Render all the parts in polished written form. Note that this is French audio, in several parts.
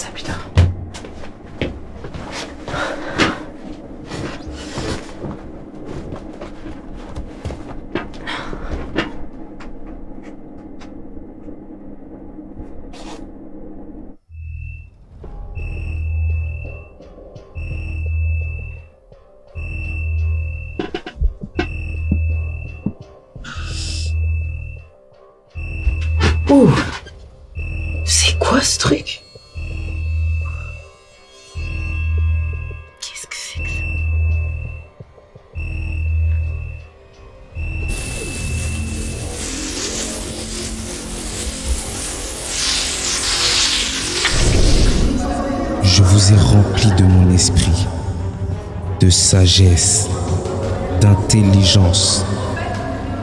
ça, putain. Ouh, c'est quoi ce truc? Qu'est-ce que c'est que ça? Je vous ai rempli de mon esprit, de sagesse, d'intelligence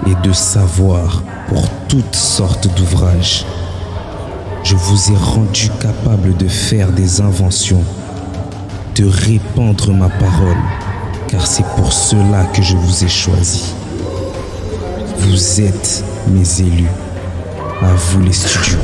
et de savoir pour toutes sortes d'ouvrages. Je vous ai rendu capable de faire des inventions, de répandre ma parole, car c'est pour cela que je vous ai choisi. Vous êtes mes élus. À vous les studios.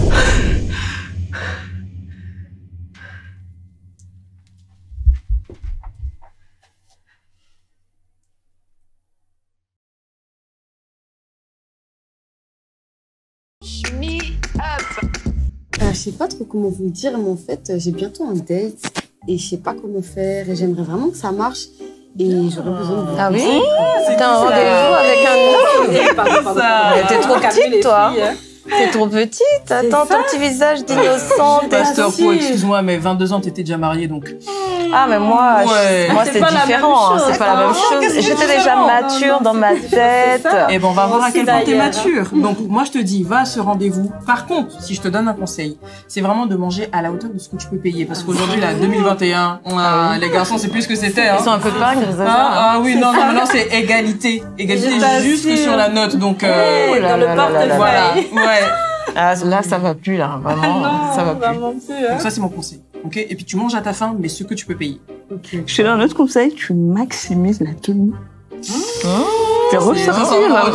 Je sais pas trop comment vous dire, mais en fait, j'ai bientôt un date et je sais pas comment faire et j'aimerais vraiment que ça marche et j'aurais besoin de... Ah oui, c'était un rendez-vous avec un homme. Pardon. T'es trop petite, toi. T'es trop petite, attends, ton petit visage d'innocente. Pasteur Pau, excuse-moi, mais 22 ans, t'étais déjà mariée, donc... Ah, mais moi, moi c'est différent, c'est pas la même chose. J'étais déjà mature dans ma tête. Et ben, on va voir à quel point t'es mature. Donc, moi, je te dis, va à ce rendez-vous. Par contre, si je te donne un conseil, c'est vraiment de manger à la hauteur de ce que tu peux payer. Parce qu'aujourd'hui, la 2021, les garçons, c'est plus ce que c'était. Ils sont un peu pingres. Ah oui, non, maintenant, c'est égalité. Égalité juste sur la note, donc... Dans le portefeuille. Ouais. Ah, là, ça va plus, là, vraiment. Non, ça va plus. Donc ça, c'est mon conseil. Ok, et puis tu manges à ta faim, mais ce que tu peux payer. Okay. Je te donne un autre conseil, tu maximises la tenue. T'es ressorti là.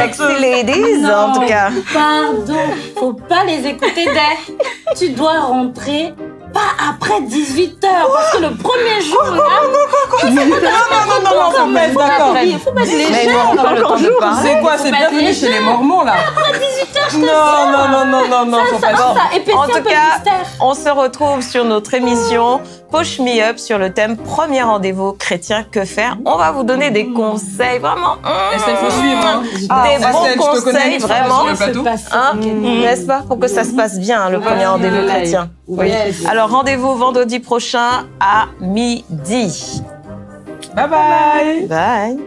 Sexy ladies, en tout cas. Pardon, faut pas les écouter dès. Tu dois rentrer pas après 18h, parce que le premier jour là... Non, d'accord. Faut mettre les gens. C'est quoi, c'est bienvenu chez les Mormons là. Après 18h, je te Non, faut pas ça. En tout cas, on se retrouve sur notre émission Push Me Up sur le thème premier rendez-vous chrétien, que faire? On va vous donner des conseils, vraiment. Il faut suivre. Des bons conseils, vraiment. N'est-ce pas? Pour que ça se passe bien, le premier rendez-vous chrétien. Oui. Alors, rendez-vous vendredi prochain à midi. Bye bye. Bye.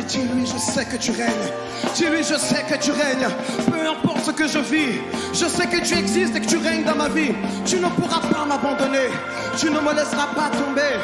et dis-lui, je sais que tu règnes. Dis-lui, je sais que tu règnes. Peu importe ce que je vis, je sais que tu existes et que tu règnes dans ma vie. Tu ne pourras pas m'abandonner. Tu ne me laisseras pas tomber.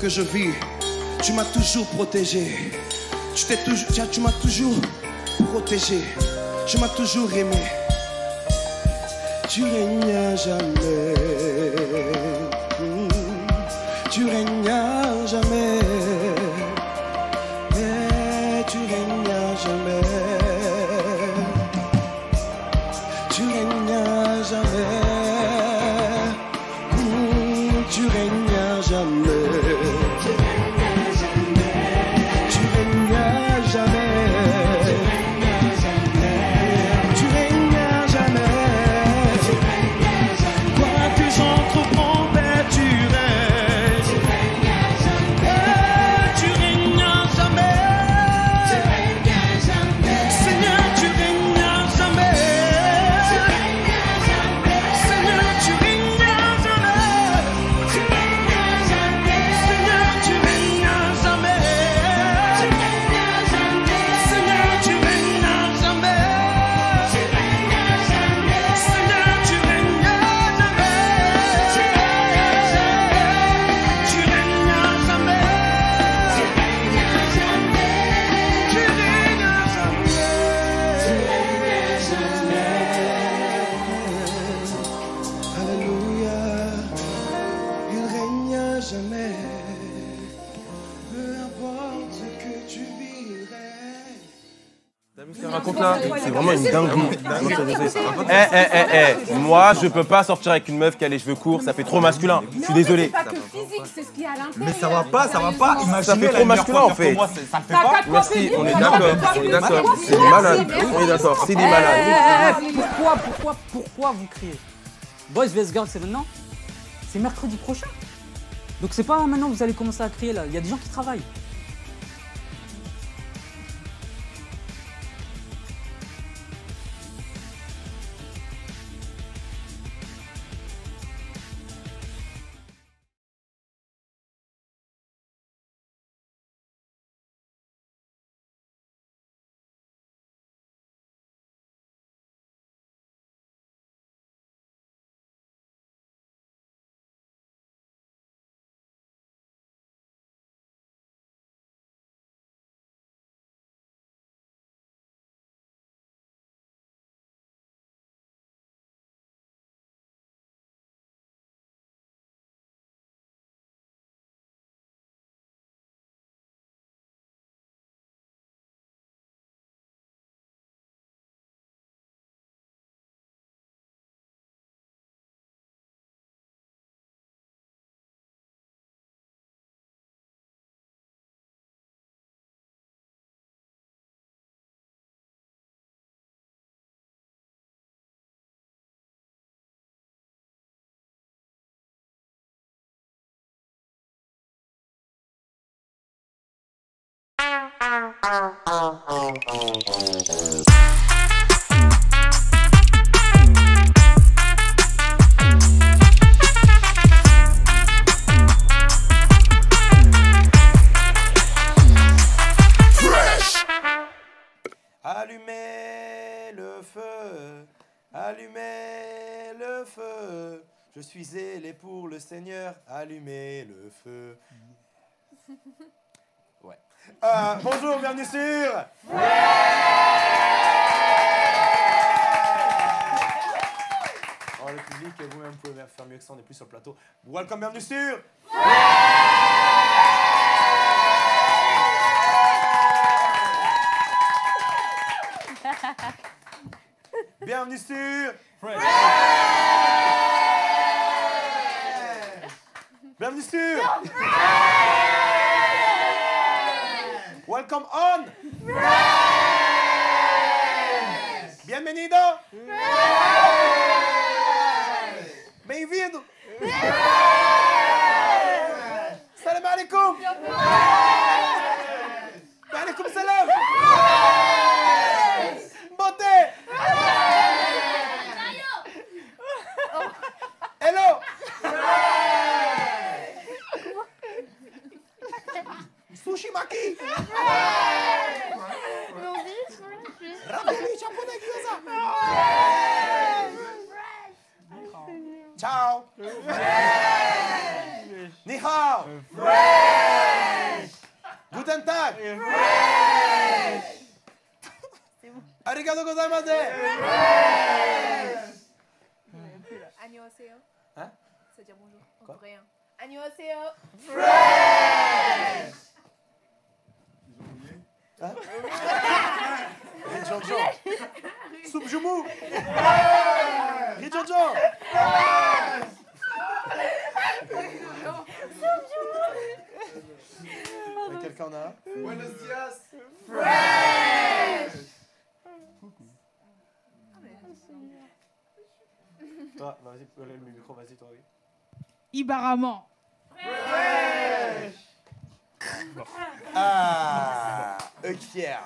Que je vis, tu m'as toujours protégé, tu m'as toujours protégé, tu m'as toujours aimé, tu règnes à jamais, tu règnes à jamais, et tu règnes à jamais, tu règnes à jamais, tu règnes à jamais. C'est vraiment une dinguerie. Moi, je peux pas sortir avec une meuf qui a les cheveux courts, ça fait trop masculin. Je suis désolé. C'est pas que physique, c'est ce qu'il y a à l'intérieur. Mais ça va pas. Ça fait trop masculin en fait. Merci, on est d'accord. On est d'accord. C'est des malades. On est d'accord. C'est des malades. Pourquoi vous criez? Boys vs Girls, c'est maintenant? C'est mercredi prochain. Donc c'est pas maintenant que vous allez commencer à crier là. Il y a des gens qui travaillent. Fresh. Allumez le feu, allumez le feu. Je suis ailé pour le Seigneur, allumez le feu. Ouais. Bonjour, bienvenue sur... Ouais. Alors, le public, vous-même, vous pouvez faire mieux que ça, on n'est plus sur le plateau. Welcome, bienvenue sur... Ouais. Bienvenue sur Fresh. Bienvenue sur Fresh. Welcome on Fresh. Bienvenido Fresh. Bem-vindo Fresh. Salam alaikum. Wa alaikum salam. Maki! Ravioli, japonais, gyoza! Ciao! Ni hao! Guten Tag! Arigato gozaimasu! Annyeonghaseyo. Hein? C'est dire bonjour en coréen. Annyeonghaseyo! Fresh! Hein? Rijojo Soupe Jumu Rijojo Soupe. Quelqu'un en a un? Buenos dias Fresh. Toi, vas-y, lève le micro, vas-y, toi, oui. Ibaraman Fresh. Ah Eukier.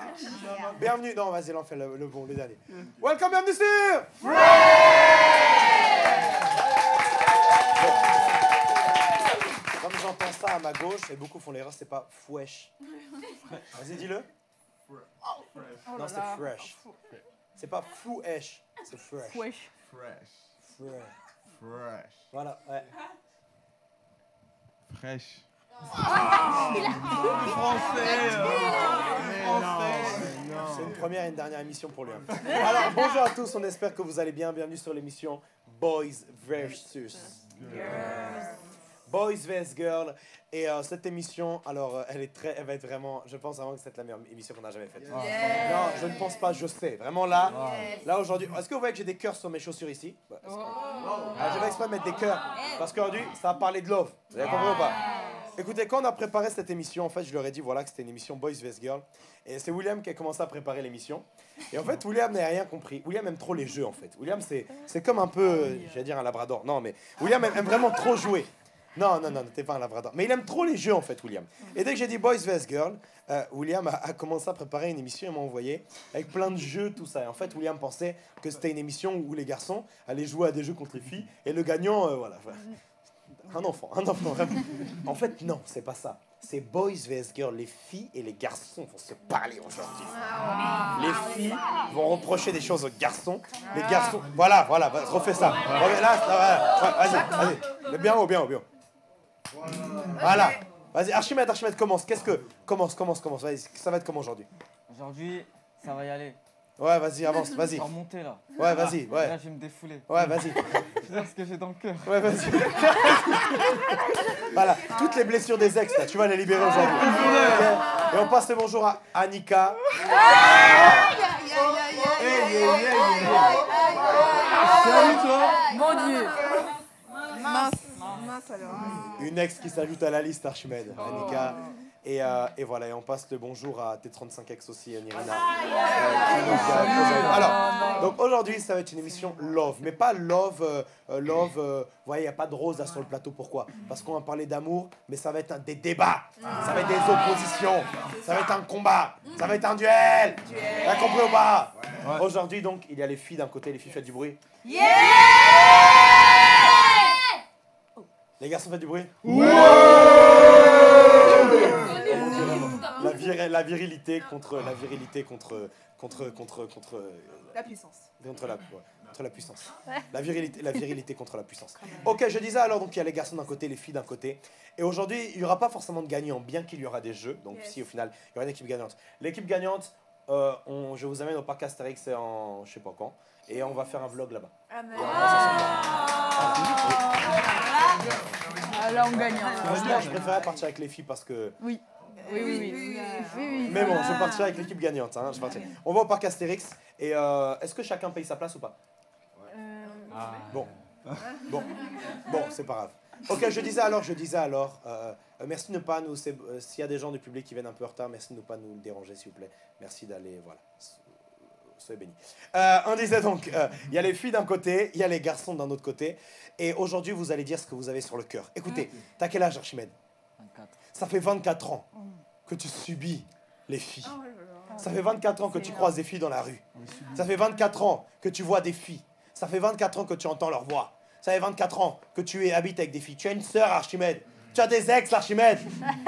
Bienvenue. Non, vas-y, là, on fait le bon, les derniers. Welcome, bienvenue sur Fresh. Comme j'entends ça à ma gauche, et beaucoup font l'erreur, c'est pas Fwesh. Vas-y, dis-le. Non, c'est Fresh. C'est pas Fwesh, c'est Fresh. Fresh. Fresh. Fresh. Voilà, ouais. Fresh. C'est une première et une dernière émission pour lui. Alors bonjour à tous, on espère que vous allez bien. Bienvenue sur l'émission Boys versus Girls. Boys vs Girls. Et cette émission, alors elle va être vraiment, je pense vraiment que c'est la meilleure émission qu'on a jamais faite. Oh. Yeah. Non, je ne pense pas, je sais. Vraiment là, wow. Là aujourd'hui, est-ce que vous voyez que j'ai des cœurs sur mes chaussures ici? Bah, oh. Alors, je vais exprès mettre des cœurs, parce qu'aujourd'hui, ça va parler de love. Vous avez compris ou pas? Écoutez, quand on a préparé cette émission, en fait, je leur ai dit voilà, que c'était une émission Boys vs Girls. Et c'est William qui a commencé à préparer l'émission. Et en fait, William n'a rien compris. William aime trop les jeux, en fait. William, c'est comme un peu, j'allais dire un labrador. Non, mais William aime vraiment trop jouer. Non, non, non, t'es pas un labrador. Mais il aime trop les jeux, en fait, William. Et dès que j'ai dit Boys vs Girls, William a commencé à préparer une émission et m'a envoyé avec plein de jeux, tout ça. Et en fait, William pensait que c'était une émission où les garçons allaient jouer à des jeux contre les filles. Et le gagnant, voilà. Un enfant, vraiment. En fait, non, c'est pas ça. C'est boys vs girls. Les filles et les garçons vont se parler aujourd'hui. Les filles vont reprocher des choses aux garçons. Les garçons... Voilà, voilà, refais ça. Vas-y, bien haut, bien haut, bien haut. Voilà. Vas-y, Archimède, Archimède, commence. Qu'est-ce que... Commence. Vas-y, ça va être comment aujourd'hui? Aujourd'hui, ça va y aller. Ouais, vas-y, avance, vas-y. Je vais remonter, là. Ouais, vas-y, ouais. Là, je vais me défouler. Ouais, vas-y. Je vais dire ce que j'ai dans le cœur. Ouais, vas-y. Voilà, toutes les blessures des ex, là, tu vas les libérer aujourd'hui. Okay. Et on passe le bonjour à Annika. Salut, toi. Mon Dieu. Mince, alors. Une ex qui s'ajoute à la liste, Archimède. Annika. Et voilà, et on passe le bonjour à T35 ex aussi, Nirina. Alors, donc aujourd'hui, ça va être une émission love, mais pas love, vous voyez, il n'y a pas de rose là sur le plateau, pourquoi? Parce qu'on va parler d'amour, mais ça va être des débats, ça va être des oppositions, ça va être un combat, ça va être un duel. T'as compris ou pas? Aujourd'hui, donc, il y a les filles d'un côté, les filles faites du bruit. Yeah! Les garçons faites du bruit. La virilité contre contre la puissance. Contre la puissance. Ouais. La virilité contre la puissance. Ok, je disais alors, donc il y a les garçons d'un côté, les filles d'un côté. Et aujourd'hui, il n'y aura pas forcément de gagnant, bien qu'il y aura des jeux. Donc yes. Si au final, il y aura une équipe gagnante. L'équipe gagnante, je vous amène au parc Astérix en je sais pas quand. Et on va faire un vlog là-bas. Ah, mais... là, on gagne. Franchement, je préférais partir avec les filles parce que... Oui. Oui. Mais bon, je vais partir avec l'équipe gagnante. Hein, je vais partir. On va au parc Astérix. Et est-ce que chacun paye sa place ou pas? Bon, c'est pas grave. Ok, je disais alors, merci de ne pas nous... S'il y a des gens du public qui viennent un peu en retard, merci de ne pas nous déranger, s'il vous plaît. Merci d'aller... Voilà. Soyez bénis. On disait donc, il y a les filles d'un côté, il y a les garçons d'un autre côté. Et aujourd'hui, vous allez dire ce que vous avez sur le cœur. Écoutez, t'as quel âge, Archimède? 24. Ça fait 24 ans que tu subis les filles. Ça fait 24 ans que tu croises des filles dans la rue. Ça fait 24 ans que tu vois des filles. Ça fait 24 ans que tu entends leur voix. Ça fait 24 ans que tu habites avec des filles. Tu as une sœur, Archimède. Tu as des ex, Archimède.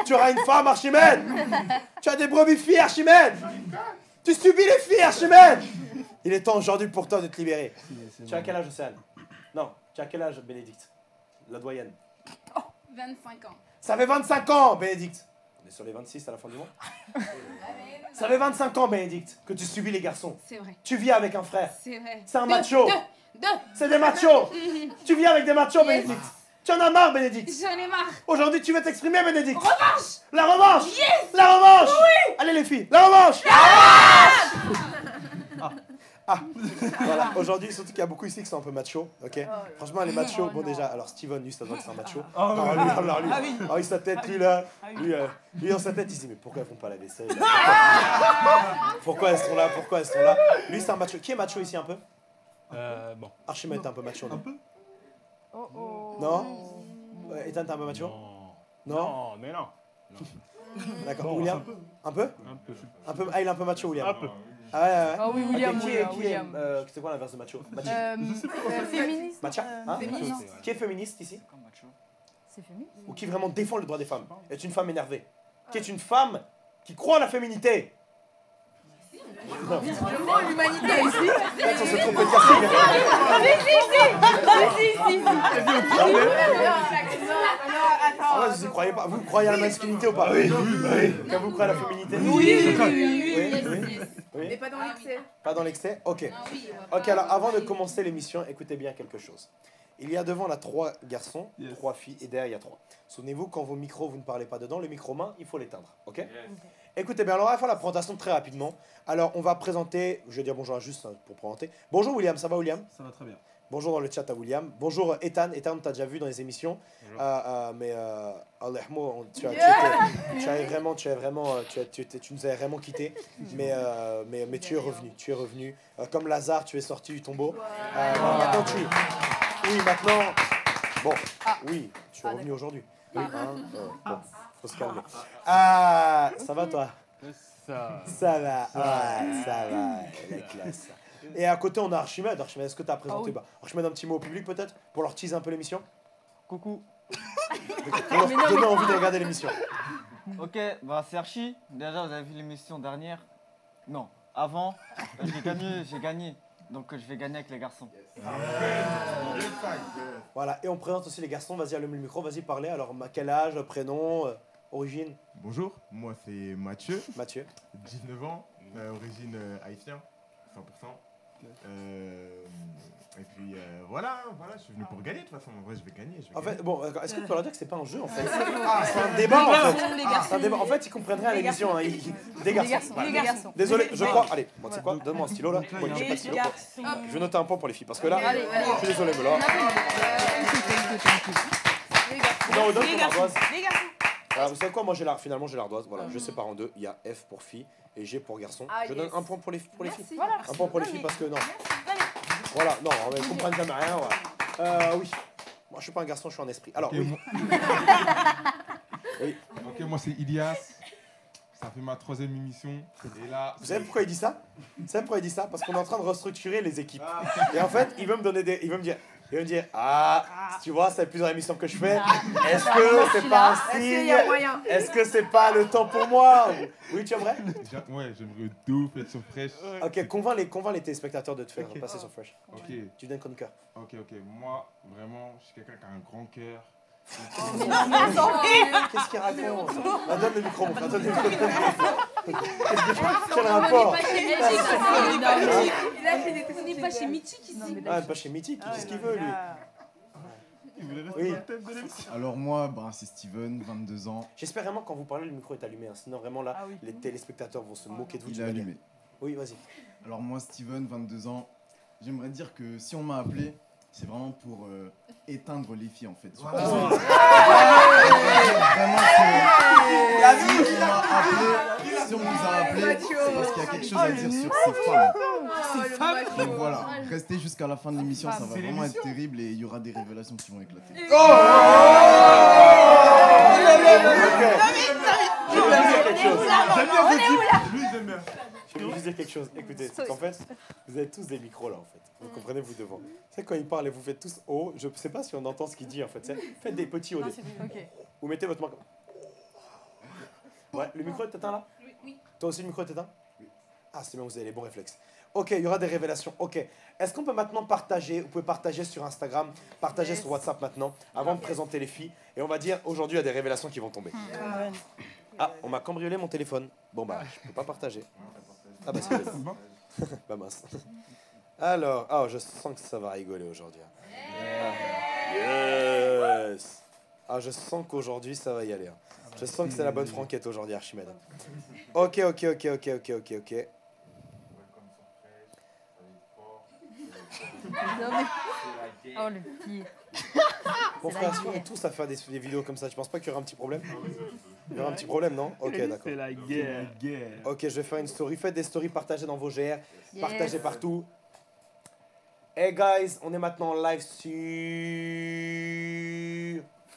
Tu auras une femme, Archimède. Tu as des brebis filles, Archimède. Tu subis les filles, Archimède. Il est temps aujourd'hui pour toi de te libérer. Tu as quel âge, Océane? Non, tu as quel âge, Bénédicte? La doyenne. 25 ans. Ça fait 25 ans, Bénédicte. On est sur les 26 à la fin du mois. Ça fait 25 ans, Bénédicte, que tu subis les garçons. C'est vrai. Tu vis avec un frère. C'est vrai. C'est un macho. C'est des machos. Tu vis avec des machos, Bénédicte. Tu en as marre, Bénédicte. J'en ai marre. Aujourd'hui, tu veux t'exprimer, Bénédicte. Revanche. La revanche. Yes. La revanche. Oui. Allez, les filles. La revanche. Voilà, aujourd'hui, surtout qu'il y a beaucoup ici qui sont un peu machos, ok? Franchement, les machos, bon déjà, alors Steven, lui, ça doit que c'est un macho. Lui, sa tête, lui, là, lui, dans sa tête, il se dit, mais pourquoi ils font pas la vaisselle? Pourquoi elles sont là? Lui, c'est un macho. Qui est macho ici, un peu? Bon. Archimède, t'es un peu macho, non? Un peu? Non? Ethan, t'es un peu macho? Non, mais non. D'accord, William? Un peu? Un peu. Ah, il est un peu macho, William? Un peu. Ah ouais. Ah oui, William. C'est quoi l'inverse de macho? Féministe. Matcha, hein? Féministe. Qui est féministe ici? C'est féministe. Ou qui vraiment défend le droit des femmes? Est une femme énervée? Qui est une femme qui croit en la féminité? L'humanité ici. On se trompe de casser. Ah, vous croyez pas? Vous croyez à la masculinité ou pas? Oui. Quand vous croyez à la féminité? Oui. Mais pas dans l'excès. Pas dans l'excès? Ok. Ok, alors avant de commencer l'émission, écoutez bien quelque chose. Il y a devant là 3 garçons, 3 filles et derrière il y a 3. Souvenez-vous, quand vos micros, vous ne parlez pas dedans, le micro-main, il faut l'éteindre. Ok? Écoutez bien, alors on va faire la présentation très rapidement. Alors on va présenter, je vais dire bonjour à juste pour présenter. Bonjour William, ça va William? Ça va très bien. Bonjour dans le chat à William. Bonjour Ethan. Ethan, t'as déjà vu dans les émissions. Mais Allahmo, tu nous as vraiment quitté. Mais tu es revenu. Comme Lazare, tu es sorti du tombeau. Maintenant, tu es revenu aujourd'hui. Faut se calmer. Ça va toi? Ça va. La classe. Et à côté, on a Archimède. Archimède, est-ce que tu as présenté? Archimède, un petit mot au public peut-être pour leur teaser un peu l'émission? Coucou. Pour leur donner envie de regarder l'émission. Ok, bah c'est Archie. Déjà, vous avez vu l'émission dernière? Non, avant. J'ai gagné. Donc je vais gagner avec les garçons. Voilà, et on présente aussi les garçons. Vas-y, allume le micro, vas-y, parlez. Alors, quel âge, prénom, origine? Bonjour, moi c'est Mathieu. 19 ans, origine haïtienne. 100%. Et puis voilà, je suis venu pour gagner de toute façon. En vrai, je vais gagner. En fait, bon, est-ce que tu peux leur dire que c'est pas un jeu en fait? C'est un débat en fait. C'est un débat. En fait, ils comprendraient à l'émission. Des garçons. Désolé, je crois. Allez, tu sais quoi? Donne-moi un stylo là. Je vais noter un point pour les filles parce que là, je suis désolé, mais là. Non, donne ton ardoise. Alors, vous savez quoi? Moi, finalement, j'ai l'ardoise. Voilà, je sépare en deux. Il y a F pour filles et G pour garçons. Je donne un point pour les filles. Voilà. Un point pour les filles parce que non. Voilà, non, elles ne comprennent jamais rien. Oui. Moi, je suis pas un garçon, je suis un esprit. Alors, okay, oui. Ok, moi, c'est Ilias. Ça fait ma 3e émission. Et là, vous savez pourquoi il dit ça? Parce qu'on est en train de restructurer les équipes. Et en fait, il veut me dire... Il va me dire, ah, tu vois, c'est plusieurs émissions que je fais. Est-ce que c'est pas un signe? Est-ce que c'est pas le temps pour moi? Oui, tu aimerais? Ouais, j'aimerais de ouf être sur Fresh. Ok, convainc les téléspectateurs de te faire passer sur Fresh. Ok. Tu donnes chroniqueur. Ok, ok. Moi, vraiment, je suis quelqu'un qui a un grand cœur. Qu'est-ce qu'il raconte? Donne le micro, mon frère. Donne le micro. Quel rapport? On n'est pas chez Mythique ici. Ah, pas chez Mythique. Qu'est-ce qu'il veut, lui? Il voulait rester dans le thème de l'émission. Alors moi, c'est Steven, 22 ans. J'espère vraiment que quand vous parlez, le micro est allumé. Sinon, vraiment, là, les téléspectateurs vont se moquer de vous. Il est allumé. Oui, vas-y. Alors moi, Steven, 22 ans. J'aimerais dire que si on m'a appelé, c'est vraiment pour éteindre les filles en fait. Voilà. Vraiment, si on vous a appelé, c'est parce qu'il y a quelque chose à dire sur ces femmes. Donc voilà, restez jusqu'à la fin de l'émission, ça va vraiment être terrible et il y aura des révélations qui vont éclater. Je vais vous dire quelque chose. Je vais vous dire quelque chose. Écoutez, en fait, vous avez tous des micros là en fait. Vous comprenez, vous devant. C'est quand il parle et vous faites tous haut. Je sais pas si on entend ce qu'il dit en fait. Faites des petits hauts. Vous mettez votre main. Ouais, le micro est éteint là. Oui. Toi aussi le micro est éteint. Oui. Ah c'est bien, vous avez les bons réflexes. Ok, il y aura des révélations. Ok. Est-ce qu'on peut maintenant partager? Vous pouvez partager sur Instagram, partager sur WhatsApp maintenant, avant de présenter les filles. Et on va dire aujourd'hui il y a des révélations qui vont tomber. Ah, on m'a cambriolé mon téléphone. Bon, bah, je peux pas partager. Ah, bah, c'est bon. Bah, mince. Alors, oh, je sens que ça va rigoler aujourd'hui. Yes. Ah, je sens qu'aujourd'hui, ça va y aller. Je sens que c'est la bonne franquette aujourd'hui, Archimède. Ok. Oh, le pire. Mon frère, si on est tous à faire des vidéos comme ça, tu penses pas qu'il y aura un petit problème? Il y aura un petit problème, non? Ok, d'accord. C'est la guerre. Ok, je vais faire une story. Faites des stories, partagez dans vos GR. Partagez partout. Hey guys, on est maintenant en live sur...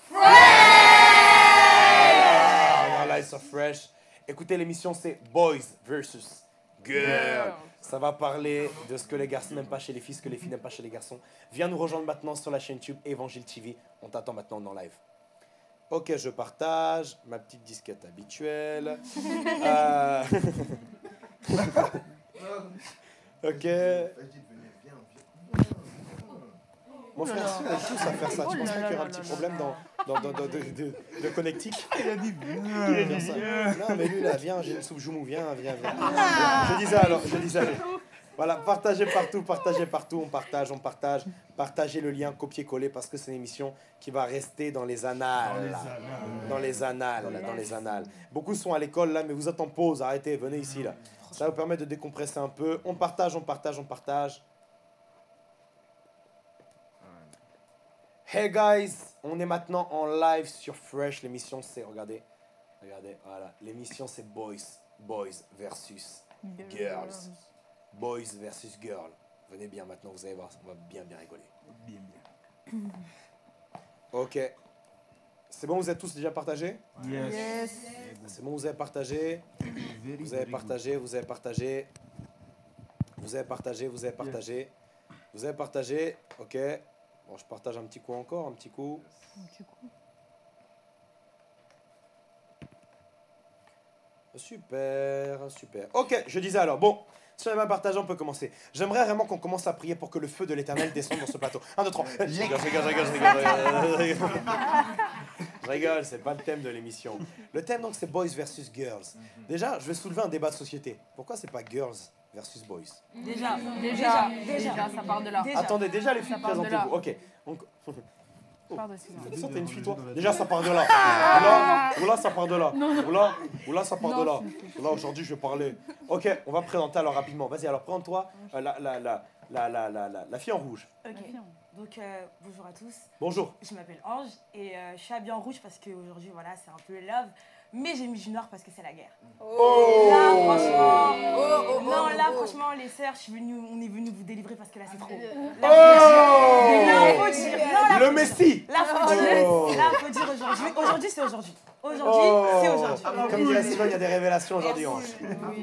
Fresh! On est en live sur Fresh. Écoutez, l'émission, c'est Boys versus Girls. Ça va parler de ce que les garçons n'aiment pas chez les filles, ce que les filles n'aiment pas chez les garçons. Viens nous rejoindre maintenant sur la chaîne YouTube Evangile TV. On t'attend maintenant en live. Ok, je partage ma petite disquette habituelle. Ok. Mon frère, si on est tous à faire ça, tu penses pas qu'il y aura un petit problème de connectique? Il a dit bien. Non, mais lui, là, viens, j'ai une soupe Joumou, viens. Je dis ça. Voilà, partagez partout, on partage. Partagez le lien, copier-coller, parce que c'est une émission qui va rester dans les annales. Dans les annales. Beaucoup sont à l'école, là, mais vous êtes en pause, arrêtez, venez ici, là. Ça vous permet de décompresser un peu. On partage. Hey guys, on est maintenant en live sur Fresh. L'émission, c'est, regardez, voilà. L'émission, c'est Boys versus Girls. Boys versus Girls. Venez bien maintenant, vous allez voir, on va bien rigoler. Bien. Ok. C'est bon, vous êtes tous déjà partagés? Yes. C'est bon, vous avez partagé. Vous avez partagé. Ok. Bon, je partage un petit coup encore, un petit coup. Super. Ok, je disais alors, bon, si on a bien partagé, on peut commencer. J'aimerais vraiment qu'on commence à prier pour que le feu de l'éternel descende dans ce plateau. 1, 2, 3. Je rigole, c'est pas le thème de l'émission. Le thème, donc, c'est Boys versus Girls. Déjà, je vais soulever un débat de société. Pourquoi c'est pas Girls versus Boys? Déjà, ça part de là. Attendez, déjà les filles, présentez-vous. Ok. Ça t'es une fille, toi. Déjà, ça part de là. Oula, ça part de là. Oula, ça part de là. Là, aujourd'hui, je vais parler. Ok, on va présenter alors rapidement. Vas-y, alors prends-toi la fille en rouge. Ok. Donc, bonjour à tous. Bonjour. Je m'appelle Ange et je suis habillée en rouge parce qu'aujourd'hui, voilà, c'est un peu love. Mais j'ai mis du noir parce que c'est la guerre. Là, franchement, les sœurs, on est venus vous délivrer parce que là, c'est trop. Le Messie. Là, faut dire aujourd'hui. Aujourd'hui, c'est aujourd'hui. Comme dit la Sylvain, il y a des révélations aujourd'hui, Ange.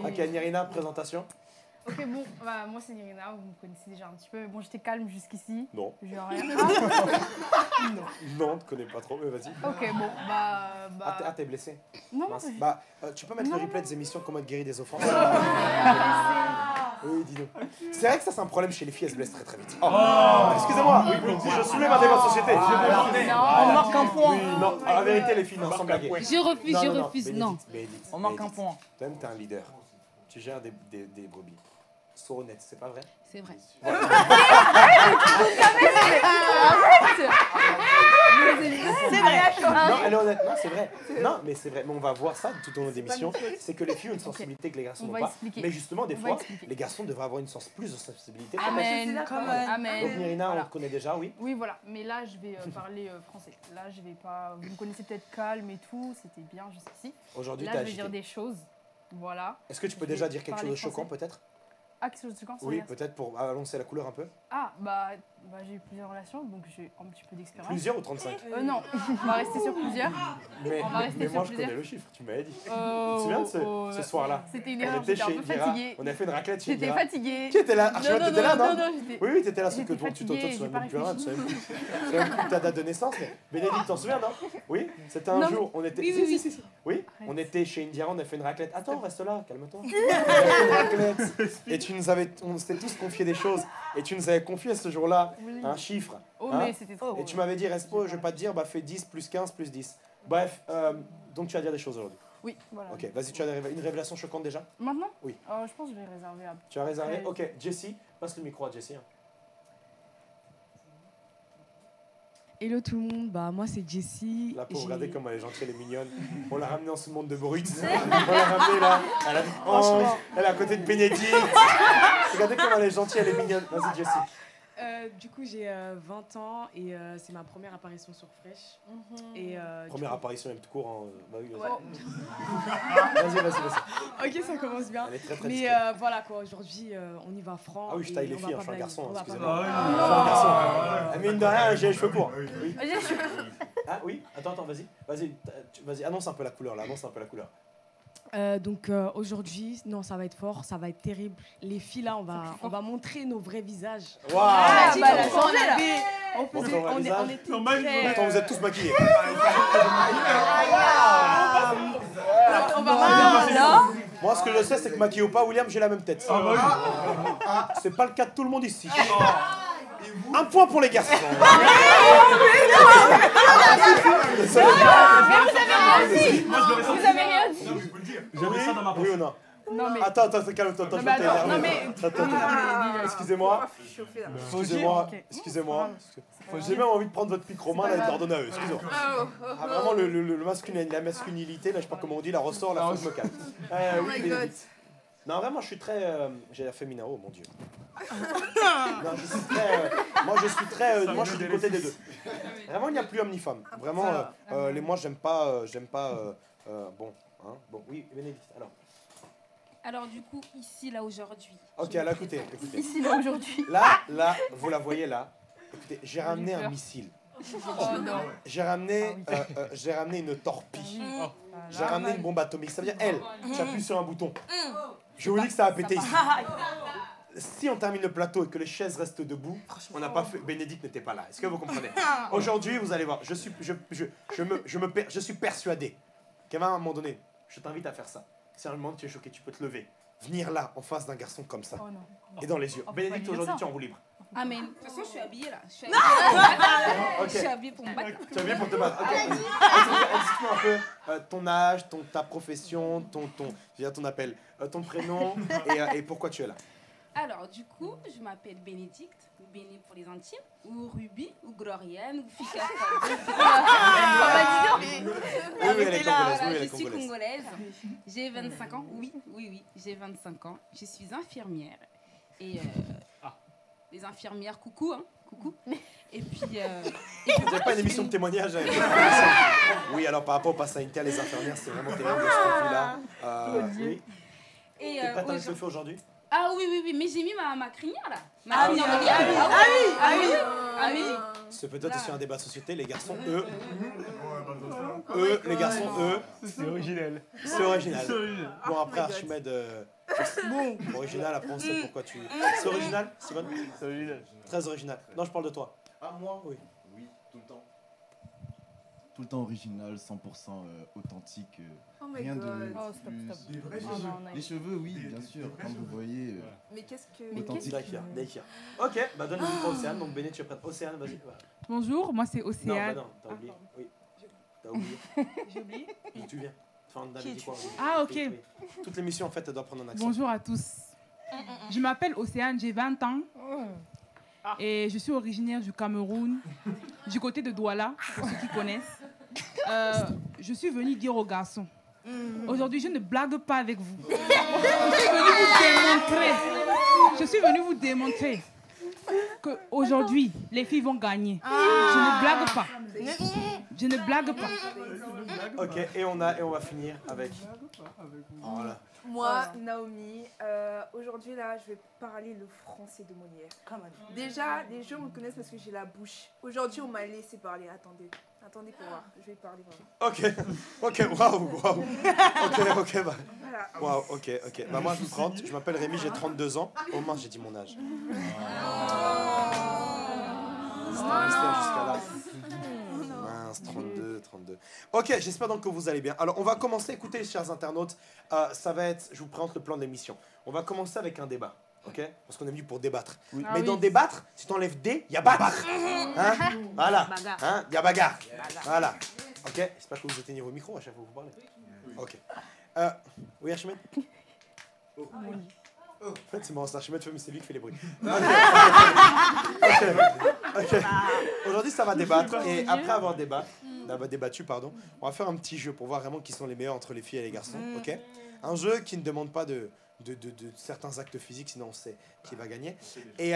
Ok, Nirina, présentation. Ok, bon, bah, moi c'est Nirina, vous me connaissez déjà un petit peu. Bon, j'étais calme jusqu'ici. Non. Genre rien. Ah, non. Non, on te connaît pas trop, mais vas-y. Ok, bon, bah... Ah, t'es blessé. Non, mince. Bah, tu peux mettre le replay des émissions comment être guéri des offenses. Oui, dis-donc. Okay. C'est vrai que ça, c'est un problème chez les filles, elles se blessent très très vite. Oh. Oh. Excusez-moi, oui, je soulève un débat de société. On marque un point. Oui, non, en vérité, les filles, non, sans blaguer. Je refuse, non. On marque un point. Toi-même, t'es un leader. Tu gères des brebis. Sois honnête, c'est pas vrai? C'est vrai. Ouais. C'est vrai. Non, elle est honnête. Non, c'est vrai. Non, mais c'est vrai. Mais on va voir ça tout au long des émissions. C'est que les filles ont une sensibilité que les garçons n'ont pas. Expliquer. Mais justement, des fois, les garçons devraient avoir une plus de sensibilité. Amen. Amen. Donc, Nirina, on te connaît déjà, oui? Oui, voilà. Mais là, je vais parler français. Là, je vais pas. Vous me connaissez peut-être calme et tout. C'était bien jusqu'ici. Aujourd'hui, là, je vais dire des choses. Voilà. Est-ce que tu peux déjà dire quelque chose de choquant, peut-être? Ah, quelque chose de choquant? Oui, peut-être pour annoncer la couleur un peu. Ah, bah j'ai eu plusieurs relations, donc j'ai un petit peu d'expérience. Plusieurs ou 35? Non, on va rester sur plusieurs. Mais moi, je connais le chiffre, tu m'avais dit. Tu te souviens de ce soir-là? C'était une erreur, j'étais un peu fatiguée. On a fait une raclette chez Gira. J'étais fatiguée. Tu étais là, Archibald, t'étais là, non? Non, oui, oui, t'étais là, sauf que ton tuto, tu ne même plus rien, tu savais même plus ta date de naissance. Bénédicte, t'en souviens, non? Oui, c'était un jour, on était... Oui, on était chez Indira, on a fait une raclette. Attends, reste là, calme-toi. Tu nous avais, on s'était tous confié des choses et tu nous avais confié ce jour-là un chiffre. Oh, hein, mais c'était trop. Et tu m'avais dit, Respo, je vais pas te dire, bah fais 10 plus 15 plus 10. Bref, donc tu vas dire des choses aujourd'hui. Oui, voilà. Ok, vas-y, tu as une révélation choquante déjà? Maintenant? Oui. Je pense que je vais réserver. À... Tu as réservé? Ok, Jessie, passe le micro à Jessie. Hein. Hello tout le monde, bah moi c'est Jessie. Là pour regarder comment elle est gentille, elle est mignonne. On l'a ramenée dans ce monde de brutes. On l'a ramenée là, à la Ange, elle est à côté de Bénédicte. Regardez comment elle est gentille, elle est mignonne. Vas-y Jessie. Du coup j'ai 20 ans et c'est ma première apparition sur Fresh. Et, première apparition même tout court. Hein. Bah oui, vas-y. Vas-y. Ok, ça commence bien. Elle est très, très mais voilà quoi, aujourd'hui on y va franc. Ah oui, je taille les filles, je suis un garçon, excusez-moi. Je suis un garçon. Mais mine de rien, j'ai les cheveux courts. Ah oui, attends, vas-y, annonce un peu la couleur là, annonce un peu la couleur. Donc aujourd'hui, non, ça va être fort, ça va être terrible. Les filles là, on va montrer nos vrais visages. Waouh! Attends, vous êtes tous maquillés. Moi, ce que je sais, c'est que maquillé ou pas, William, j'ai la même tête. C'est pas le cas de tout le monde ici. Un point pour les garçons. Vous avez rien dit. Non, mais je peux le dire. J'avais ça dans ma poche. Non mais... Attends, calme-toi, je vais t'énerver. Non mais... Excusez-moi. Excusez-moi. J'ai même envie de prendre votre pic romain et de leur donner à eux, excusez-moi. Ah, vraiment, la masculinité, là, je sais pas comment on dit, la ressort, la fausse locale. Oh my god. Non, vraiment, je suis très... j'ai la féminin, oh mon dieu. Non, je suis très... moi, je suis du côté des deux. Vraiment, il n'y a plus homme ni femme. Vraiment, moi, j'aime pas... bon, hein, bon, oui, Bénédicte, alors. Alors, du coup, ici, là, aujourd'hui. Ok, là, écoutez. Ici, là, aujourd'hui. Là, vous la voyez, là. Écoutez, j'ai ramené un missile. Oh non. J'ai ramené une torpille. J'ai ramené une bombe atomique. Ça veut dire, elle, j'appuie sur un bouton. Je vous dis que ça a pété ici. Si on termine le plateau et que les chaises restent debout, on n'a pas fait... Bénédicte n'était pas là. Est-ce que vous comprenez? Aujourd'hui, vous allez voir, je suis persuadé. Kevin, à un moment donné, je t'invite à faire ça. Si à un moment tu es choqué, tu peux te lever, venir là, en face d'un garçon comme ça, et dans les yeux. Bénédicte, aujourd'hui, tu es en roue libre. Amen. De toute façon, je suis habillée là. Je suis habillée pour me battre. Tu es habillée pour te battre. Explique-moi un peu ton âge, ta profession, ton appel, ton prénom et pourquoi tu es là. Alors, du coup, je m'appelle Bénédicte, ou Béné pour les intimes, ou Ruby, ou Gloriane, ou Fika. Je suis congolaise, j'ai 25 ans, oui, j'ai 25 ans, je suis infirmière. Et les infirmières, coucou, hein, coucou. Et puis... Vous n'avez pas une émission de témoignage avec les infirmières? Oui, alors par rapport au passage inter, les infirmières, c'est vraiment terrible de ce qu'on vit là. Oui. T'es prête à le feu aujourd'hui? Ah oui, mais j'ai mis ma crinière là. Ah oui. C'est peut-être aussi un débat de société, les garçons, eux. Les garçons, eux. C'est original. Bon, après, Archimède, Bon. Original, après on sait pourquoi tu... C'est original, Simon? Oui, c'est original. Très original. Non, je parle de toi. Ah, moi? Oui. Oui, tout le temps. Tout le temps original, 100% authentique. Oh rien God. De oh, stop, stop. Des vrais cheveux. Oh, les cheveux, oui, bien sûr, comme vous voyez. Mais qu'est-ce que... Authentique. Qu ok, bah donne le micro à Océane. Donc Béné, tu vas prendre Océane, vas-y. Voilà. Bonjour, moi c'est Océane. Non, bah non, t'as oublié. Oui. T'as oublié. J'ai oublié. D'où tu viens? Enfin, on avait dit quoi? Ah, ok. Oui. Toute l'émission, en fait, elle doit prendre un accent. Bonjour à tous. Je m'appelle Océane, j'ai 20 ans. Et je suis originaire du Cameroun, du côté de Douala, pour ceux qui connaissent. Je suis venue dire aux garçons, aujourd'hui je ne blague pas avec vous. Je suis venue vous démontrer qu'aujourd'hui les filles vont gagner. Je ne blague pas. Je ne blague pas. Ok, et on va finir avec... Voilà. Moi, Naomi, aujourd'hui, là, je vais parler le français de Molière. Déjà, les gens me connaissent parce que j'ai la bouche. Aujourd'hui, on m'a laissé parler. Attendez, attendez pour voir. Je vais parler. Ok, waouh. Ok, bah. Voilà. Waouh, ok. Bah, moi, je m'appelle Rémi, j'ai 32 ans. Oh mince, j'ai dit mon âge. C'était un mystère jusqu'à là. 32. Ok, j'espère donc que vous allez bien. Alors, on va commencer, écoutez, chers internautes, ça va être, je vous présente le plan de l'émission. On va commencer avec un débat, ok? Parce qu'on est venu pour débattre. Oui. Ah, mais oui. Dans débattre, si t'enlèves D, il y a battre. Hein? Voilà. Hein? Il y a bagarre. Voilà. Ok, j'espère que vous éteignez vos micros à chaque fois que vous parlez. Ok. Oui, Archimède? Oh. Oui. En fait, c'est marrant, c'est Archimède, mais c'est lui qui fait les bruits. Okay. Aujourd'hui, ça va débattre. Et après avoir débattu, pardon, on va faire un petit jeu pour voir vraiment qui sont les meilleurs entre les filles et les garçons. Ok. Un jeu qui ne demande pas de certains actes physiques, sinon on sait qui va gagner. Et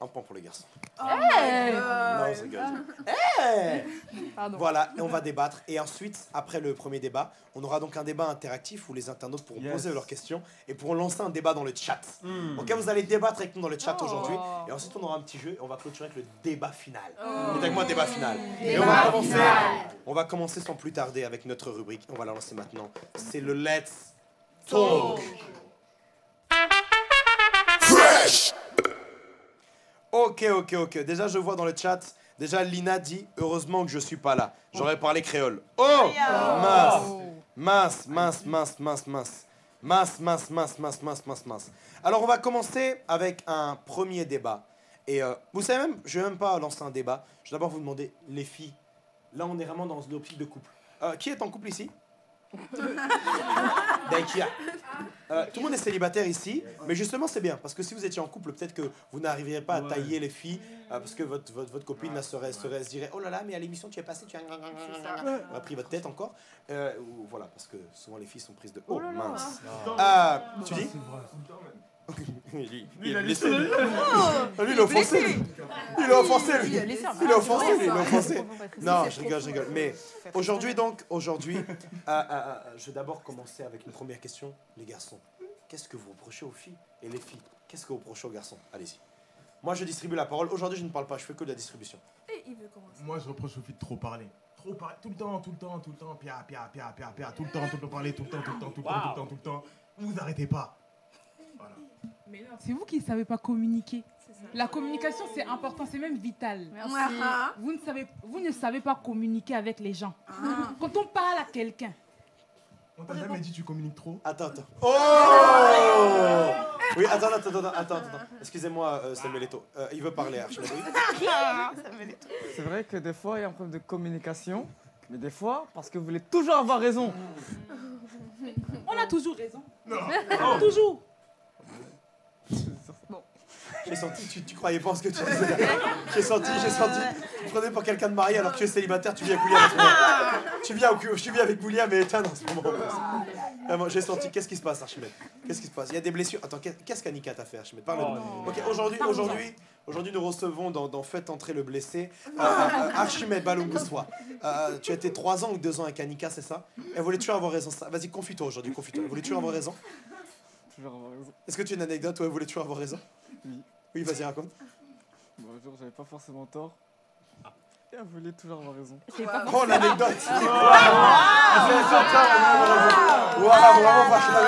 un point pour les garçons. Hey non, c'est hey voilà, et on va débattre. Et ensuite, après le premier débat, on aura donc un débat interactif où les internautes pourront poser leurs questions et pourront lancer un débat dans le chat. Ok, vous allez débattre avec nous dans le chat aujourd'hui. Et ensuite, on aura un petit jeu et on va clôturer avec le débat final. Et avec moi, débat final. Et on va commencer sans plus tarder avec notre rubrique. On va la lancer maintenant. C'est le Let's Talk. Fresh. Ok. Déjà, je vois dans le chat, déjà, Lina dit « Heureusement que je suis pas là. J'aurais parlé créole. » Oh Mince. Alors, on va commencer avec un premier débat. Et vous savez même, je vais même pas lancer un débat. Je vais d'abord vous demander, les filles, là, on est vraiment dans l'optique de couple. Qui est en couple ici? Tout le monde est célibataire ici, mais justement c'est bien parce que si vous étiez en couple, peut-être que vous n'arriveriez pas à tailler les filles parce que votre copine là se dirait oh là là, mais à l'émission tu es passé, tu as pris votre tête encore. Voilà, parce que souvent les filles sont prises de oh mince. Tu dis il a blessé. Lui, il a offensé. Il a offensé. Non, je rigole. Mais aujourd'hui, je vais d'abord commencer avec une première question. Les garçons, qu'est-ce que vous reprochez aux filles? Et les filles, qu'est-ce que vous reprochez aux garçons? Allez-y. Moi, je distribue la parole. Aujourd'hui, je ne parle pas, je fais que de la distribution. Et il veut commencer. Moi, je reproche aux filles de trop parler. Tout le temps. Pia. Tout le temps parler. Vous arrêtez pas. C'est vous qui ne savez pas communiquer. La communication, c'est important, c'est même vital. Vous ne savez pas communiquer avec les gens. Quand on parle à quelqu'un... On t'a jamais dit tu communiques trop? Attends. Oh! Oui, attends. Excusez-moi, Samuel Eto'o. Il veut parler, Archimède. C'est vrai que des fois, il y a un problème de communication. Mais des fois, parce que vous voulez toujours avoir raison. On a toujours raison. Toujours. Bon. J'ai senti, tu croyais pas en ce que tu disais. J'ai senti. Tu prenais pour quelqu'un de marié alors que tu es célibataire, tu vis avec Gulli à ce moment. Tu vis avec Gulli mais éteint en ce moment. J'ai senti. Qu'est-ce qui se passe, Archimède? Qu'est-ce qui se passe? Il y a des blessures. Attends, qu'est-ce qu'Annika t'a fait, Archimède? Parle-nous. Ok, aujourd'hui, nous recevons dans Faites entrer le blessé Archimède Baloumboussois. Tu as été 3 ans ou 2 ans avec Annika, c'est ça? Elle voulait toujours avoir raison. Vas-y, confie-toi aujourd'hui. Elle voulait toujours avoir raison. Est-ce que tu as une anecdote où elle voulait toujours avoir raison? Oui. Oui, vas-y, raconte. Bonjour, j'avais pas forcément tort. Et elle voulait toujours avoir raison. Oh, l'anecdote! Waouh! Vraiment, franchement,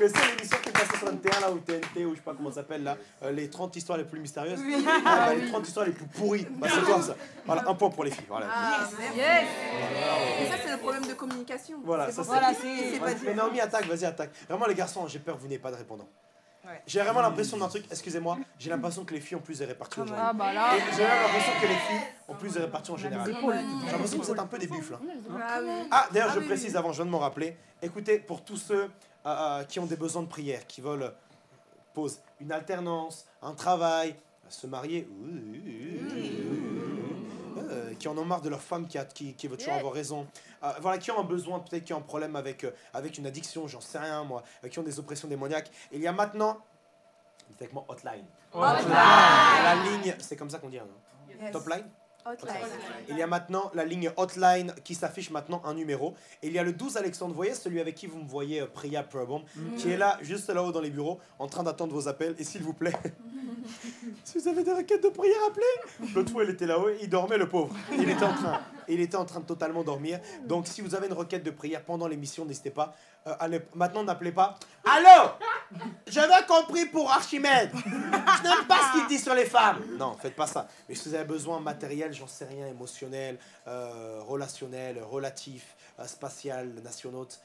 c'est l'émission qui passe à 61, là, ou TNT, ou je sais pas comment ça s'appelle, là, les 30 histoires les plus mystérieuses. Oui. Ah, bah, les 30 histoires les plus pourries. Bah, c'est quoi ça? Voilà, un point pour les filles. Voilà. Ah, yes! Et ça, c'est le problème de communication. Voilà, ça, c'est. Mais Naomi, attaque, vas-y, attaque. Vraiment, les garçons, j'ai peur que vous n'ayez pas de répondant. Ouais. J'ai vraiment l'impression d'un truc, excusez-moi, j'ai l'impression que les filles ont plus de réparties aujourd'hui. Ah bah là... J'ai même l'impression que les filles ont plus de réparties en général. J'ai l'impression que vous êtes un peu des buffles. Hein. Ah, d'ailleurs, je précise avant, je viens de m'en rappeler. Écoutez, pour tous ceux qui ont des besoins de prière, qui veulent pause, une alternance, un travail, se marier, qui en ont marre de leur femme qui veut toujours avoir raison, voilà, qui ont un besoin, peut-être qui ont un problème avec, avec une addiction, j'en sais rien moi, qui ont des oppressions démoniaques. Et il y a maintenant, dites avec moi, hotline. La ligne, c'est comme ça qu'on dit, hein, yes. Topline. Hotline. Il y a maintenant la ligne hotline qui s'affiche maintenant un numéro. Et il y a le 12 Alexandre, vous voyez, celui avec qui vous me voyez, Priya Problem, qui est là, juste là-haut dans les bureaux, en train d'attendre vos appels. Et s'il vous plaît, si vous avez des requêtes de prière, appelez. L'autre fois, il était là-haut, il dormait, le pauvre. Il était en train de totalement dormir. Donc, si vous avez une requête de prière pendant l'émission, n'hésitez pas. Maintenant, n'appelez pas. Allô, j'avais compris pour Archimède. Je n'aime pas ce qu'il dit sur les femmes. Non, faites pas ça. Mais si vous avez besoin matériel, j'en sais rien, émotionnel, relationnel, relatif, spatial, nationaute,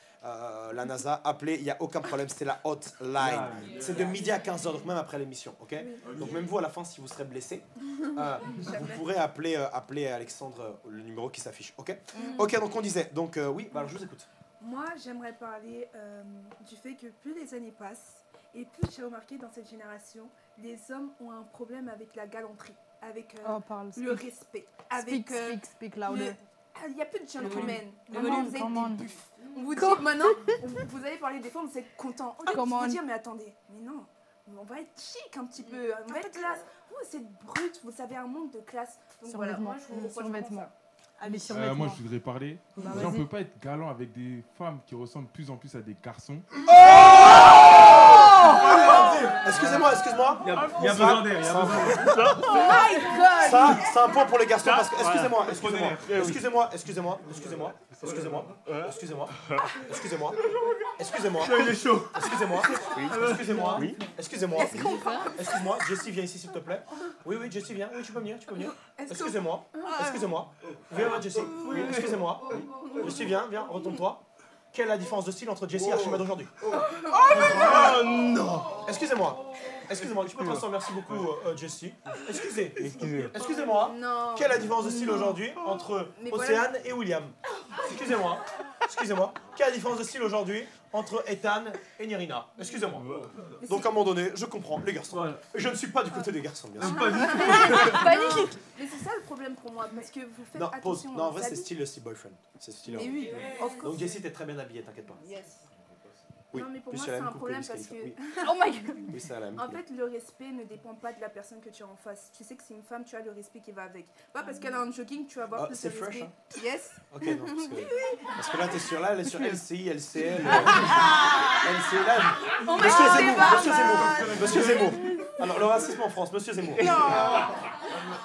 la NASA, appelez, il n'y a aucun problème, c'est la hotline. C'est de midi à 15h, donc même après l'émission, ok? Donc même vous, à la fin, si vous serez blessé, vous pourrez appeler, Alexandre, le numéro qui s'affiche, ok? Ok, donc on disait, donc oui, bah alors je vous écoute. Moi, j'aimerais parler du fait que plus les années passent, et plus j'ai remarqué dans cette génération, les hommes ont un problème avec la galanterie, avec le respect, avec... Speak louder. Il n'y a plus de gentlemen. Maintenant, vous êtes des buffs. On vous dit maintenant, vous allez parler des fois, vous êtes content. On va dire, mais attendez, mais non, on va être chic un petit peu, on va être classe. Vous, c'est brut, vous avez un manque de classe. Donc voilà, moi, je vous survêtement. Moi, je voudrais parler. On ne peut pas être galant avec des femmes qui ressemblent de plus en plus à des garçons. Excusez-moi, excusez-moi. Il y a besoin d'air. Ça, c'est un point pour les garçons parce que. Excusez-moi. Jessie, viens ici, s'il te plaît. Oui, oui, Jessie, viens. Oui, tu peux venir, Viens, Jessie. Oui, excusez-moi. Jessie, viens, retourne-toi. Quelle est la différence de style entre Jessie et Archimède aujourd'hui? Oh non! Excusez-moi, tu peux te rassurer, merci beaucoup Jessie. Excusez-moi. Quelle est la différence de style aujourd'hui entre Océane et William? Excusez-moi. Quelle est la différence de style aujourd'hui entre Ethan et Nirina? Excusez-moi. Donc à un moment donné, je comprends les garçons. Je ne suis pas du côté des garçons, bien sûr. Panique. Mais c'est ça le problème pour moi, parce que vous faites attention. Non, en vrai, c'est style aussi boyfriend. C'est style. Et oui. Donc Jessie, t'es très bien habillée, t'inquiète pas. Yes. Oui, non mais pour moi c'est un problème parce que... Oh my god! En fait le respect ne dépend pas de la personne que tu as en face. Tu sais que c'est une femme, tu as le respect qui va avec. Pas parce qu'elle a un jogging, tu vas avoir plus de respect. C'est Fresh hein? Yes! Ok, non, parce que... Oui, oui. Parce que là t'es sur là, elle est sur LCI, LCL... LCL... Monsieur Zemmour! Alors le racisme en France, Monsieur Zemmour!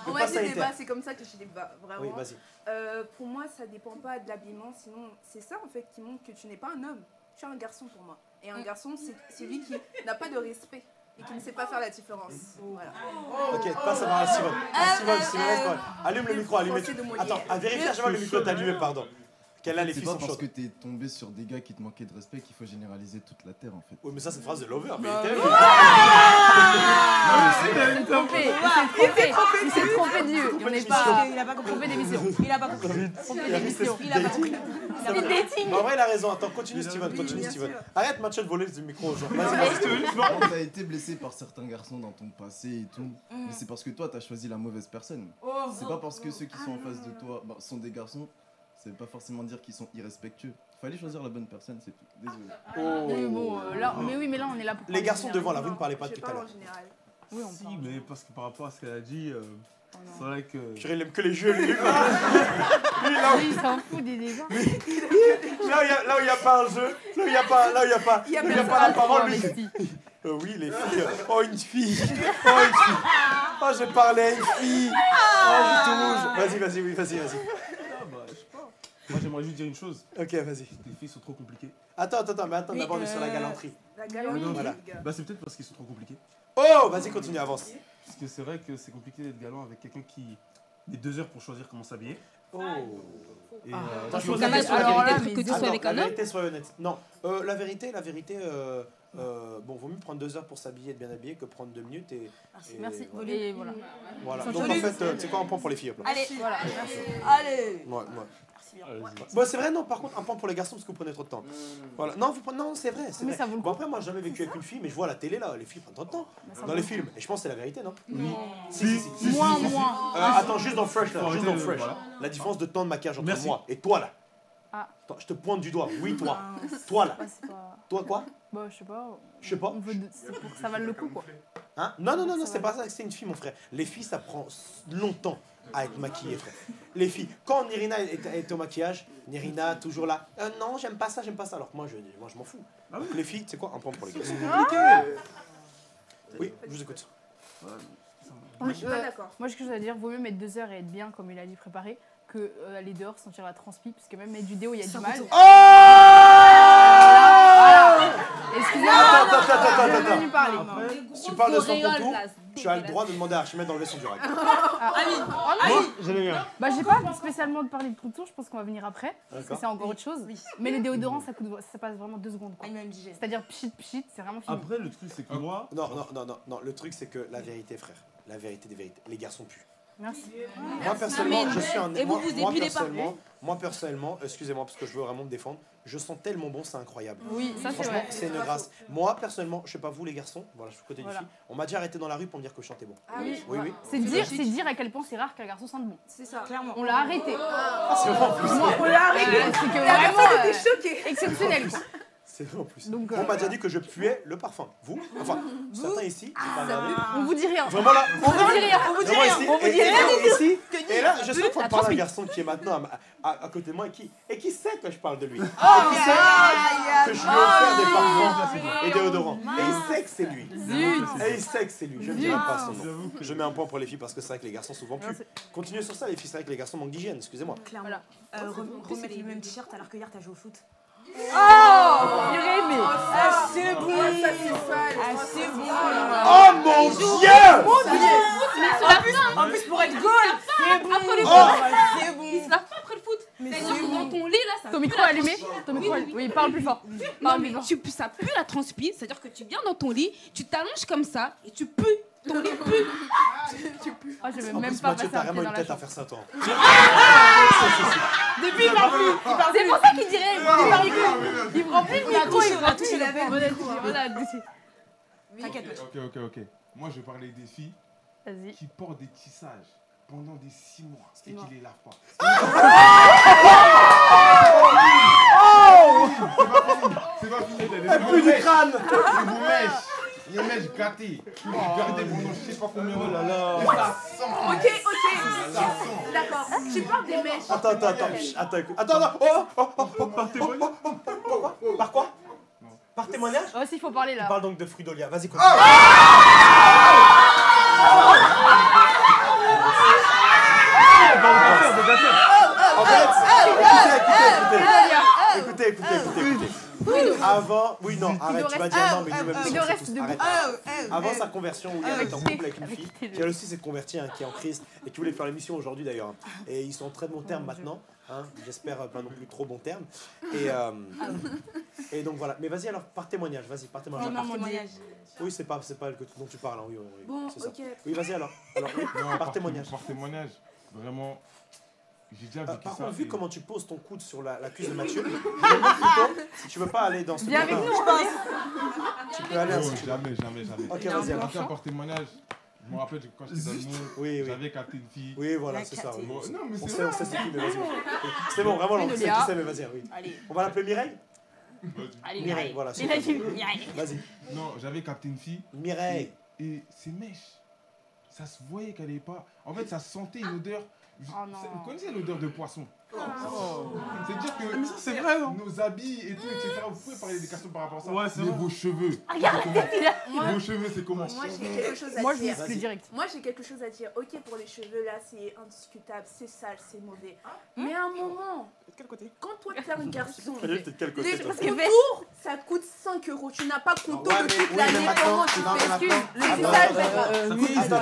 On m'a des débats, c'est comme ça que je débat, vraiment. Oui, vas-y. Pour moi ça dépend pas de l'habillement, sinon c'est ça en fait qui montre que tu n'es pas un homme. Tu es un garçon pour moi. Et un garçon, c'est celui qui n'a pas de respect et qui ne sait pas faire la différence. Voilà. Ok, passe à Simone. Allume le micro, allume. Attends, à vérifier, je vois le micro, t'as allumé, pardon. Qu'elle a les filles sont chaudes. C'est pas parce que t'es tombé sur des gars qui te manquaient de respect qu'il faut généraliser toute la terre en fait. Oui, mais ça, c'est une phrase de lover, mais il t'aime. Il s'est trompé de lieu. Il a pas compris d'émission. En vrai, il a raison. Attends, continue, Steven. Arrête, Mathieu, de voler le micro aux gens. Vas-y, t'as été blessé par certains garçons dans ton passé et tout. Mais c'est parce que toi, t'as choisi la mauvaise personne. C'est pas parce que ceux qui sont en face de toi sont des garçons. Ça veut pas forcément dire qu'ils sont irrespectueux. Fallait choisir la bonne personne, c'est tout. Désolé. Mais bon, là, mais oui, mais là on est là pour. Les garçons devant là, vous ne parlez pas de tout à l'heure. Oui, on parle. Mais parce que par rapport à ce qu'elle a dit, c'est vrai que. Il aime que les jeux, lui. Il s'en fout des dégâts. Là où il n'y a pas un jeu, là où il n'y a pas la parole, lui. Oui, les filles. Oh, une fille. Oh, une fille. Oh, je parlais à une fille. Oh, je touche. Vas-y, vas-y, oui, vas-y, vas-y. Non, bah, je sais pas. Moi, j'aimerais juste dire une chose. Ok, vas-y. Les filles sont trop compliquées. Attends, d'abord, on est sur la galanterie. La galanterie. Oui, voilà. Bah, c'est peut-être parce qu'ils sont trop compliqués. Oh, vas-y, continue, avance. Parce que c'est vrai que c'est compliqué d'être galant avec quelqu'un qui... des 2 heures pour choisir comment s'habiller. Oh. T'as choisi que tu sois avec un homme. La vérité, sois honnête. Non, la vérité... bon, vaut mieux prendre 2 heures pour s'habiller, être bien habillé, que prendre 2 minutes et... Merci, voilà. Voilà. Donc en fait, c'est quoi un point pour les filles? Allez, voilà. Allez. Bon, c'est vrai, non, par contre, un point pour les garçons parce que vous prenez trop de temps. Voilà. Non, vous prenez... non, c'est vrai, c'est vrai. Bon, après, moi, j'ai jamais vécu avec une fille, mais je vois à la télé, là, les filles prennent trop de temps. Dans les films. Et je pense que c'est la vérité, non? Si. Moi. Attends, juste dans Fresh, là. Juste dans Fresh. La différence de temps de maquillage entre moi et toi, là. Ah. Attends, je te pointe du doigt. Oui, toi. Toi, là. Toi, quoi? Bah, je sais pas. Je sais pas. Ça vaut le coup, quoi. Hein? Non, c'est pas ça. C'est une fille, mon frère. Les filles, ça prend longtemps à être maquillée, frère. Les filles, quand Nirina est au maquillage, Nirina, toujours là. Non, j'aime pas ça. Alors que moi, je m'en fous. Ah oui. Les filles, c'est quoi? Un point pour les gars. C'est compliqué. Oui, je vous écoute. Moi, je suis pas d'accord. Moi, ce que je veux dire, vaut mieux mettre 2 heures et être bien, comme il a dit, préparé, que aller dehors, sentir la transpi, parce que même mettre du déo, il y a du mal. Excusez-moi. Attends. Tu parles de son contour, tu as le droit de demander à Archimède d'enlever son durag. Ami. Bah, j'ai pas spécialement de parler de contour, je pense qu'on va venir après, parce que c'est encore autre chose. Mais les déodorants, ça passe vraiment 2 secondes. C'est-à-dire pchit, c'est vraiment fini. Après, le truc, c'est que moi... Non, le truc, c'est que la vérité, frère, la vérité des vérités, les garçons puent. Merci. Moi, personnellement, je suis un... Moi, personnellement, excusez-moi, parce que je veux vraiment me défendre, je sens tellement bon, c'est incroyable. Oui, ça, c'est vrai. C'est une grâce. Moi, personnellement, je sais pas vous, les garçons, voilà, je suis côté du fille, on m'a déjà arrêté dans la rue pour me dire que je chantais bon. Ah oui. C'est dire à quel point c'est rare qu'un garçon sente bon. C'est ça, clairement. On l'a arrêté. Ah, c'est vrai, en plus. On l'a arrêté. C'est que vraiment... était choquée. Exceptionnel, quoi. C'est vrai en plus. Donc, on m'a déjà dit que je puais le parfum. Vous? Enfin, certains ici. On vous dit rien. Vraiment là, on vous dit rien. Et là, je sais qu'on parle d'un garçon qui est maintenant à côté de moi et qui sait que je parle de lui. Et qui sait que je lui ai offert des parfums et déodorants. Et il sait que c'est lui. Je ne dirai pas son nom. Je mets un point pour les filles parce que c'est vrai que les garçons souvent puent. Continuez sur ça, les filles. C'est vrai que les garçons manquent d'hygiène, excusez-moi. Clairement. Remettre le même t-shirt alors que hier, t'as joué au foot. Oh, c'est bon. Oh mon Dieu! En plus pour être goal, c'est bon. Il se lave pas après le foot. C'est-à-dire que dans ton lit là, ça pue. Ton micro allumé? Oui, parle plus fort. Non mais ça pue la transpire. C'est-à-dire que tu viens dans ton lit, tu t'allonges comme ça et tu pues. Ton lit pue. Tu pues. Oh, je vais même pas passer à côté dans la chambre. Mathieu, t'as vraiment une tête à faire ça, toi. Depuis, il parle plus. C'est pour ça qu'il dirait. Il parle plus. Il prend plus le micro. T'inquiète. Ok. Moi, je parlais des filles qui portent des tissages pendant des 6 mois et qui les lavent pas. C'est pas fini. Elle pue du crâne. C'est vous mèche. Les mèches gâtées, gardées pendant je sais pas combien de temps. Ça sent. Ok. D'accord. Tu parles des mèches. Attends. Oh. Par quoi? Par témoignage? Oh, s'il faut parler là. On parle donc de Fruidolia. Vas-y, quoi. Écoutez. Avant, tu vas dire non, mais nous-mêmes, c'est tout. Avant sa conversion, où il était en couple avec une fille, qui elle aussi s'est convertie, qui est en Christ, et qui voulait faire l'émission aujourd'hui d'ailleurs. Et ils sont en très bons termes maintenant, j'espère pas non plus trop bons termes. Et donc voilà, mais vas-y alors, par témoignage. Oui, c'est pas elle dont tu parles, oui, c'est ça. Oui, vas-y alors, par témoignage. Par témoignage, vraiment... Par contre, vu comment tu poses ton coude sur la cuisse de Mathieu, si tu veux pas aller dans ce moment-là, viens avec nous, je pense. Tu peux aller ainsi. Jamais. Ok, vas-y, alors. Après, par témoignage, je me rappelle quand j'étais dans le monde, j'avais capté une fille. Oui, voilà, c'est ça. On sait qui, mais vas-y. C'est bon, vraiment, on sait qui c'est, mais vas-y, oui. On va l'appeler Mireille? Mireille, voilà. Vas-y. Non, j'avais capté une fille. Mireille. Et ses mèches, ça se voyait qu'elle n'allait pas. En fait, ça sentait une odeur. Vous connaissez l'odeur de poisson? C'est dire que c'est vrai, nos habits et tout, etc. Vous pouvez parler des questions par rapport à ça. Ouais, c'est vos cheveux. Regarde, vos cheveux, c'est comment? Moi, j'ai quelque chose à dire. Moi, je m'explique direct. Moi, j'ai quelque chose à dire. Ok, pour les cheveux, là, c'est indiscutable, c'est sale, c'est mauvais. Mais à un moment, de quel côté? Quand toi, t'es un garçon, les contours, ça coûte 5 €. Tu n'as pas contour de toute l'année. Comment tu fais? Le visage,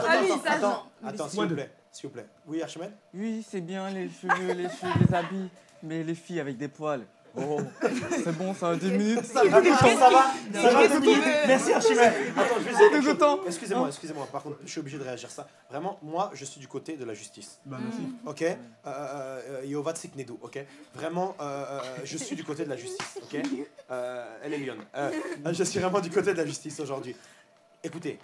attends, s'il vous plaît. S'il vous plaît. Oui, Archimède? Oui, c'est bien les cheveux, les cheveux, les habits, mais les filles avec des poils. Oh, c'est bon, ça a 10 minutes. Ça va, ça va 10 minutes. Merci Archimède. Attends, je vais essayer. Excusez-moi, excusez-moi. Par contre, je suis obligé de réagir ça. Vraiment, moi, je suis du côté de la justice. Bah, merci. Ok? Yova Tsiknedou, ok? Vraiment, je suis du côté de la justice, ok? Elle est lionne. Je suis vraiment du côté de la justice aujourd'hui. Écoutez,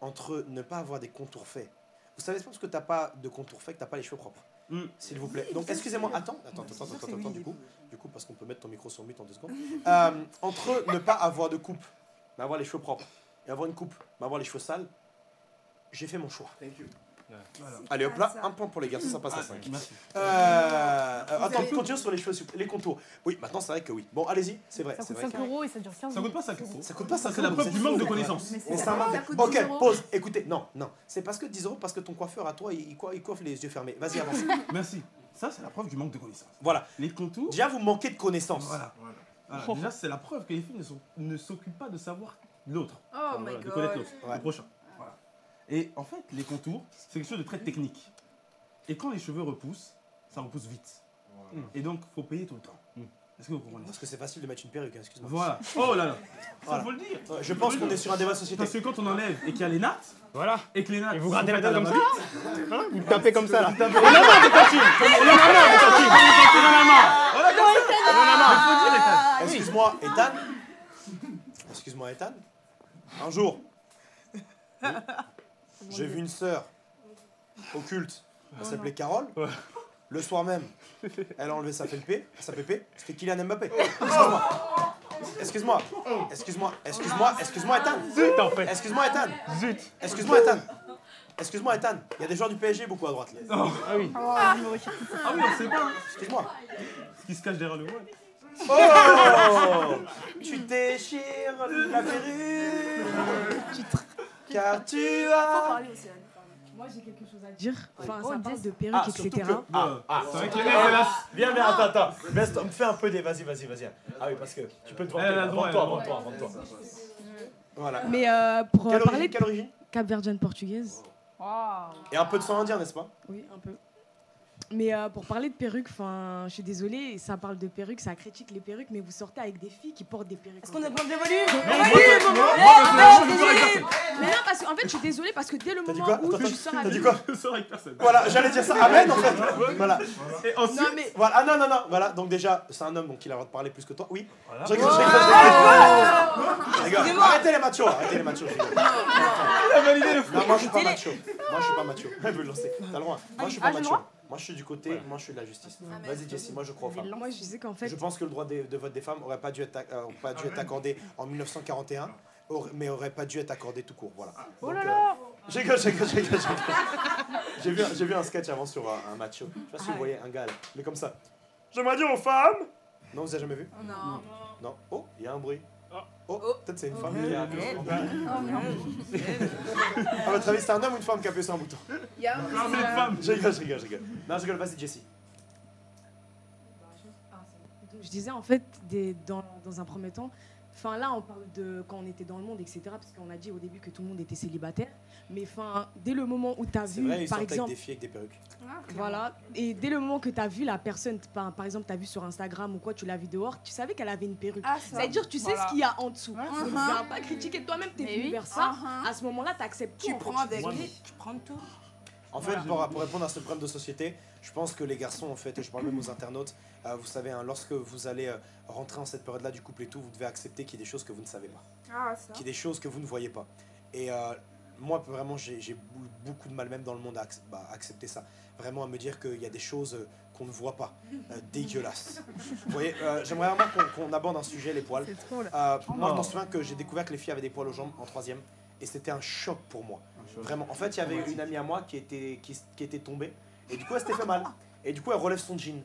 entre ne pas avoir des contours faits, vous savez, c'est parce que t'as pas de contour fait que t'as pas les cheveux propres. Mmh. S'il vous plaît. Donc, excusez-moi, attends, du coup, parce qu'on peut mettre ton micro sur mute en 2 secondes. Entre ne pas avoir de coupe, mais avoir les cheveux propres, et avoir une coupe, mais avoir les cheveux sales, j'ai fait mon choix. Thank you. Ouais. Voilà. Allez, hop là, un point pour les gars, ça passe à 5. Attends, continue sur les cheveux, les contours. Oui, maintenant c'est vrai que oui. Bon, allez-y, c'est vrai. Ça coûte 5 € et ça dure 15 minutes. Ça coûte pas 5 €. Ça coûte pas 5 €. C'est la preuve du manque de connaissances. Ok, pause, écoutez. Non, c'est parce que 10 € parce que ton coiffeur à toi, il coiffe les yeux fermés. Vas-y, avance. Merci. Ça, c'est la preuve du manque de connaissances. Voilà. Les contours. Déjà, vous manquez de connaissances. Voilà. Déjà, c'est la preuve que les filles ne s'occupent pas de savoir l'autre. Oh my god. De connaître l'autre, le prochain. Et en fait, les contours, c'est quelque chose de très technique. Et quand les cheveux repoussent, ça repousse vite. Voilà. Et donc, il faut payer tout le temps. Est-ce que vous comprenez? Parce que c'est facile de mettre une perruque, excuse-moi. Voilà. Oh là là. Ça faut le dire. Je pense qu'on est sur un débat sociétal. Parce que quand on enlève et qu'il y a les nattes, voilà. Et que les nattes. Et vous grattez la tête comme ça. Vous tapez comme ça là. On a marre de tatines. On a marre. Excuse-moi, Ethan. Excuse-moi, Ethan. Un jour. J'ai vu une sœur occulte, elle s'appelait Carole. Le soir même, elle a enlevé sa pépé, c'était Kylian Mbappé. Excuse-moi, Ethan. Zut en fait. Excuse-moi, Ethan. Il y a des joueurs du PSG beaucoup à droite. Ah oui. Ah oui, on sait pas. Excuse-moi. Ce qui se cache derrière le voile. Oh, tu déchires la perruque. Car tu as... Moi j'ai quelque chose à dire. Enfin, ça parle de perruque, etc. Que... c'est vrai que les mecs, hélas. Viens, viens, attends. Fais un peu des. Vas-y. Ah oui, parce que tu peux te vanter. Vente-toi. Voilà. Mais pour parler. Quelle origine? Cap-verdienne portugaise. Wow. Et un peu de sang indien, n'est-ce pas? Oui, un peu. Mais pour parler de perruques, je suis désolée, ça parle de perruques, ça critique les perruques, mais vous sortez avec des filles qui portent des perruques. Est-ce qu'on a besoin de volume? Mais non, parce qu'en fait, je suis désolée, parce que dès le moment où tu sors avec... T'as dit quoi? Je sors avec personne. Voilà, j'allais dire ça. Amen, en fait. Voilà. Et ensuite... Ah non. Voilà, donc déjà, c'est un homme, donc il a le droit de parler plus que toi. Oui. Arrêtez les machos. Il a validé le fou. Non, moi, je suis pas macho. Elle veut le lancer. T'as le droit. Moi, je suis pas macho. Moi, je suis du côté, moi, je suis de la justice. Vas-y, Jessie, moi, je crois aux femmes. Moi, je disais qu'en fait... Je pense que le droit de vote des femmes n'aurait pas dû être accordé en 1941, mais aurait pas dû être accordé tout court, voilà. Oh là là. J'ai vu un sketch avant sur un macho. Je sais pas si vous voyez un gars, là. Il est comme ça. J'aimerais dire aux femmes... Non, vous avez jamais vu? Non. Non. Oh, il y a un bruit. Oh, peut-être c'est une femme qui a appuyé sur un bouton. À votre avis, c'est un homme ou une femme qui a appuyé sur un bouton? Non, c'est une femme. Je rigole. Non, je rigole, vas-y, Jessie. Je disais, en fait, dans un premier temps, enfin là, on parle de quand on était dans le monde, etc., parce qu'on a dit au début que tout le monde était célibataire, mais enfin, dès le moment où tu as vu, vrai, par exemple... avec des filles avec des perruques. Voilà, et dès le moment que tu as vu la personne, par exemple, tu as vu sur Instagram ou quoi, tu l'as vu dehors, tu savais qu'elle avait une perruque. C'est-à-dire, tu sais ce qu'il y a en dessous. Tu n'as pas critiqué, toi-même, tu es venu vers ça. À ce moment-là, tu acceptes tout. Tu prends tout. En fait, pour répondre à ce problème de société, je pense que les garçons, en fait, et je parle même aux internautes, vous savez, hein, lorsque vous allez rentrer en cette période-là du couple et tout, vous devez accepter qu'il y ait des choses que vous ne savez pas, qu'il y ait des choses que vous ne voyez pas. Et moi, vraiment, j'ai beaucoup de mal, même dans le monde, à accepter ça. Vraiment, à me dire qu'il y a des choses qu'on ne voit pas, dégueulasses. Vous voyez, j'aimerais vraiment qu'on aborde un sujet, les poils. Moi, je m'en souviens que j'ai découvert que les filles avaient des poils aux jambes en 3e, et c'était un choc pour moi. Vraiment. En fait, il y avait une amie à moi qui était tombée. Et du coup, elle s'était fait mal. Et du coup, elle relève son jean.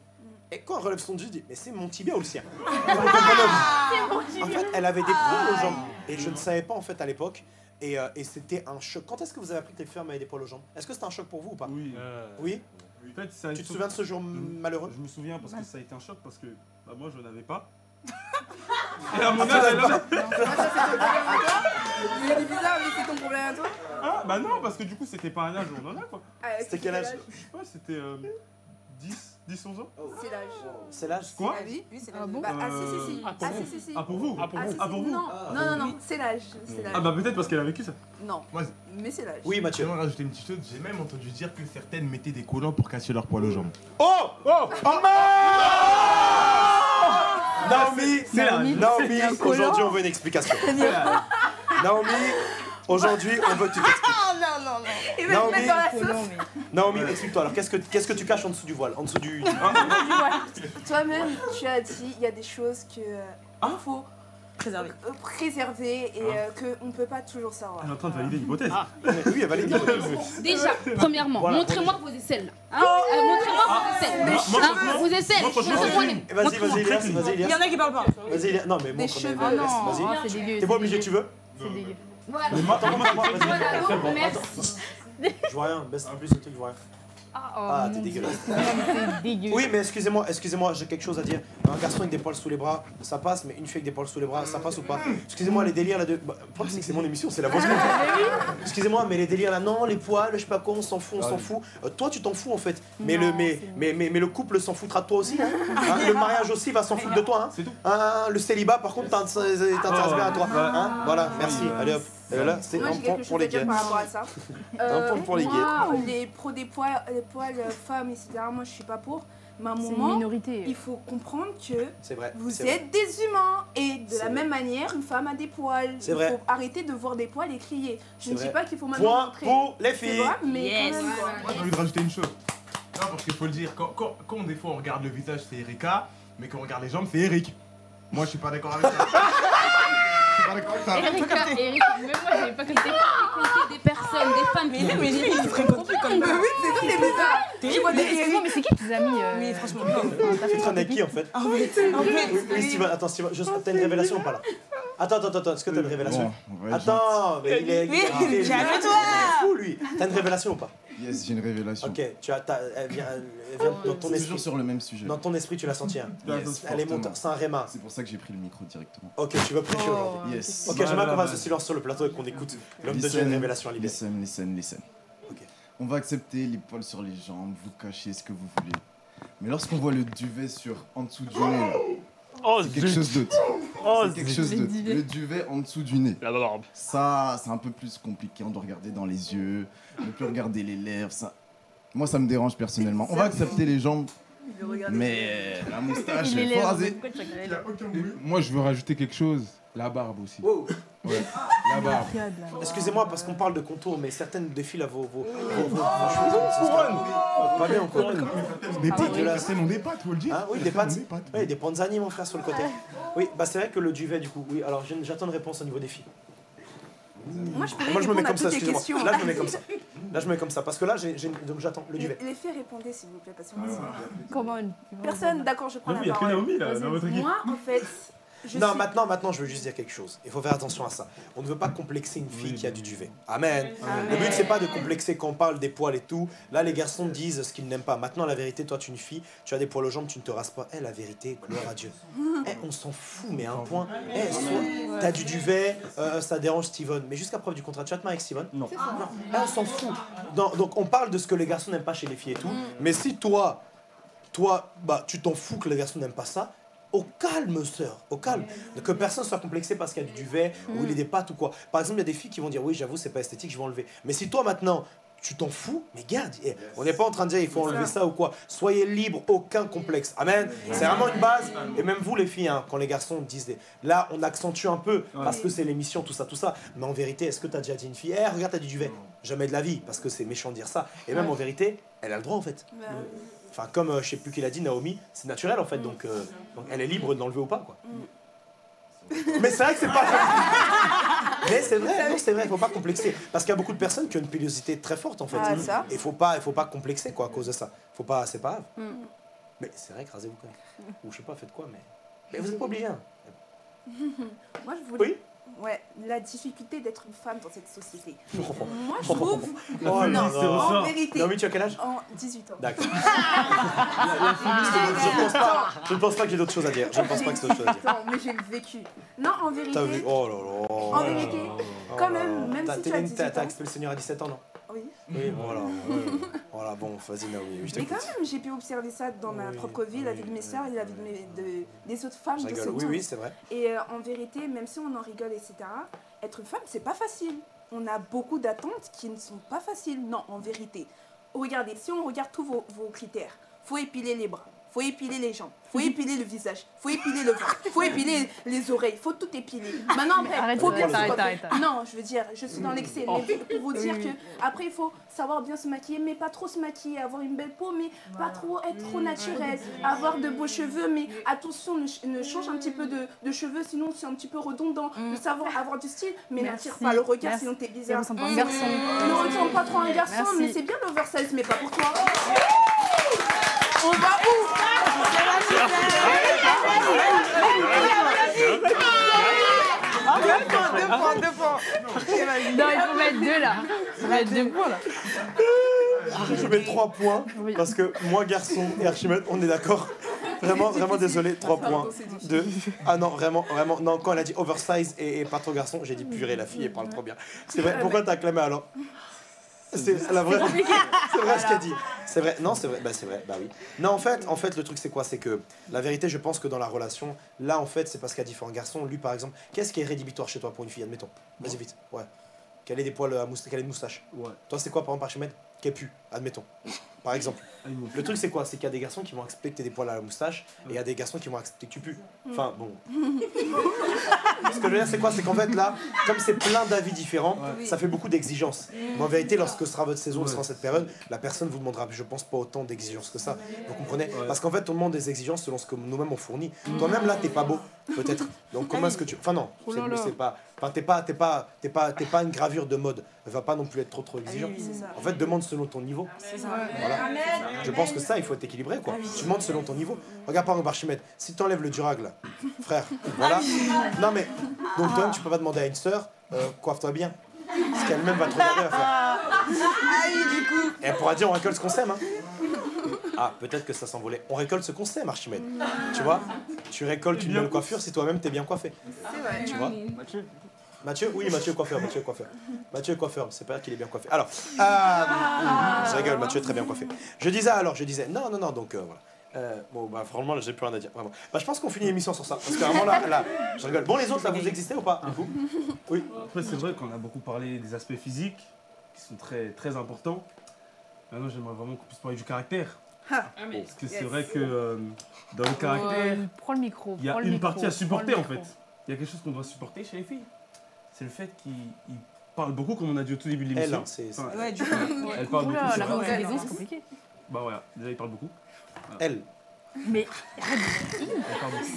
Et quand elle relève son jeu, je dis, mais c'est mon tibia ou le sien? En fait, elle avait des poils aux jambes. Et je ne savais pas, en fait, à l'époque. Et c'était un choc. Quand est-ce que vous avez appris que les femmes avaient des poils aux jambes? Est-ce que c'était un choc pour vous ou pas? Oui. Oui. En fait, ça, tu te souviens de ce jour malheureux? Je me souviens parce que ça a été un choc parce que bah, moi je n'avais pas. Et à mon âge, alors. Il est bizarre, mais c'est ton problème à toi? Ah bah non, parce que du coup c'était pas un âge où on en a quoi. C'était quel âge? Je sais pas, c'était 10-11 ans. C'est l'âge. C'est l'âge? Quoi? Oui, c'est l'âge. Ah si si si. Ah pour vous? Ah pour vous? Non, non, non, c'est l'âge. Ah bah peut-être parce qu'elle a vécu ça. Non, mais c'est l'âge. Oui Mathieu. J'aimerais rajouter une petite chose, j'ai même entendu dire que certaines mettaient des collants pour casser leurs poils aux jambes. Oh! Oh! Oh! Naomi, Naomi, aujourd'hui on veut une explication. Naomi, aujourd'hui on veut que tu t'expliques. Non, non, non. Il va te mettre dans la sauce. Naomi, explique-toi. Alors qu'est-ce que tu caches en dessous du voile? En dessous du voile. Toi-même, tu as dit, il y a des choses que faut préserver. Préserver et qu'on ne peut pas toujours savoir. Elle est en train de valider l'hypothèse. Oui, elle valide l'hypothèse. Déjà, premièrement, montrez-moi vos aisselles. Montrez-moi vos aisselles. Vas-y, vas-y, Elias. Il y en a qui parlent pas. Vas-y, non, mais montre-moi. Vas-y. T'es pas obligé, tu veux? C'est dégueu. Voilà. Merci. Je vois rien, baisse un peu ce truc, je vois rien. Ah, t'es dégueulasse. Oui, mais excusez-moi, j'ai quelque chose à dire. Un garçon avec des poils sous les bras, ça passe, mais une fille avec des poils sous les bras, ça passe ou pas? Excusez-moi, les délires là de. C'est mon émission, c'est la vôtre. Excusez-moi, mais les délires là, non, les poils, je sais pas quoi, on s'en fout, on s'en fout. Toi, tu t'en fous en fait. Mais le couple s'en foutra de toi aussi. Le mariage aussi va s'en foutre de toi. C'est tout. Le célibat, par contre, t'intéresses bien à toi. Voilà, merci, allez hop. Là, c'est un point pour les gays. Un point pour les gays. Les pros des poils, les poils femmes, etc. Moi, je suis pas pour. Mais à un moment, il faut comprendre que vous êtes des humains. Et de la même manière, une femme a des poils. Il faut arrêter de voir des poils et crier. Je ne dis pas qu'il faut maintenant montrer. Point pour les filles. Moi, j'ai envie de rajouter une chose. Non, parce qu'il faut le dire. Quand des fois on regarde le visage, c'est Erika. Mais quand on regarde les jambes, c'est Eric. Moi, je suis pas d'accord avec ça. Erika, même moi j'avais pas compté des personnes, des femmes. Mais non, mais j'ai très compris comme ça. Oui, c'est tout, c'est bizarre. Mais c'est qui tes amis? Mais franchement, tu traînes avec qui en fait? Oui, Steven, attends, Steven, t'as une révélation ou pas là? Attends, est-ce que t'as une révélation? Attends, mais il est. Mais jamais toi! Il est fou lui! T'as une révélation ou pas? Yes, j'ai une révélation. Ok, elle vient dans ton esprit. Toujours sur le même sujet. Dans ton esprit, tu l'as senti. Elle est montante, c'est un réma. C'est pour ça que j'ai pris le micro directement. Ok, tu vas prêcher aujourd'hui. Yes. Ok, j'aimerais qu'on fasse ce silence sur le plateau et qu'on écoute l'homme de Dieu, une révélation à l'idée. Listen. Ok. On va accepter les poils sur les jambes, vous cachez ce que vous voulez. Mais lorsqu'on voit le duvet sur en dessous du nez, c'est quelque chose d'autre. C'est quelque chose d'autre. Le duvet en dessous du nez. La barbe. Ça, c'est un peu plus compliqué. On doit regarder dans les yeux, ne plus regarder les lèvres. Ça, moi, ça me dérange personnellement. On va accepter les jambes, mais la moustache, il faut raser. Moi, je veux rajouter quelque chose. La barbe aussi. Wow. Ouais. La barbe. Excusez-moi parce qu'on parle de contour, mais certaines défilent à vos pas bien encore. Des pattes, c'est non des pattes, vous le dites. Ah oui, des pattes. Oui, des panzani, mon frère, sur le côté. Oui, bah c'est vrai que le duvet, du coup. Oui, alors j'attends une réponse au niveau des filles. Moi, je me mets comme ça, excusez-moi. Là, je me mets comme ça. Là, je me mets comme ça parce que là, donc j'attends le duvet. Les filles, répondez s'il vous plaît, parce que comment personne, d'accord, je prends la parole. Moi, en fait. Non, maintenant, je veux juste dire quelque chose. Il faut faire attention à ça. On ne veut pas complexer une fille qui a du duvet. Amen. Le but, c'est pas de complexer quand on parle des poils et tout. Là, les garçons disent ce qu'ils n'aiment pas. Maintenant, la vérité, toi, tu es une fille, tu as des poils aux jambes, tu ne te rases pas. Eh, la vérité, gloire à Dieu. Eh, on s'en fout, mais à un point. Eh, soit t'as du duvet, ça dérange Steven. Mais jusqu'à preuve du contrat, tu as de mal avec Steven? Non. Eh, on s'en fout. Donc, on parle de ce que les garçons n'aiment pas chez les filles et tout. Mais si toi, bah, tu t'en fous que les garçons n'aiment pas ça. Au calme, sœur, au calme. Que personne ne soit complexé parce qu'il y a du duvet ou il est des pattes ou quoi. Par exemple, il y a des filles qui vont dire oui, j'avoue, c'est pas esthétique, je vais enlever. Mais si toi maintenant, tu t'en fous, mais garde. On n'est pas en train de dire il faut enlever ça ou quoi. Soyez libre, aucun complexe. Amen. C'est vraiment une base. Et même vous, les filles, hein, quand les garçons disent là, on accentue un peu parce que c'est l'émission, tout ça. Mais en vérité, est-ce que tu as déjà dit une fille regarde, t'as du duvet? Jamais de la vie parce que c'est méchant de dire ça. Et même en vérité, elle a le droit en fait. Enfin, comme je sais plus qui l'a dit, Naomi, c'est naturel en fait, donc elle est libre d'enlever ou pas quoi. Mais c'est vrai que c'est pas. Mais c'est vrai, faut pas complexer. Parce qu'il y a beaucoup de personnes qui ont une pilosité très forte en fait. Et faut pas complexer quoi à cause de ça. C'est pas grave. Mais c'est vrai, rasez-vous quand même. Ou je sais pas, faites quoi, mais vous n'êtes pas obligé. Hein. Moi, je voulais... Oui. Ouais, la difficulté d'être une femme dans cette société. Oh. Moi, je trouve... Oh, non, en vérité... Non, mais tu as quel âge? En 18 ans. D'accord. Je ne pense pas que j'ai d'autres choses à dire. Je ne pense pas que j'ai d'autres choses à dire. Non, mais j'ai vécu. Non, en vérité... T'as vu? Oh là là. En vérité, quand même, même si tu as 18 ans... T'as accepté le Seigneur à 17 ans, non? Oui. Oui, voilà. Voilà, bon, vas-y, Naomi. Mais quand même, j'ai pu observer ça dans ma propre vie, la vie de mes soeurs et la vie des autres femmes. De ce oui, temps. Oui, c'est vrai. Et en vérité, même si on en rigole, etc., être femme, c'est pas facile. On a beaucoup d'attentes qui ne sont pas faciles. Non, en vérité. Regardez, si on regarde tous vos critères, faut épiler les bras, faut épiler les jambes, faut épiler le visage, faut épiler le ventre, faut épiler les oreilles, faut tout épiler. Maintenant, après, arrête, faut bien se... Non, je veux dire, je suis dans l'excès, mais pour vous dire que après, il faut savoir bien se maquiller, mais pas trop se maquiller, avoir une belle peau, mais pas trop être trop naturelle, avoir de beaux cheveux, mais attention, ne change un petit peu de cheveux, sinon c'est un petit peu redondant. De savoir avoir du style, mais n'attire pas le regard, sinon t'es bizarre. Ne ressemble pas trop à un garçon, mais c'est bien l'oversize, mais pas pour toi. On va où? Deux points. Non, il faut mettre deux là. Il faut mettre 2 points là. Je mets 3 points parce que moi, garçon et Archimède, on est d'accord. Vraiment, vraiment désolé, 3 points. Ah non, vraiment. Non, quand elle a dit oversize et pas trop garçon, j'ai dit purée, la fille, elle parle trop bien. C'est vrai, pourquoi t'as clamé alors? C'est la vraie. C'est vrai ce qu'elle dit. C'est vrai. Non, c'est vrai. Bah c'est vrai. Bah oui. Non, en fait, le truc c'est quoi? C'est que la vérité, je pense que dans la relation, là, en fait, c'est parce qu'il y a différents garçons. Lui, par exemple, qu'est-ce qui est rédhibitoire chez toi pour une fille? Admettons. Vas-y vite. Ouais. Qu'elle ait des poils à moustache. Qu'elle ait une moustache. Ouais. Toi, c'est quoi par exemple, Archimède? Qu'elle pue. Admettons. Par exemple. Le truc c'est quoi? C'est qu'il y a des garçons qui vont accepter des poils à la moustache et il y a des garçons qui vont accepter que tu pues. Enfin bon. Ce que je veux dire, c'est quoi? C'est qu'en fait, là, comme c'est plein d'avis différents, ça fait beaucoup d'exigences. Mais en vérité, lorsque sera votre saison, sera cette période, la personne vous demandera, je pense, pas autant d'exigences que ça. Vous comprenez? Parce qu'en fait, on demande des exigences selon ce que nous-mêmes on fournit. Toi-même, là, t'es pas beau, peut-être. Donc, comment est-ce que tu... Enfin, non, c'est pas... Enfin, t'es pas une gravure de mode. Va pas non plus être trop exigeant. En fait, demande selon ton niveau. Voilà. Je pense que ça, il faut être équilibré, quoi. Tu demandes selon ton niveau. Regarde, par exemple, Archimède, si t'enlèves le durag, là, frère, voilà. Non, mais... Donc toi, tu peux pas demander à une sœur, coiffe-toi bien, parce qu'elle-même va te regarder à faire. Et elle pourra dire, on récolte ce qu'on sème, hein. Ah, peut-être que ça s'envolait. On récolte ce qu'on sème, Archimède. Tu vois, tu récoltes une belle coiffure si toi-même t'es bien coiffé. Tu vois. Mathieu, oui, Mathieu est coiffeur, c'est pas qu'il est bien coiffé. Alors, je rigole, Mathieu est très bien coiffé. Je disais, non, donc voilà. Bon, bah, franchement, j'ai plus rien à dire. Vraiment. Bah, je pense qu'on finit l'émission sur ça. Parce que vraiment, là, je rigole. Bon, les autres, là, vous existez ou pas? Oui. Après, c'est vrai qu'on a beaucoup parlé des aspects physiques qui sont très, très importants. Maintenant, j'aimerais vraiment qu'on puisse parler du caractère. Parce que c'est vrai que dans le caractère, il y a une partie à supporter en fait. Il y a quelque chose qu'on doit supporter chez les filles. C'est le fait qu'ils parlent beaucoup, comme on a dit au tout début de l'émission. Elle parle beaucoup. La vocalisation, c'est compliqué. Bah, voilà, déjà, ils parlent beaucoup. Elle. Mais.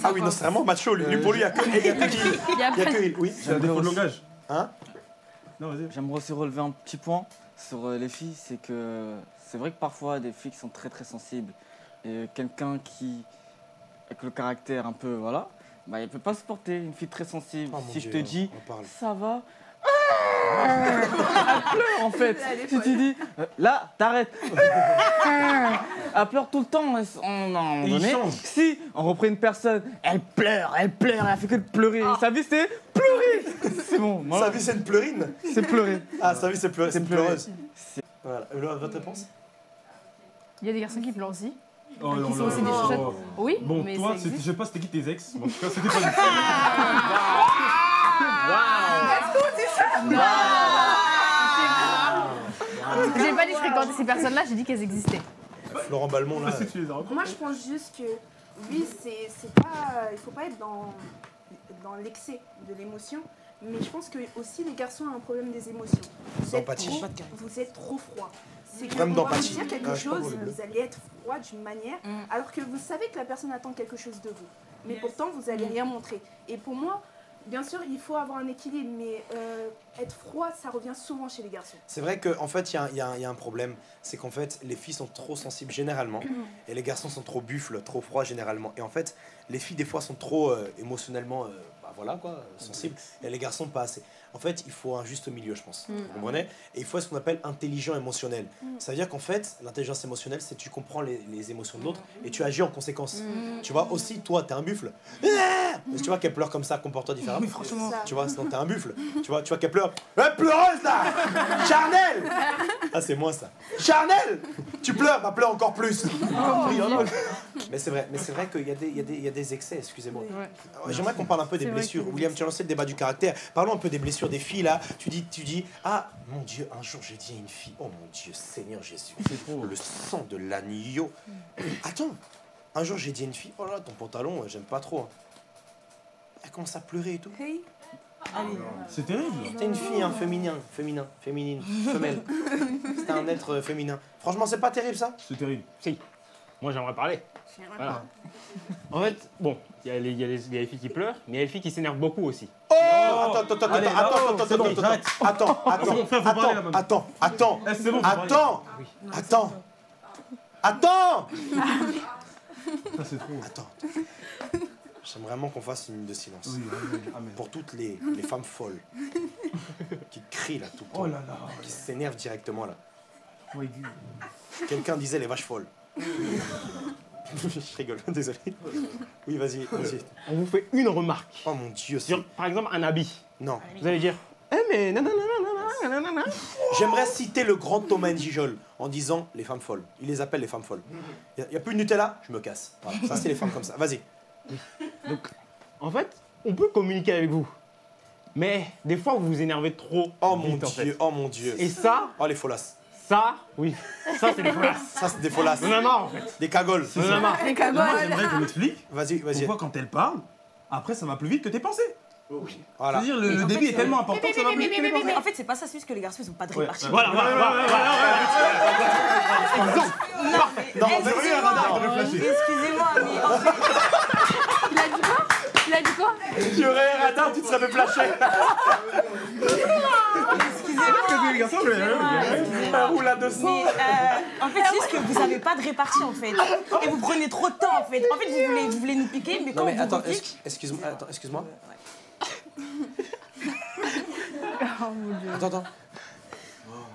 Ah oui, non, c'est vraiment macho. Lui, pour lui, il n'y a que il. Oui, c'est un défaut de langage. Hein? Non, vas-y. J'aimerais aussi relever un petit point sur les filles. C'est que c'est vrai que parfois, des filles qui sont très sensibles et quelqu'un qui. Avec le caractère un peu. Voilà. Bah, il peut pas supporter une fille très sensible. Oh, si je te dis, ça va. Elle pleure en fait. Si tu dis, là, t'arrêtes. Elle pleure tout le temps. On a un moment donné. Si on reprend une personne, elle pleure, elle fait que de pleurer. Sa vie c'est pleurer. C'est bon. Voilà. Sa vie c'est une pleurine. C'est pleurer. Ah, sa vie c'est pleurer. C'est pleureuse. Voilà. Votre réponse? Il y a des garçons qui pleurent aussi. Oh non, non. Oui, bon, mais toi, je sais pas c'était qui tes ex. Bon, en tout cas, c'était pas des ex. Est-ce qu'on dit ça? Non. J'ai pas dit fréquenter ces personnes-là, j'ai dit qu'elles existaient. Florent Balmont, là. Moi, je pense juste que, oui, c'est pas. Il faut pas être dans l'excès de l'émotion. Mais je pense que aussi les garçons ont un problème des émotions. Vous êtes trop froid. C'est que vous allez dire quelque chose, vous allez être froid d'une manière, alors que vous savez que la personne attend quelque chose de vous. Mais pourtant, vous n'allez rien montrer. Et pour moi, Bien sûr, il faut avoir un équilibre, mais être froid, ça revient souvent chez les garçons. C'est vrai qu'en fait, il y a un problème. C'est qu'en fait, les filles sont trop sensibles généralement, et les garçons sont trop buffles, trop froids généralement. Et en fait, les filles, des fois, sont trop émotionnellement, bah voilà quoi, sensibles, et les garçons, pas assez. En fait, il faut un juste milieu, je pense. Vous comprenez? Et il faut ce qu'on appelle intelligent émotionnel. Ça veut dire qu'en fait, l'intelligence émotionnelle, c'est tu comprends les émotions de l'autre et tu agis en conséquence. Tu vois, aussi, toi, t'es un buffle. Tu vois qu'elle pleure comme ça, comporte-toi différemment. Mais franchement, tu vois, sinon t'es un buffle. Tu vois qu'elle pleure. Elle pleureuse là, charnel. Ah, c'est moi ça. Charnel, tu pleures, bah pleure encore plus. Mais c'est vrai, qu'il y a des excès, excusez-moi. J'aimerais qu'on parle un peu des blessures. William, tu as lancé le débat du caractère. Parlons un peu des blessures des filles là. Tu dis, ah mon Dieu, un jour j'ai dit à une fille, oh mon Dieu, Seigneur Jésus, le sang de l'agneau. Attends, un jour j'ai dit à une fille, oh là, ton pantalon, j'aime pas trop. Elle commence à pleurer et tout. Hey. C'est terrible. C'était une fille, hein, femelle. C'était un être féminin. Franchement, c'est pas terrible ça? C'est terrible. Si. Moi, j'aimerais parler. Voilà. En fait, bon, il y a les filles qui pleurent, mais il y a les filles qui s'énervent beaucoup aussi. Oh, Attends. Ça, c'est trop. Attends. J'aime vraiment qu'on fasse une minute de silence. Oui, amen. Pour toutes les femmes folles qui crient là tout le temps, qui s'énervent directement là. Oui. Quelqu'un disait les vaches folles. Je rigole, désolé. Oui, vas-y, vas-y. On vous fait une remarque. Oh mon Dieu. Sur, par exemple, un habit. Non. Vous allez dire, eh mais nanana. J'aimerais citer le grand Thomas N'Gijol en disant les femmes folles. Il les appelle les femmes folles. Il n'y a plus de Nutella, je me casse. Voilà. Ça, c'est les femmes comme ça. Vas-y. Donc, en fait, on peut communiquer avec vous, mais des fois, vous vous énervez trop. Oh mon Dieu, oh mon Dieu. Et ça... Oh, les folasses. Ça, oui. Ça, c'est des folasses. Ça, c'est des folasses. On en a marre, en fait. Des cagoles. On en a marre. Des cagoles. Moi, j'aimerais qu'on m'explique. Vas-y, vas-y. Pourquoi, quand elle parle, après, ça va plus vite que tes pensées. Oui. Voilà. C'est-à-dire, le débit est tellement important que ça va plus vite que tes pensées. En fait, c'est pas ça, c'est juste que les garçons, ils ont pas de répartie. Voilà, voilà, voilà. Non, excusez-moi, mais en fait... Tu aurais un radar, tu te serais fait flasher. Excusez-moi. Roule à 200. En fait, c'est juste que vous n'avez pas de répartie, en fait. Et vous prenez trop de temps, en fait. En fait, vous voulez nous piquer, mais quand vous vous pique... Excuse-moi, attends, excuse-moi. Attends, attends.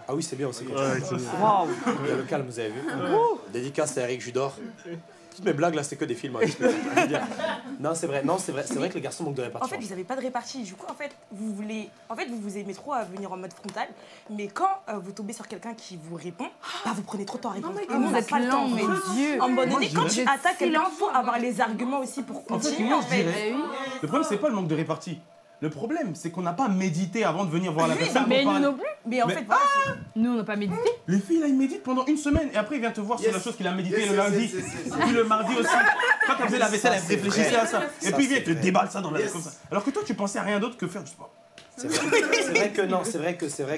Ah oui, c'est bien, on sait quoi. Waouh. Il y a le calme, vous avez vu. Dédicace à Eric Judor. Toutes mes blagues là, c'est que des films. Non, c'est vrai, c'est vrai que les garçons manquent de répartie. En fait, vous n'avez pas de répartie. Du coup, en fait, vous vous aimez trop à venir en mode frontal, mais quand vous tombez sur quelqu'un qui vous répond, vous prenez trop de temps à répondre. Vous n'avez pas le temps, mais Dieu. En bonne année, quand tu attaques quelqu'un, il faut avoir les arguments aussi pour continuer. En fait, le problème, c'est pas le manque de répartie. Le problème, c'est qu'on n'a pas médité avant de venir voir la personne. Mais nous non plus. Mais en fait, nous, on n'a pas médité. Les filles, là, ils méditent pendant une semaine. Et après, ils viennent te voir sur la chose qu'il a médité le lundi. Puis le mardi aussi. Quand elle faisait la vaisselle, elle réfléchissait à ça. Et puis, ils viennent te déballer ça dans la tête comme ça. Alors que toi, tu pensais à rien d'autre que faire du sport. C'est vrai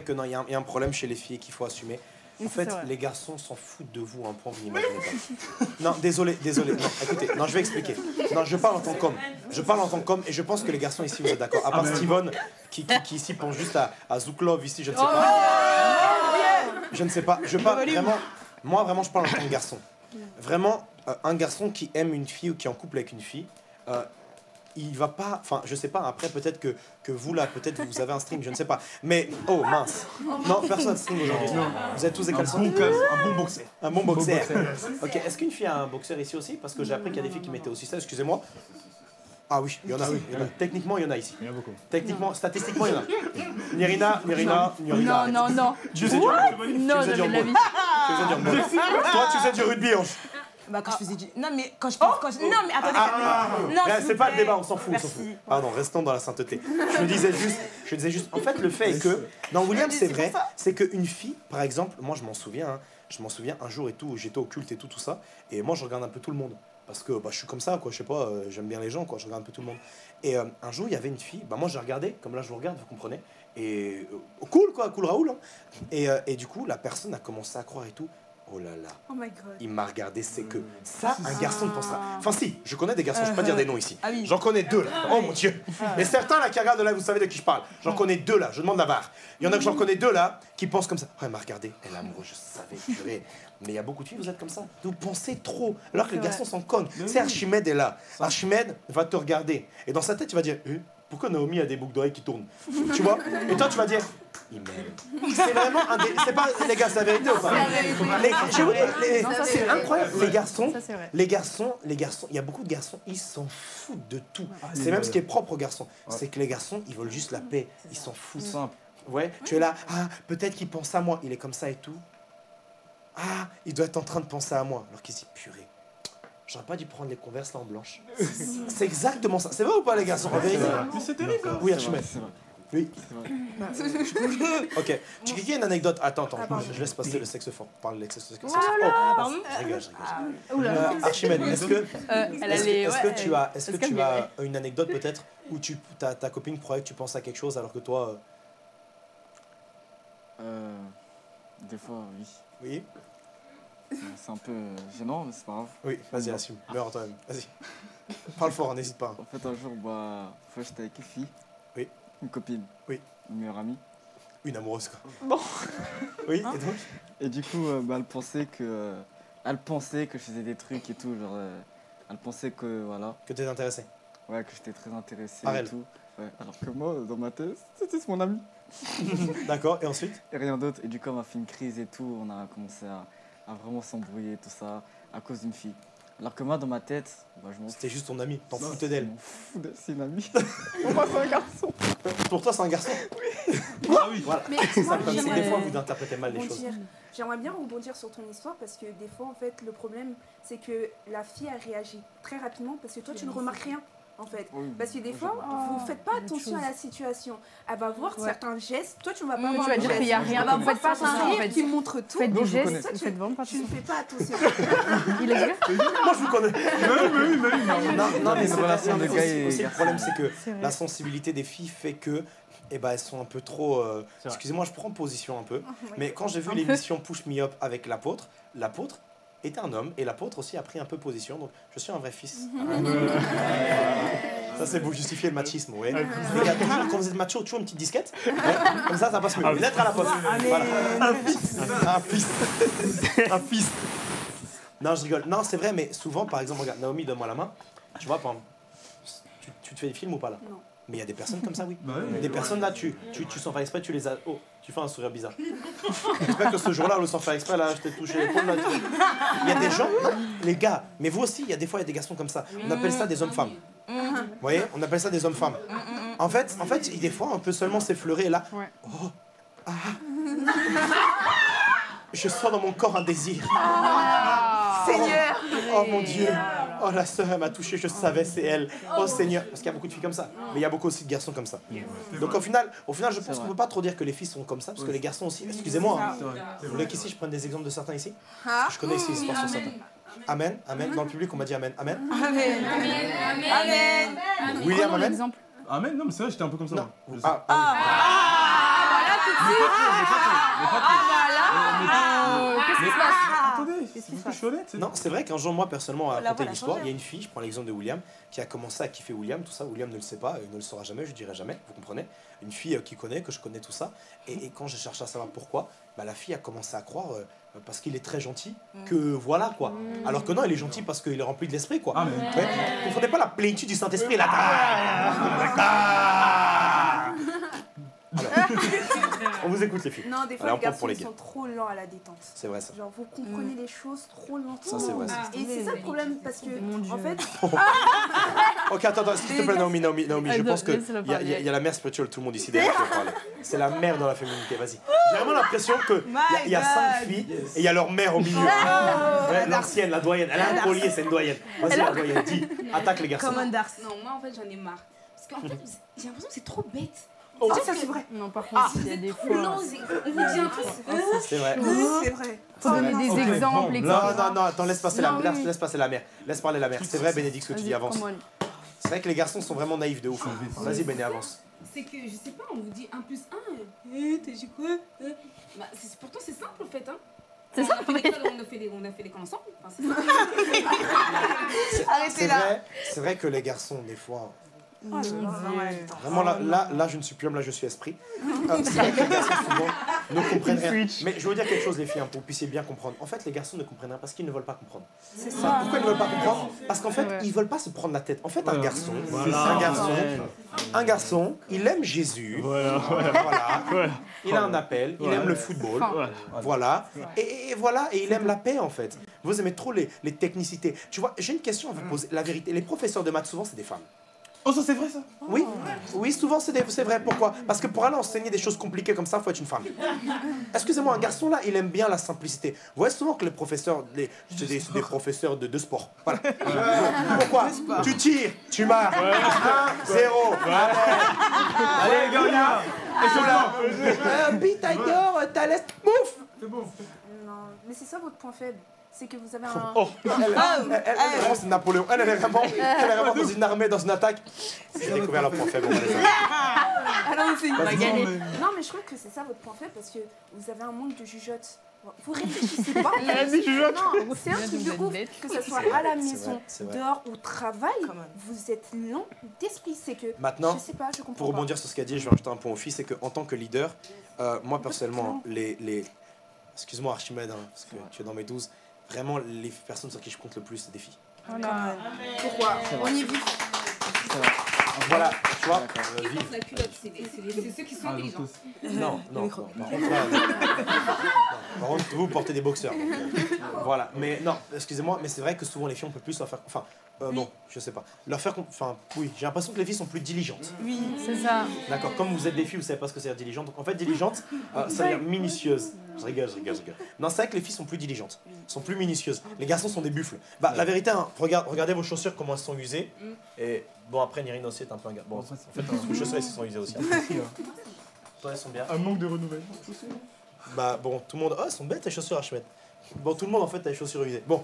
que non. Il y a un problème chez les filles qu'il faut assumer. En fait, les garçons s'en foutent de vous, un point, vous n'imaginez pas. Non, désolé, désolé. Non, écoutez, non, je vais expliquer. Non, je parle en tant qu'homme. Je parle en tant qu'homme et je pense que les garçons ici, vous êtes d'accord. À part Steven, qui ici pense juste à Zouklov, ici, je ne sais pas. Je ne sais pas. Je parle vraiment. Moi, vraiment, je parle en tant que garçon. Vraiment, un garçon qui aime une fille ou qui est en couple avec une fille. Il va pas, enfin je sais pas, après peut-être que vous là, peut-être vous avez un string, je ne sais pas. Mais, oh mince, non, personne string aujourd'hui. Vous êtes tous des caleçons. Un bon boxeur. Ok, est-ce qu'une fille a un boxeur ici aussi? Parce que j'ai appris qu'il y a des filles qui mettaient aussi ça, excusez-moi. Ah oui, il y en a, oui. Techniquement, il y en a ici. Il y en a beaucoup. Techniquement, statistiquement, il y en a. Nirina. Non, non, non. Tu faisais du rugby. Non, jamais de la vie. Toi, tu faisais du rugby, Bah quand je faisais du... Non mais quand je... Non mais attendez... c'est pas le débat, on s'en fout. Pardon, restons dans la sainteté. Je disais juste... En fait, le fait est que... Non, William, c'est vrai, c'est qu'une fille, par exemple, moi je m'en souviens, un jour et tout, j'étais au culte et tout ça, et moi je regarde un peu tout le monde. Parce que bah, je suis comme ça, quoi, je sais pas, j'aime bien les gens, quoi, je regarde un peu tout le monde. Et un jour, il y avait une fille, bah moi j'ai regardé, comme là je vous regarde, vous comprenez, et... cool, quoi, cool Raoul, hein. Et du coup, la personne a commencé à croire et tout. Oh là là. Oh my God. Il m'a regardé, c'est que ça, un garçon pense ça. Enfin si, je connais des garçons, je ne vais pas dire des noms ici. Ah, oui. J'en connais deux là. Oh mon Dieu. Mais certains là qui regardent là, vous savez de qui je parle. J'en connais deux là, je demande la barre. Il y en a que j'en connais deux là qui pensent comme ça. Oh, elle m'a regardé, elle est amoureuse, je savais, purée. Mais il y a beaucoup de filles, vous êtes comme ça. Vous pensez trop, alors que le garçon s'en cogne. C'est Archimède est là. Archimède va te regarder. Et dans sa tête, il va dire, pourquoi Naomi a des boucles d'oreilles qui tournent? Tu vois? Et toi, tu vas dire, il m'aime. C'est vraiment un des... C'est pas, les gars, c'est la vérité ou pas? C'est incroyable. Les garçons, il y a beaucoup de garçons, ils s'en foutent de tout. C'est même ce qui est propre aux garçons. C'est que les garçons, ils veulent juste la paix. Ils s'en foutent. Simple. Ouais, tu es là, ah, peut-être qu'il pense à moi. Il est comme ça et tout. Ah, il doit être en train de penser à moi. Alors qu'il s'est puré. J'aurais pas dû prendre les Converse là en blanche. C'est exactement ça. C'est vrai ou pas, les garçons? Mais c'est terrible. Oui, Archimède. Oui. Ok. Tu dis qu'il y a une anecdote. Attends. Je laisse passer le sexe fort. Parle de sexe fort. Pardon. Rigole. Archimède, est-ce que tu as une anecdote peut-être où ta copine croyait que tu pensais à quelque chose alors que toi... Des fois, oui. Oui. C'est un peu gênant, mais c'est pas grave. Oui, vas-y, assume. Meurs toi-même. Vas-y. Parle fort, n'hésite pas. En fait, un jour, j'étais avec une fille. Oui. Une copine. Oui. Une meilleure amie. Une amoureuse, quoi. Bon. Oui, et donc? Et du coup, elle pensait que je faisais des trucs et tout. Genre, elle pensait que, voilà. Que t'étais intéressé? Ouais, que j'étais très intéressé et tout. Ouais. Alors que moi, dans ma tête, c'était mon ami. D'accord, et ensuite? Et rien d'autre. Et du coup, on a fait une crise et tout. On a commencé à vraiment s'embrouiller, tout ça, à cause d'une fille. Alors que moi, dans ma tête, je m'en... C'était juste ton ami, t'en foutais d'elle. C'est une amie. Pour moi, c'est un garçon. Pour toi, c'est un garçon? Oui. Ah oui, voilà. Mais moi, des fois, vous interprétez mal les choses. J'aimerais bien rebondir sur ton histoire parce que des fois, en fait, le problème, c'est que la fille, elle réagit très rapidement parce que toi, tu ne remarques rien. En fait, parce que des fois, vous ne faites pas attention à la situation. Elle va voir certains gestes. Toi, tu ne vas pas voir le geste. Il n'y a rien. Vous ne faites pas attention. Tu montres tout. Faites des gestes. Tu ne fais pas attention. Il est vrai. Moi, je vous connais. Non, mais c'est relation de gars et... Le problème, c'est que la sensibilité des filles fait que... Et elles sont un peu trop... Excusez-moi, je prends position un peu. Mais quand j'ai vu l'émission Push Me Up avec l'apôtre, l'apôtre est un homme, et l'apôtre aussi a pris un peu position, donc je suis un vrai fils. Ça, c'est pour justifier le machisme, ouais. Les gars, quand vous êtes macho, toujours une petite disquette, comme ça, ça passe mieux. Une lettre à la poste. Voilà. Un fils. Non, je rigole. Non, c'est vrai, mais souvent, par exemple, regarde, Naomi, donne-moi la main. Tu vois, tu te fais des films ou pas, là? Non. Mais il y a des personnes comme ça, oui. Des personnes, là, tu s'en fais exprès, tu les as... Oh, tu fais un sourire bizarre. J'espère que ce jour-là, le s'en fait exprès, là, je t'ai touché l'épaule, là. Il y a des gens, les gars, mais vous aussi, il y a des fois, il y a des garçons comme ça. On appelle ça des hommes-femmes. Vous voyez, on appelle ça des hommes-femmes. En fait, des fois, on peut seulement s'effleurer, là. Oh, ah. Je sens dans mon corps un désir. Seigneur! Oh mon Dieu! Oh, la sœur, elle m'a touché, je savais, c'est elle. Oh Seigneur! Parce qu'il y a beaucoup de filles comme ça, mais il y a beaucoup aussi de garçons comme ça. Donc au final je pense qu'on ne peut pas trop dire que les filles sont comme ça, parce que les garçons aussi, excusez-moi, vous voulez qu'ici je prenne des exemples de certains ici? Je connais ici l'histoire sur certains. Amen, amen. Dans le public, on m'a dit amen. Amen. Amen. Amen. William, amen. Amen, non, mais c'est vrai, j'étais un peu comme ça. Attendez, je suis honnête. Non, c'est vrai qu'un jour, moi, personnellement, à raconter l'histoire, il y a une fille, je prends l'exemple de William, qui a commencé à kiffer William, tout ça. William ne le sait pas, il ne le saura jamais, je ne dirai jamais, vous comprenez? Une fille que je connais, tout ça. Et quand j'ai cherché à savoir pourquoi, la fille a commencé à croire, parce qu'il est très gentil, que voilà, quoi. Alors que non, il est gentil parce qu'il est rempli de l'esprit, quoi. Ah, mais... Vous ne comprenez pas la plénitude du Saint-Esprit, là. Alors, on vous écoute les filles. Non, des fois les garçons sont trop lents à la détente. C'est vrai ça. Genre vous comprenez les choses trop lentement. Ça c'est vrai. Et c'est ça le problème parce que en fait. Ok, attends, s'il te plaît Naomi, je pense que il y a la mère spirituelle tout le monde ici derrière qui va parler. C'est la mère dans la féminité, vas-y. J'ai vraiment l'impression que il y a 5 filles et il y a leur mère au milieu. L'ancienne, la doyenne, elle a un collier, c'est une doyenne. Vas-y la doyenne, dis, attaque les garçons. Non, moi en fait j'en ai marre parce qu'en fait j'ai l'impression que c'est trop bête. Oh, ça c'est vrai. Non, par contre, il y a des fois. Non, on vous dit un truc. C'est vrai. C'est vrai. On met des exemples. Non, attends, laisse passer la mère. Laisse parler la mère. C'est vrai, Bénédicte, ce que tu dis, avance. C'est vrai que les garçons sont vraiment naïfs de ouf. Vas-y, Béné, avance. C'est que, je sais pas, on vous dit 1 plus 1. T'as dit quoi? Pourtant, c'est simple en fait. C'est ça, on a fait l'école ensemble. Enfin, arrêtez là. C'est vrai que les garçons, des fois... Oh, vraiment, là, je ne suis plus homme, là, je suis esprit. C'est vrai que les garçons, souvent, ne comprennent rien. Mais je veux dire quelque chose, les filles, hein, pour que vous puissiez bien comprendre. En fait, les garçons ne comprennent rien parce qu'ils ne veulent pas comprendre. C'est ça. Pourquoi ils ne veulent pas comprendre? Parce qu'en fait, ils ne veulent pas se prendre la tête. En fait, un garçon, il aime Jésus. Voilà. Il a un appel, il aime le football. Voilà. Et voilà, et il aime la paix, en fait. Vous aimez trop les technicités. Tu vois, j'ai une question à vous poser. La vérité, les professeurs de maths, souvent, c'est des femmes. Oh, ça c'est vrai ça? Oui, oui, souvent c'est vrai. Pourquoi? Parce que pour aller enseigner des choses compliquées comme ça, il faut être une femme. Excusez-moi, un garçon là, il aime bien la simplicité. Vous voyez souvent que les professeurs, c'est des professeurs de sport. Voilà. Pourquoi? Tu tires, tu marques. 1-0. Allez, les gars, on y va. Thalès, mouf. C'est bon. Non, mais c'est ça votre point faible. C'est que vous avez un... Oh, elle est vraiment, c'est Napoléon. Elle est vraiment, dans une armée, dans une attaque. J'ai découvert leur point faible. Alors, c'est une bagarre. Non, mais je crois que c'est ça votre point faible, parce que vous avez un monde de jugeotes. Vous réfléchissez pas. Non, c'est un truc de ouf. Que ce soit à la maison, dehors ou au travail, vous êtes lent d'esprit. C'est que... Maintenant, pour rebondir sur ce qu'a dit, je vais rajouter un point au fils, c'est qu'en tant que leader, moi, personnellement, les... Excuse-moi, Archimède, parce que tu es dans mes 12... Vraiment, les personnes sur qui je compte le plus, c'est des filles. Voilà. Pourquoi? On y vit. Voilà, tu vois. C'est ceux qui sont intelligents. Non, non. Par contre, vous portez des boxeurs. Voilà. Mais non, excusez-moi, mais c'est vrai que souvent les filles, on peut plus leur faire... Enfin, non, je sais pas. Leur faire... Enfin, oui, j'ai l'impression que les filles sont plus diligentes. Oui, c'est ça. D'accord, comme vous êtes des filles, vous savez pas ce que c'est diligente. Donc en fait, diligente, ça veut dire minutieuse. Je rigole, je rigole, je rigole. Non, c'est vrai que les filles sont plus diligentes, sont plus minutieuses. Les garçons sont des buffles. Bah, la vérité, hein, regardez vos chaussures, comment elles sont usées. Et bon, après, Nirine aussi est un peu un gars. Bon, en fait, vos chaussures, elles se sont usées aussi. Toi, elles sont bien. Un manque de renouvellement. Bah, bon, tout le monde. Oh, elles sont bêtes, tes chaussures, Archimède. Bon, tout le monde, en fait, a les chaussures usées. Bon,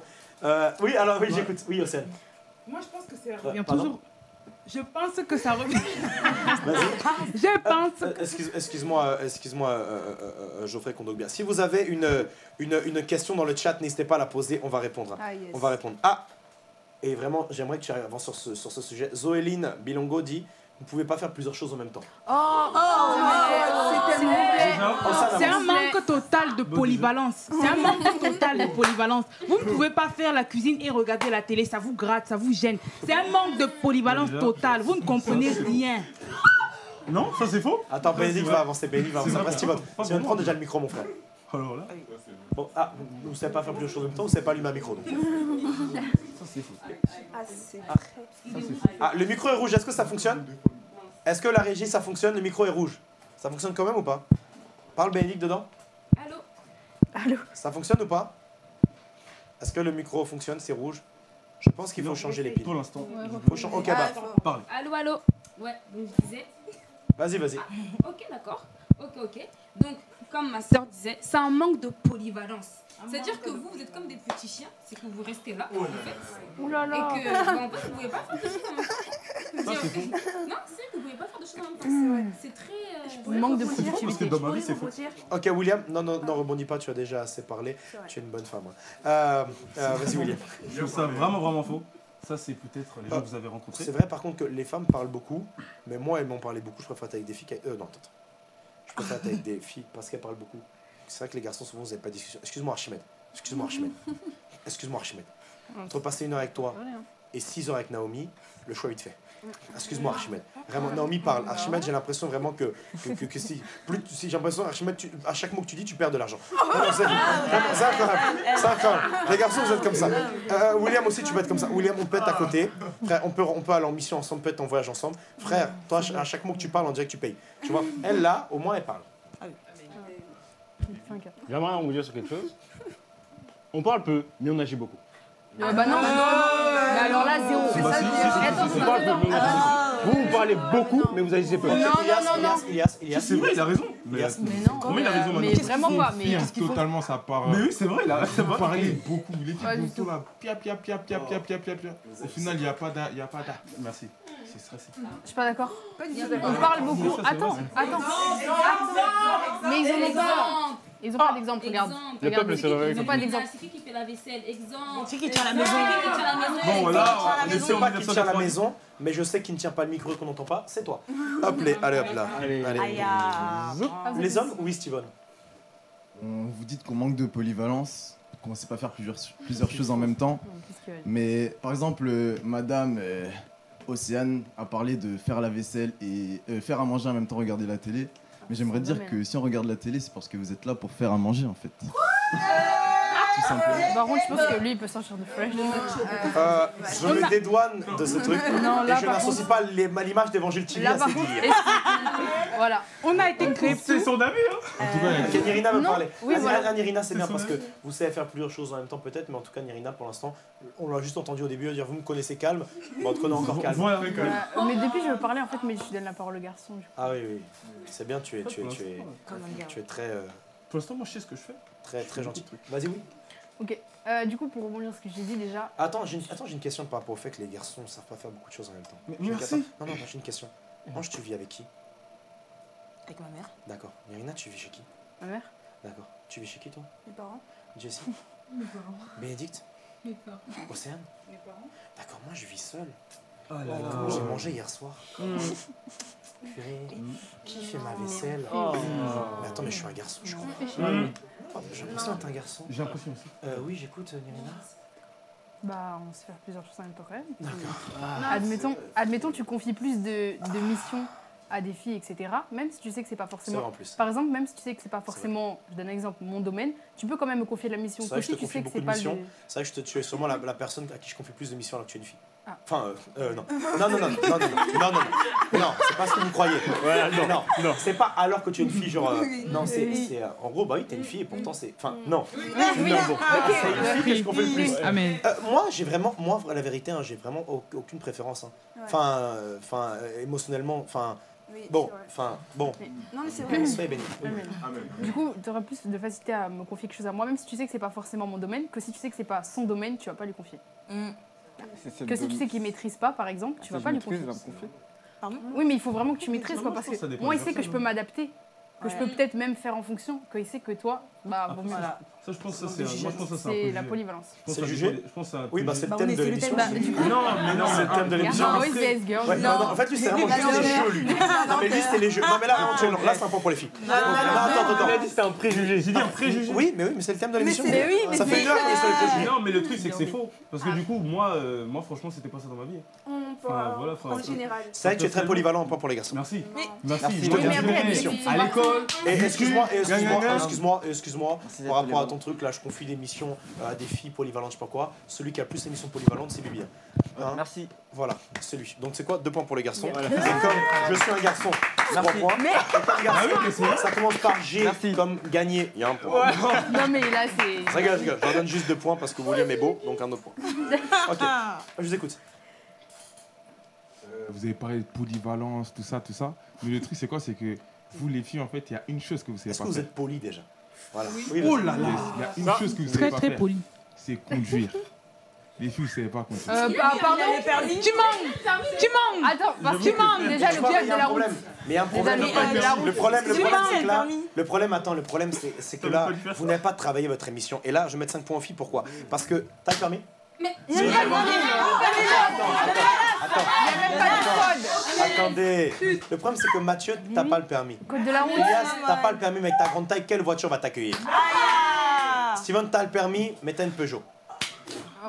oui, alors, oui, j'écoute. Oui, Océane. Moi, je pense que c'est revient toujours. Je pense que ça revient. Je pense. Excuse-moi, Geoffrey Kondogbia. Si vous avez une question dans le chat, n'hésitez pas à la poser. On va répondre. Ah, yes. On va répondre. Ah. Et vraiment, j'aimerais que tu arrives avant sur ce sujet. Zoéline Bilongo dit. Vous pouvez pas faire plusieurs choses en même temps. Oh, c'est un manque total de polyvalence. C'est un manque total de polyvalence. Vous ne pouvez pas faire la cuisine et regarder la télé. Ça vous gratte, ça vous gêne. C'est un manque de polyvalence totale. Vous ne comprenez rien. Non, ça c'est faux. Attends, Béni va avancer, Béni va avancer. Tu vas prendre déjà le micro, mon frère. Alors là. Bon, ah, vous ne savez pas faire plusieurs choses en même temps, vous ne savez pas allumer un micro. Ça c'est faux. Ah, le micro est rouge, est-ce que ça fonctionne? Est-ce que la régie, ça fonctionne? Le micro est rouge. Ça fonctionne quand même ou pas? Parle Bénédicte dedans. Allô? Allô? Ça fonctionne ou pas? Est-ce que le micro fonctionne? C'est rouge. Je pense qu'il faut changer les piles. Pour l'instant. Ok, bah, parle. Allô, allô? Ouais, donc je disais... Vas-y, vas-y. Ah, ok, d'accord. Ok. Donc, comme ma soeur disait, c'est un manque de polyvalence. C'est-à-dire que vous êtes comme des petits chiens, c'est que vous restez là, en fait. Oulala. Et que, en fait, vous pouvez pas faire de choses en même temps. Non, c'est vrai que vous pouvez pas faire de choses en même temps. C'est très... Manque de productivité. Ok, William, non, rebondis pas, tu as déjà assez parlé. Tu es une bonne femme. Vas-y, William. Je trouve ça vraiment faux. Ça, c'est peut-être les gens que vous avez rencontrés. C'est vrai, par contre, que les femmes parlent beaucoup, mais moi, elles m'ont parlé beaucoup. Je préfère être avec des filles qu'avec... non, attends. Je préfère être avec des filles parce qu'elles parlent beaucoup. C'est vrai que les garçons, souvent, vous n'avez pas de discussion. Excuse-moi, Archimède. Entre passer 1 heure avec toi et 6 heures avec Naomi, le choix est vite fait. Excuse-moi, Archimède. Vraiment, Naomi parle. Archimède, j'ai l'impression vraiment que si... J'ai l'impression, Archimède, à chaque mot que tu dis, tu perds de l'argent. C'est incroyable. Les garçons, vous êtes comme ça. William aussi, tu peux être comme ça. William, on peut être à côté. Frère, on peut aller en mission ensemble, on peut être en voyage ensemble. Frère, toi, à chaque mot que tu parles, on dirait que tu payes. Tu vois, elle, là, au moins, elle parle. J'aimerais rebondir sur quelque chose. On parle peu, mais on agit beaucoup. Ah bah non, mais alors là, zéro. On parle peu, mais on agit beaucoup. Vous parlez beaucoup, mais vous agissez peu. Non. C'est vrai, il a raison. Mais non, il a raison maintenant. Mais vraiment pas. Mais totalement sa part. Mais oui, c'est vrai, il a raison. Vous parlez beaucoup, il était beaucoup là. Pia. Au final, il n'y a pas d'a. Merci. Je suis pas d'accord. On parle beaucoup. Attends. Mais ils en ont pas. Ils n'ont pas d'exemple, regarde. Le peuple se réveille. Ils n'ont pas d'exemple. C'est qui fait la vaisselle? Exemple. C'est qui tient la maison? Bon, là, je ne sais pas qui tient la maison, mais je sais qui ne tient pas le micro et qu'on n'entend pas, c'est toi. Hop, allez, hop là. Les hommes, oui, Steven. Vous dites qu'on manque de polyvalence, qu'on ne sait pas faire plusieurs choses en même temps. Mais par exemple, madame Océane a parlé de faire la vaisselle et faire à manger en même temps, regarder la télé. Mais j'aimerais dire que si on regarde la télé, c'est parce que vous êtes là pour faire à manger, en fait. Tout simplement. Par contre, je pense que lui, il peut sortir de Fresh. Je me dédouane de ce truc. Non, là, et je n'associe pas l'image d'Evangile TV à ces dires. Voilà. On a été créé. C'est son avis, hein. En tout cas, Nirina veut parler. Oui, voilà. Nirina, c'est bien parce que vous savez faire plusieurs choses en même temps, peut-être, mais en tout cas, Nirina, pour l'instant, on l'a juste entendu au début dire vous me connaissez calme. Bon, on te connaît encore calme. Mais depuis, je veux parler, en fait, mais je donne la parole au garçon. Ah oui, oui. C'est bien, tu es très. Pour l'instant, moi, je sais ce que je fais. Très gentil truc. Vas-y, oui. Ok. Du coup, pour rebondir sur ce que j'ai dit déjà. Attends, j'ai une question par rapport au fait que les garçons ne savent pas faire beaucoup de choses en même temps. Mais merci. Non, j'ai une question. Ange, tu vis avec qui? Avec ma mère. D'accord. Nirina, tu vis chez qui? Ma mère. D'accord. Tu vis chez qui, toi? Mes parents. Jessie? Mes parents. Bénédicte? Mes parents. Océane? Mes parents. D'accord, moi, je vis seule. Oh là là. Comment j'ai mangé hier soir? Purée. Qui fait ma vaisselle? Mais attends, mais je suis un garçon, je crois. J'ai l'impression d'être un garçon. J'ai l'impression aussi. Oui, j'écoute, Nirina. Bah, on sait faire plusieurs choses en même temps, quand même. D'accord. Admettons, tu confies plus de missions à des filles, etc. Même si tu sais que c'est pas forcément. C'est vrai en plus. Par exemple, même si tu sais que c'est pas forcément, je donne un exemple, mon domaine, tu peux quand même me confier de la mission. C'est vrai que je te confie beaucoup de missions. C'est vrai que tu es sûrement la personne à qui je confie plus de missions alors que tu es une fille. Enfin, non. Non, c'est pas ce que vous croyez. Non, c'est pas alors que tu es une fille, genre. Non, c'est. En gros, bah oui, t'es une fille et pourtant c'est. Enfin, non. C'est une fille que je confie le plus. Moi, j'ai vraiment. Moi, la vérité, j'ai vraiment aucune préférence. Enfin, émotionnellement, enfin. Oui, bon, enfin, bon. Non, mais c'est vrai. Soyez bénis. Du coup, tu auras plus de facilité à me confier quelque chose à moi, même si tu sais que c'est pas forcément mon domaine, que si tu sais que c'est pas son domaine, tu vas pas lui confier. Que si tu sais qu'il maîtrise pas, par exemple, tu vas pas lui confier. Oui, mais il faut vraiment que tu maîtrises, quoi, parce que moi, il sait que je peux m'adapter, que je peux peut-être même faire en fonction, qu'il sait que toi, bah, bon, voilà. Ça, je pense que c'est la polyvalence. C'est jugé. Je pense que c'est le thème de l'émission. Non, mais non, c'est le thème de l'émission. En fait, lui, c'est vraiment juste les jeux, lui. Non, mais lui, c'est les jeux. Non, mais là, c'est un point pour les filles. Non, attends. Il a dit que c'était un préjugé. J'ai dit un préjugé. Oui, mais c'est le thème de l'émission. Ça fait 2 heures que c'est le préjugé. Non, mais le truc, c'est que c'est faux. Parce que du coup, moi, franchement, c'était pas ça dans ma vie. En général. C'est vrai que tu es très polyvalent, un point pour les garçons. Merci. Merci. Je te remercie. À l'école. Excuse-moi. Par rapport à ton truc, là, je confie des missions à des filles polyvalentes, je sais pas quoi. Celui qui a plus des missions polyvalentes, c'est Bibi. Merci. Voilà, c'est lui. Donc, c'est quoi? 2 points pour les garçons. Voilà. Et comme je suis un garçon, 3 points. Mais... Et comme garçon, ça commence par G. Merci. Comme gagner, il y a 1 point. Ouais. Non, mais là, c'est. Regarde, je leur donne juste 2 points parce que William est beau, donc 1 autre point. Ok, je vous écoute. Vous avez parlé de polyvalence, tout ça. Mais le truc, c'est quoi? C'est que vous, les filles, en fait, il y a une chose que vous savez pas faire. Est-ce que vous êtes poly déjà? Voilà. Oui. Oh là là, il y a une chose que vous savez pas faire, c'est conduire. Les filles, vous savez pas conduire. Pardon, tu manques. Attends, parce que tu manques déjà le piège de la route. Mais il y a un problème. Le problème, c'est que là, vous n'avez pas travaillé votre émission. Et là, je vais mettre 5 points aux filles. Pourquoi? Parce que t'as le permis. Mais il n'y a pas de permis. Attends. Il n'y a même pas de code. Attendez, le problème c'est que Mathieu, t'as pas le permis. Code de la route. Elias, t'as pas le permis, mais avec ta grande taille, quelle voiture va t'accueillir? Steven, t'as le permis, mais t'as une Peugeot.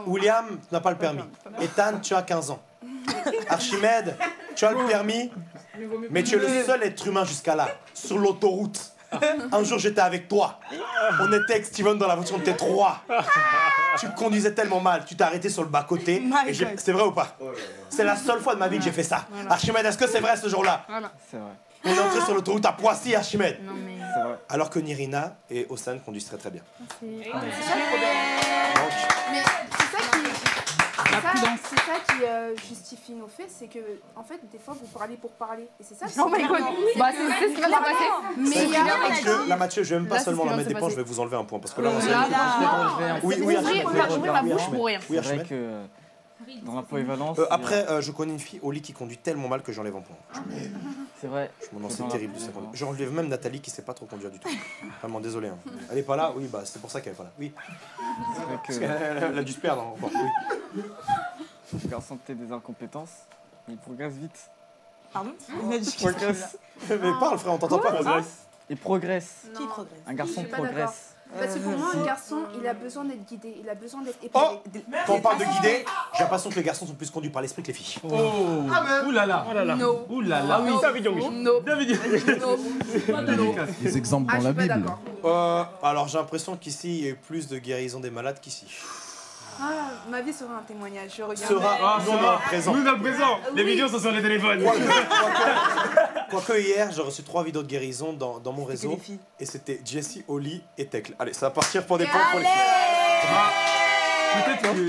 William, tu n'as pas le permis. Ethan, tu as 15 ans. Archimède, tu as le permis, mais tu es le seul être humain jusqu'à là, sur l'autoroute. Un jour, j'étais avec toi. On était avec Steven dans la voiture, on était 3. Tu conduisais tellement mal, tu t'es arrêté sur le bas-côté. C'est vrai ou pas? C'est la seule fois de ma vie que j'ai fait ça. Voilà. Archimède, est-ce que c'est vrai ce jour-là? Voilà. C'est vrai. On est entré sur l'autoroute à Poissy, Archimède. Non, mais... vrai. Alors que Nirina et Océane conduisent très bien. Merci. Ah, mais c'est ça qui justifie nos faits, c'est que, en fait, des fois, vous parlez pour parler. Et c'est ça qui... c'est ce qui va se passer. Mais là, Mathieu, je vais même pas seulement la mettre des points, je vais vous enlever 1 point. Parce que là, on s'est... Oui, Archimède. Oui, Archimède. Dans la polyvalence. Après, je connais une fille au lit qui conduit tellement mal que j'enlève un point. C'est vrai. Je m'en c'est terrible de ça. J'enlève même Nathalie qui sait pas trop conduire du tout. Vraiment désolé. Hein. Elle est pas là. Oui, bah c'est pour ça qu'elle est pas là. Oui. Parce qu'elle a dû se perdre. Hein. Bon, oui. Le garçon de tes incompétences, il progresse vite. Pardon? Il a dit qu'il progresse. Mais parle frère, on t'entend pas. Il progresse. Qui progresse? Un garçon progresse. Parce que pour moi, un garçon, il a besoin d'être guidé, il a besoin d'être épaulé. Oh, quand on parle de guidé, j'ai l'impression que les garçons sont plus conduits par l'esprit que les filles. Oh, ouh là là, ouh là là, oui, David Young. Les exemples dans la Bible. Alors j'ai l'impression qu'ici, il y a eu plus de guérison des malades qu'ici. Ah, ma vie sera un témoignage, je regarde. Sera présent. Nous dans le présent, les vidéos sont sur les téléphones. Quoique hier, j'ai reçu 3 vidéos de guérison dans mon réseau. Et c'était Jessie, Oli et Tecle. Allez, ça va partir pour des points pour les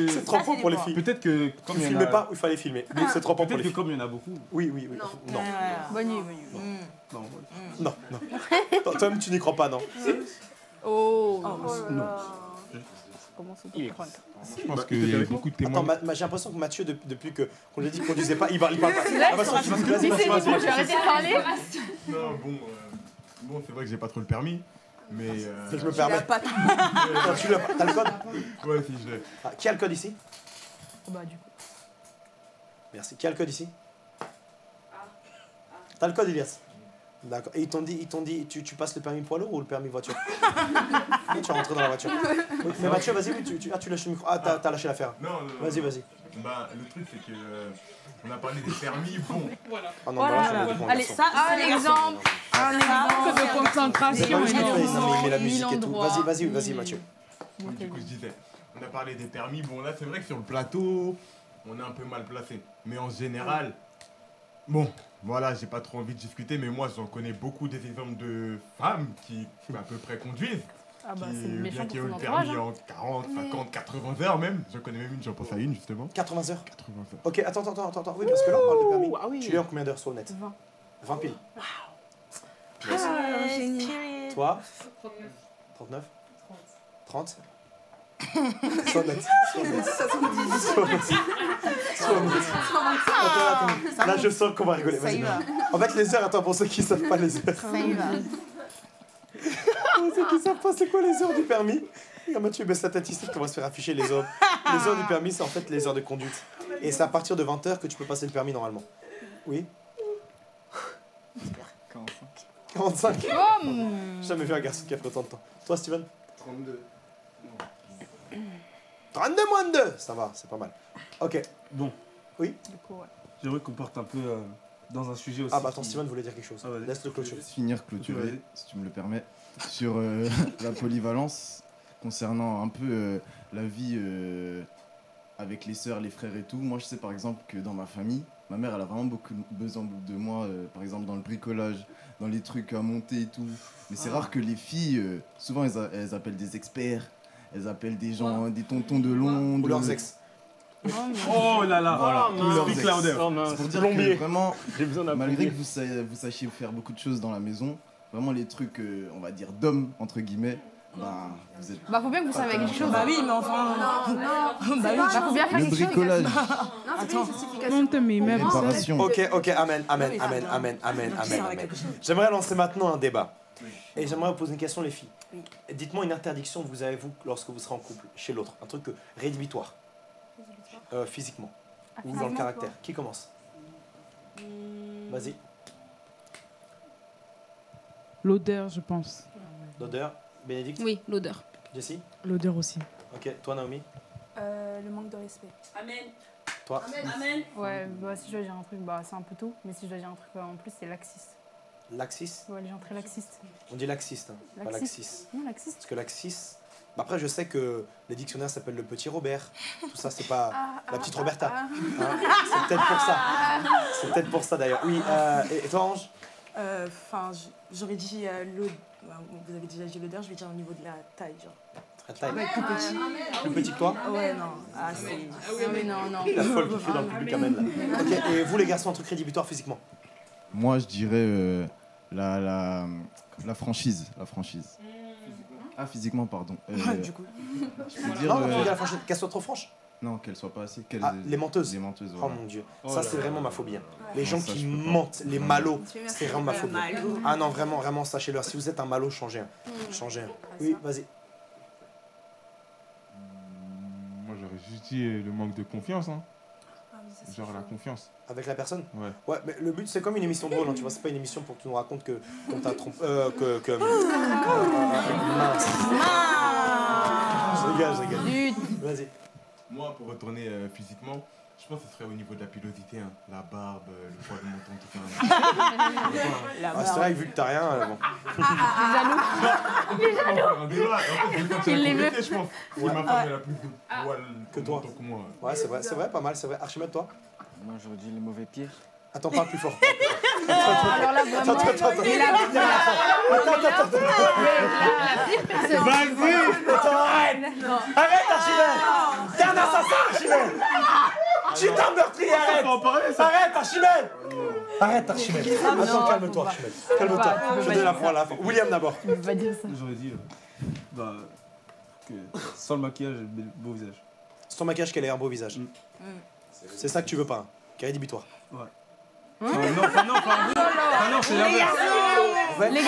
filles. C'est trop faux pour les filles. Peut-être que comme il filmait pas, il fallait filmer. Donc c'est trop faux pour les filles. Peut-être que comme il y en a beaucoup. Oui, oui, oui. Non. Bonne nuit. Non, non, non. Toi-même, tu n'y crois pas, non? Oh, non. Je pense que y a beaucoup de témoins. Attends, j'ai l'impression que Mathieu, depuis qu'on lui a dit qu'il ne conduisait pas, il parle pas. Là, bon, j'ai arrêté de parler. Non, bon, c'est vrai que j'ai pas trop le permis, mais... je me permets. T'as le code? Ouais, si, je l'ai. Qui a le code ici? Bah, du coup. Merci. Qui a le code ici? T'as le code, Elias? D'accord. Et ils t'ont dit, tu passes le permis poids lourd ou le permis voiture? Tu es rentré dans la voiture. Oui, mais Mathieu, vas-y, oui, tu lâches le micro. Ah, t'as lâché l'affaire. Non. Vas-y. Bah, le truc, c'est que on a parlé des permis, bon. Voilà. Ah non, voilà. Bah, là, voilà. Allez, ça, c'est l'exemple. Un exemple de concentration. Mais la musique et tout. Vas-y, Mathieu. Donc, du coup, je disais, on a parlé des permis. Bon, là, c'est vrai que sur le plateau, on est un peu mal placé. Mais en général, bon. Voilà, j'ai pas trop envie de discuter, mais moi j'en connais beaucoup des exemples de femmes qui à peu près conduisent. Ah bah c'est méchant pour son entourage, hein. En 40, 50, 80 heures même. J'en connais même une, j'en pense à une justement. 80 heures? 80 heures. Ok, attends, oui, parce que là on parle de permis. Ah oui. Tu es en combien d'heures sur le net? 20. 20 piles. Waouh. Génial. Toi? 39. 30. Sonnette. Là, je sens qu'on va rigoler. En fait, les heures, attends, pour ceux qui savent pas les heures. Ça y va. Pour ceux qui savent pas, c'est quoi les heures du permis? Mathieu, ben, statistique, on va se faire afficher les heures. Les heures du permis, c'est en fait les heures de conduite. Et c'est à partir de 20 h que tu peux passer le permis normalement. Oui? 45. J'ai jamais vu un garçon qui a pris autant de temps. Toi, Steven? 32. 32 moins 2, ça va, c'est pas mal. Ok. Bon. Oui. J'aimerais qu'on parte un peu dans un sujet aussi. Ah bah attends, Steven voulait dire quelque chose. Laisse le clôturer. Je vais finir clôturer, si tu me le permets, sur la polyvalence, concernant un peu la vie avec les sœurs, les frères et tout. Moi, je sais par exemple que dans ma famille, ma mère, elle a vraiment beaucoup besoin de moi, par exemple dans le bricolage, dans les trucs à monter et tout. Mais c'est rare que les filles, souvent, elles appellent des experts. Elles appellent des gens, des tontons de Londres. Ou leurs ex. Oh là là, voilà. C'est pour dire que vraiment, malgré que vous sachiez faire beaucoup de choses dans la maison, vraiment les trucs, on va dire, d'hommes, entre guillemets, bah, vous êtes... Bah, faut bien que vous sachiez quelque chose. Bah oui, mais enfin... Non. Bah oui, faut bien faire quelque chose. Le bricolage. Non, c'est pas une justification. Ok, amen. J'aimerais lancer maintenant un débat. Et j'aimerais vous poser une question, les filles. Oui. Dites-moi une interdiction que vous avez, vous, lorsque vous serez en couple, chez l'autre. Un truc rédhibitoire. Physiquement. Ou dans le caractère. Quoi. Qui commence? Vas-y. L'odeur, je pense. L'odeur. Bénédicte? Oui, l'odeur. Jessie? L'odeur aussi. Ok, toi, Naomi? Le manque de respect. Amen. Toi? Amen. Ouais, bah, si je dois dire un truc, bah, c'est un peu tôt. Mais si je dois dire un truc en plus, c'est laxiste. Laxiste? Ouais, les gens très laxistes. On dit laxiste, hein, laxiste. Pas laxiste. Non, laxiste. Parce que laxiste... Bah après, je sais que les dictionnaires s'appellent le petit Robert. Tout ça, c'est pas la petite Roberta. Hein, c'est peut-être pour ça. C'est peut-être pour ça, d'ailleurs. Oui, et toi, Ange? Enfin, j'aurais dit l'odeur. Vous avez déjà dit l'odeur, je vais dire au niveau de la taille, genre. La taille? Ouais, plus petit. Plus petit que toi? Ouais, non. Ah, c'est... Non. La folle qui fait dans le public, amène, là. Ok, et vous, les garçons, un truc rédhibitoire physiquement? Moi, je dirais... La franchise. La franchise. Physiquement. Ah, physiquement, pardon. Du coup. Je peux dire, non, la franchise, qu'elle soit trop franche. Non, qu'elles soient pas assises. Ah, les menteuses. Les menteuses, voilà. Oh mon Dieu. Oh ça, c'est vraiment ma phobie. Hein. Ouais. Les gens ça, qui mentent, les malots, c'est vraiment ma phobie. Ah non, vraiment, vraiment, sachez-le. Si vous êtes un malot, changez un. Changez un. Oui, vas-y. Moi, j'aurais juste dit le manque de confiance. Hein. Genre la confiance. Avec la personne? Ouais. Ouais, mais le but, c'est comme une émission drôle, hein, tu vois, c'est pas une émission pour que tu nous racontes que qu'on t'a trompé. Mince. Je dégage, Vas-y. Moi, pour retourner physiquement, je pense que ce serait au niveau de la pilosité, hein. La barbe, le poids de menton, tout ça. Ah, c'est vrai, vu que t'as rien, bon. Il est jaloux. Il est jaloux. Il les veut. Il m'a pas fait la plus de que toi. Ouais, c'est vrai, pas mal, c'est vrai. Archimède, toi? Moi, j'aurais dit les mauvais pires. Attends, parle plus fort. Alors là, vraiment, attends. Vas-y. Arrête, Archimède. T'es un assassin, Archimède. Tu es un meurtrier, arrête. Arrête, Archimède. Arrête, Archimède. Attends, calme-toi, Archimède. Calme-toi. Je vais la prendre là. William d'abord. Il va dire ça. J'aurais dit, bah, que sans le maquillage, beau visage. Sans maquillage, qu'elle ait un beau visage. C'est ça que tu veux pas. Carré débitoire. Ouais. Non, non, non, c'est l'inverse. Les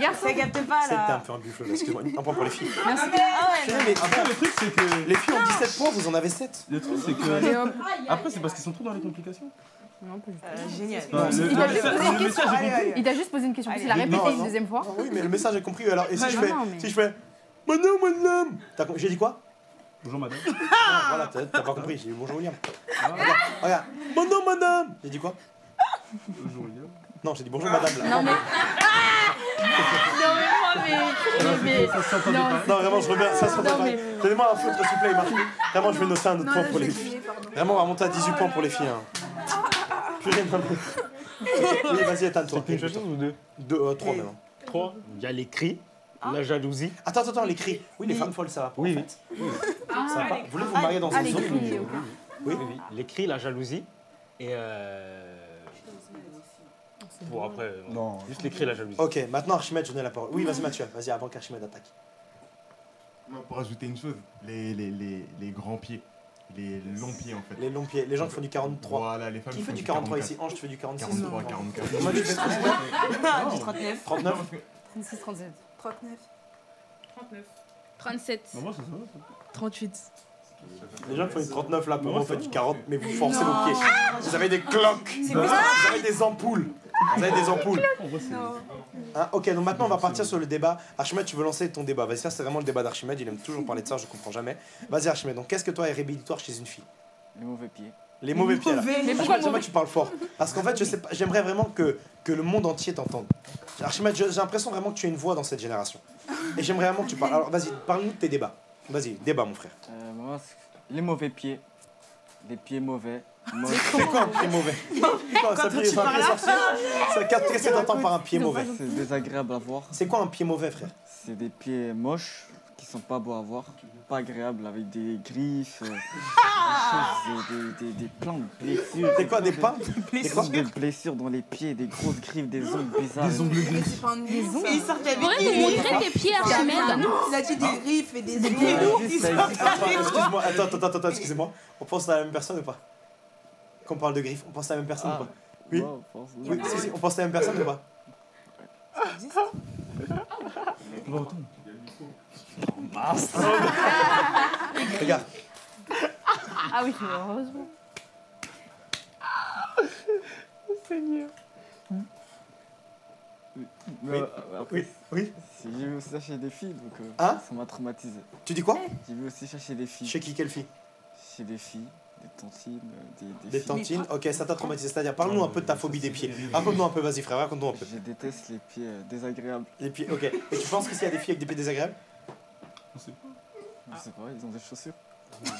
garçons, ça capte pas là. C'était un peu un buffle, excuse-moi. Un point pour les filles. Merci. Mais après, le truc, c'est que les filles ont 17 points, vous en avez 7. Le truc, c'est que. Après, c'est parce qu'ils sont trop dans les complications. Non, pas du tout. Génial. Il t'a juste posé une question. Il a répété une deuxième fois. Oui, mais le message, j'ai compris. Alors, et si je fais. Madame, madame. J'ai dit quoi? Bonjour madame. Ah, voilà, t'as pas compris, j'ai dit bonjour William. Ah, regarde, regarde. Bonjour madame. J'ai dit quoi? Bonjour William. Non, j'ai dit bonjour madame là. Non mais. Non, vraiment, je remercie. Ça se remercie. Mais... Donnez-moi un foutre, s'il vous plaît, Marc. Vraiment, je vais noter un autre point pour les filles. Vraiment, on va monter à 18 points pour les filles. Plus rien, maman. Oui, vas-y, éteins-toi. Une chose ou deux? Deux, trois maintenant. Trois. Il y a les cris. La jalousie. Attends, attends, les cris. Oui, les femmes folles, ça va pas. Oui, oui. Ça va pas. Vous voulez vous marier dans une zone? Oui, oui. Les cris, la jalousie. Et. Bon, après. Non. Juste les cris, la jalousie. Ok, maintenant, Archimède, je donne la parole. Oui, vas-y, Mathieu. Vas-y, avant qu'Archimède attaque. Non, pour ajouter une chose, les grands pieds. Les longs pieds en fait. Les longs pieds, les gens qui font du 43. Voilà, les femmes qui font du 43 ici. Ange, tu fais du 46. 43, 44. Moi, je fais 39. 39. 36, 37. 39. 39. 37. Non, moi, ça, 38. Les gens font une 39 là pour moi, vous faites du 40, mais vous forcez vos pieds. Vous avez des cloques. Vous avez des ampoules. Vous avez des ampoules. Hein, ok, donc maintenant on va partir sur le débat. Archimède, tu veux lancer ton débat. Vas-y, ça c'est vraiment le débat d'Archimède. Il aime toujours parler de ça, je comprends jamais. Vas-y Archimède, donc qu'est-ce que toi est rédhibitoire chez une fille? Les mauvais pieds. Les mauvais pieds là. Mais pourquoi que tu parles fort? Parce qu'en fait, je sais pas, j'aimerais vraiment que le monde entier t'entende. Archimède, j'ai l'impression vraiment que tu as une voix dans cette génération. Et j'aimerais vraiment que tu parles. Alors vas-y, parle-nous de tes débats. Vas-y, débat mon frère. Les mauvais pieds. Les pieds mauvais. C'est quoi un pied mauvais? Ça capte c'est d'entendre par un pied mauvais. C'est désagréable à voir. C'est quoi un pied mauvais frère? C'est des pieds moches qui sont pas beaux à voir. Pas agréables avec des griffes, des plein de blessures. C'est quoi des pains? Des blessures dans les pieds, des grosses griffes, des ongles bizarres. Des ongles bizarres. Ils sortent avec des griffes. Montrer tes pieds Archimède. Il a dit des griffes et des ongles. Excuse-moi, attends, excusez-moi. On pense à la même personne ou pas? Quand on parle de griffes, on pense à la même personne ou pas? Oui. Oui, si, on pense à la même personne ou pas? Bon, attends. Regarde. Ah oui, heureusement. Seigneur. Oui. J'ai vu aussi chercher des filles, donc ça m'a traumatisé. Tu dis quoi? J'ai vu aussi chercher des filles. Chez qui? Quelle fille? Chez des filles. Des tantines, des tantines, ok, ça t'a traumatisé, c'est-à-dire parle-nous un peu de ta phobie des pieds. Raconte-nous un peu, vas-y frère, raconte-nous un peu. Je déteste les pieds désagréables. Les pieds, ok. Et tu penses qu'il y a des filles avec des pieds désagréables? On sait pas. On sait pas, ils ont des chaussures.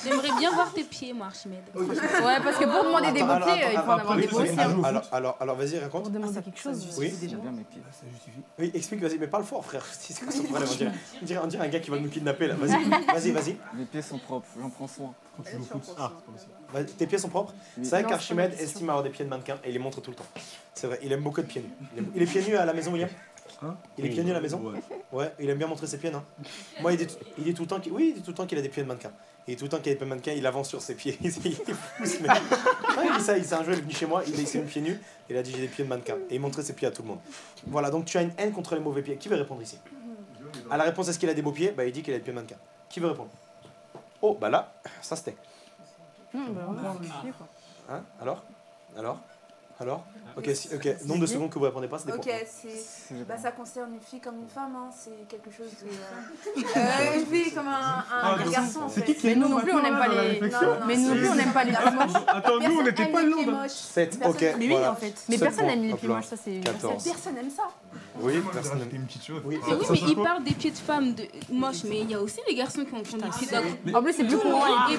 J'aimerais bien voir tes pieds, moi, Archimède. Oui. Ouais, parce que pour demander des beaux pieds, il faut en avoir des beaux aussi. Alors vas-y, raconte. Pour demander quelque chose, oui, déjà bien mes pieds. Ça justifie. Oui, explique, vas-y, mais parle fort, frère. C'est quoi son problème? On dirait un gars qui va nous kidnapper, là. Vas-y. Mes pieds sont propres, j'en prends soin. Quand tu le tes pieds sont propres? C'est vrai qu'Archimède estime avoir des pieds de mannequin et il les montre tout le temps. C'est vrai, il aime beaucoup de pieds nus. Il est pieds nus à la maison, William? Hein? Il est pieds nus à la maison? Ouais, il aime bien montrer ses pieds, hein. Moi, il dit tout le temps qu'il a des pieds de mannequin. Il est tout le temps qu'il a des pieds de mannequin, il avance sur ses pieds. Il pousse, mais... ouais, il dit ça, un jour, il est venu chez moi, il s'est mis pieds nus, il a dit j'ai des pieds de mannequin. Et il montrait ses pieds à tout le monde. Voilà, donc tu as une haine contre les mauvais pieds. Qui veut répondre ici? À la réponse, est-ce qu'il a des beaux pieds? Bah, il dit qu'il a des pieds de mannequin. Qui veut répondre? Oh, bah là, ça c'était. Hein? Alors ok, nombre de secondes que vous répondez pas, c'est des points. Ok, bah, ça concerne une fille comme une femme, hein. C'est quelque chose de... une fille comme un garçon, en fait. Mais nous non plus, on n'aime pas les... Mais nous non plus, on n'aime pas les pieds moches. Attends, nous, on n'était pas le nombre. 7, ok. Mais oui, en fait. Mais personne n'aime les pieds moches, ça c'est... Personne n'aime ça. Oui, personne n'aime une petite chose. Oui, mais il parle des pieds de femmes moches, mais il y a aussi les garçons qui ont des pieds d'hommes. En plus, c'est plus courant. Et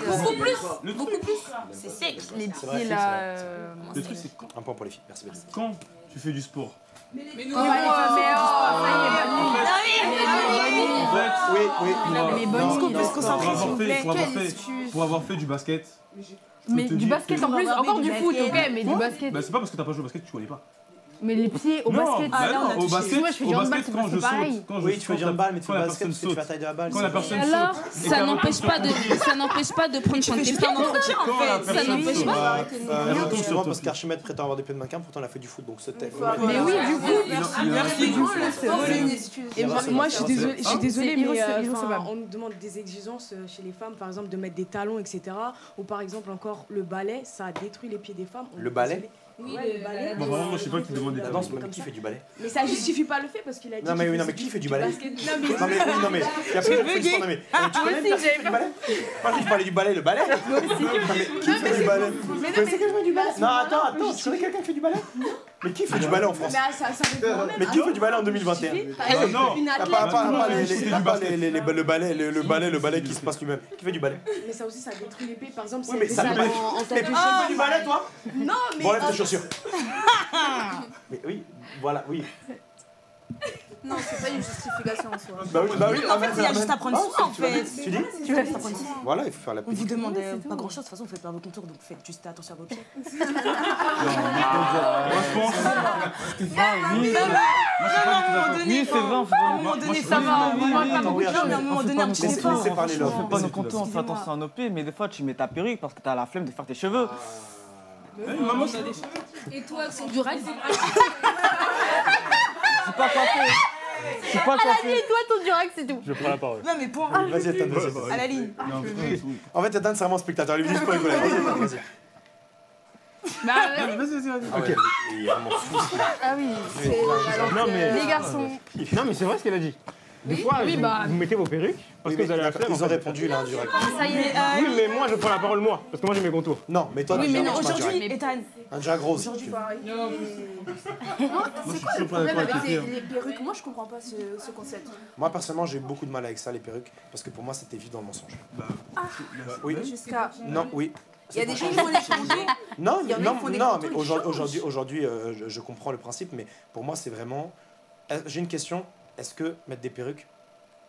beaucoup plus. C'est sec. Les pieds, là... Le truc, c'est pour les filles. Merci beaucoup. Quand tu fais du sport, mais nous, on pour avoir fait du basket, mais du basket en plus, encore du foot, ok, mais du basket. Bah c'est pas parce que t'as pas joué au basket que tu connais pas. Mais les pieds au basket, au basket quand je saute, quand je fais une balle, mais tu basket, tu fais taille de la balle. Quand la personne saute, ça n'empêche pas de prendre soin de tes pieds. Ça n'empêche pas. Elle retombe sur moi parce qu'Archimède prétend avoir des pieds de mannequin, pourtant elle a fait du foot, donc ce texte. Mais oui, du foot. Merci. Et moi je suis désolée, mais on nous demande des exigences chez les femmes, par exemple de mettre des talons, etc. Ou par exemple encore le ballet, ça détruit les pieds des femmes. Le ballet. Oui, ouais, le ballet. Bon, vraiment, je sais pas qui demande des danses, mais qui fait du ballet? Mais ça justifie pas le fait parce qu'il a dit. Non, mais oui, non, mais qui fait du ballet? Non, mais il y a plus de questions. Non, mais tu connais qui fait du ballet? Moi, je parlais du ballet, le ballet. Qui fait du ballet? Mais non, mais quelqu'un fait du ballet? Non, attends, tu connais quelqu'un qui fait du ballet? Mais qui fait du ballet en France? Mais qui fait du ballet en 2021? Non, pas le ballet qui se passe lui-même. Qui fait du ballet? Mais ça aussi, ça détruit l'épée, par exemple. Oui, mais ça détruit. Mais tu fais du ballet, toi? Non, mais. Enlève tes chaussures. Mais oui, voilà, oui. Non, c'est pas une justification en soi. Bah oui, en fait, il y a juste à prendre soin, en fait. Tu dis? Tu vas juste à prendre soin. Voilà, il faut faire la petite. On vous demande pas grand chose, de toute façon, vous faites pas vos contours, donc faites juste attention à vos pieds. À un moment donné, ça va. On ne parle pas beaucoup de gens, mais à un moment donné, un petit effort. On ne fait pas nos contours, on fait attention à nos pieds, mais des fois, tu mets ta perruque parce que t'as la flemme de faire tes cheveux. Maman, ça a des cheveux. Et toi, c'est du rêve? Je suis pas coiffée. Je suis pas coiffée. À la ligne, toi, ton durac, c'est tout. Je prends la parole. Non, mais pour. Vas-y, attends. À la ligne. En fait, Ethan, c'est vraiment spectateur. Il est juste pour rigoler. Vas-y. Vas-y. Il est vraiment fou. Ah oui. Les garçons. Non, mais c'est vrai ce qu'elle a dit. Des fois, vous mettez vos perruques parce que vous allez la flemme. Ils ont répondu là, direct. Oui, mais moi, je prends la parole, moi, parce que moi, j'ai mes contours. Non, mais toi, aujourd'hui, Ethan. Un drag rose. Aujourd'hui, pareil. C'est quoi le problème avec les perruques? Moi, je comprends pas ce concept. Moi, personnellement, j'ai eu beaucoup de mal avec ça, les perruques, parce que pour moi, c'était évident le mensonge. Ah, oui. Jusqu'à. Non, oui. Il y a des gens qui vont les changer. Non, mais aujourd'hui, je comprends le principe, mais pour moi, c'est vraiment. J'ai une question. Est-ce que mettre des perruques,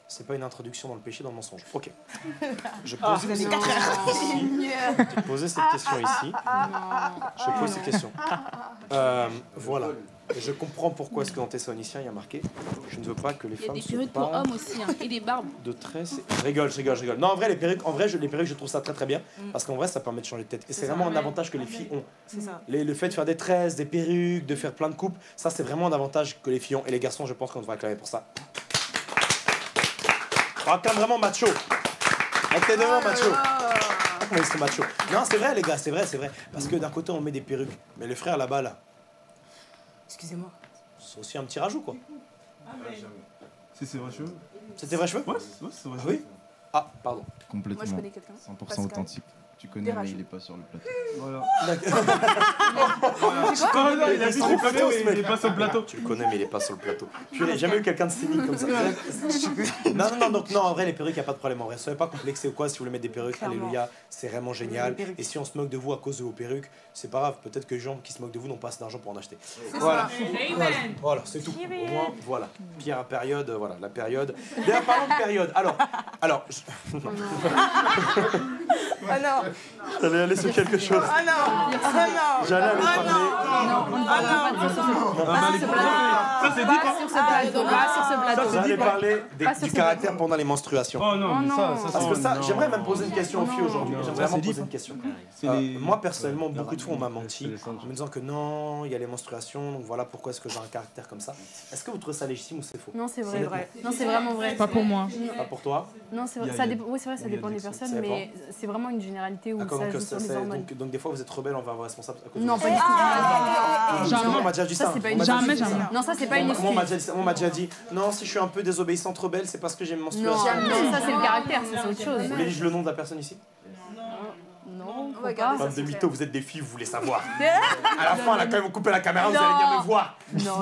c'est pas une introduction dans le péché, dans le mensonge? Ok. Je pose cette question ici. Je pose cette question. Voilà. Je comprends pourquoi est-ce que dans Thessaloniciens, il y a marqué je ne veux pas que les femmes. Il y a des perruques pour hommes aussi, hein, et des barbes. De tresses. Je rigole. Non, en vrai, les perruques, je trouve ça très bien. Parce qu'en vrai, ça permet de changer de tête. Et c'est vraiment un avantage que les filles ont. C'est ça. Le fait de faire des tresses, des perruques, de faire plein de coupes, ça, c'est vraiment un avantage que les filles ont. Et les garçons, je pense qu'on devrait acclamer pour ça. Acclame vraiment macho. Avec tes deux mains, macho. Macho. Non, c'est vrai, les gars, c'est vrai. Parce que d'un côté, on met des perruques. Mais le frère là-bas, là. Excusez-moi. C'est aussi un petit rajout, quoi. C'est ses vrais cheveux. C'est tes vrais cheveux? Ouais, c'est vrai. Ah oui? Ah, pardon. Complètement. Moi, je connais quelqu'un. 100% authentique. Tu connais, mais il est pas sur le plateau. Voilà. Il a dit tu connais, mais il est pas sur le plateau. Tu le connais, mais il est pas sur le plateau. Je n'ai jamais eu quelqu'un de cynique comme ça. Non, en vrai, les perruques, il n'y a pas de problème. En vrai, soyez pas complexé ou quoi. Si vous voulez mettre des perruques, alléluia, c'est vraiment génial. Et si on se moque de vous à cause de vos perruques, c'est pas grave. Peut-être que les gens qui se moquent de vous n'ont pas assez d'argent pour en acheter. Voilà, c'est tout. Au moins, voilà. Pierre à période, voilà, la période. D'ailleurs, parlons de période. Alors. Ah non! J'allais aller sur quelque chose. Ah non! J'allais aller parler. Ah non! Ça c'est dit sur ce plateau. Vous allez parler du caractère pendant les menstruations. Oh non, mais ça. Parce que ça, j'aimerais même poser une question aux filles aujourd'hui. J'aimerais vraiment poser une question. Moi personnellement, beaucoup de fois on m'a menti en me disant que non, il y a les menstruations, donc voilà pourquoi est-ce que j'ai un caractère comme ça. Est-ce que vous trouvez ça légitime ou c'est faux? Non, c'est vrai. Non, c'est vraiment vrai. Pas pour moi. Pas pour toi? Non, c'est vrai. Oui, c'est vrai, ça dépend des personnes, mais c'est vraiment une généralité où ça joue sur les hormones. Donc des fois vous êtes rebelle envers vos responsables à cause de ça. Non, pas du tout. On m'a déjà dit ça. Jamais, jamais. Non, ça c'est pas une excuse. On m'a déjà dit non, si je suis un peu désobéissante rebelle, c'est parce que j'ai mes menstruations. Non, ça c'est le caractère, c'est autre chose. Vous voulez dire le nom de la personne ici? Non, bande de mythos, vous êtes des filles, vous voulez savoir. À la fin, elle a quand même coupé la caméra, vous allez venir me voir.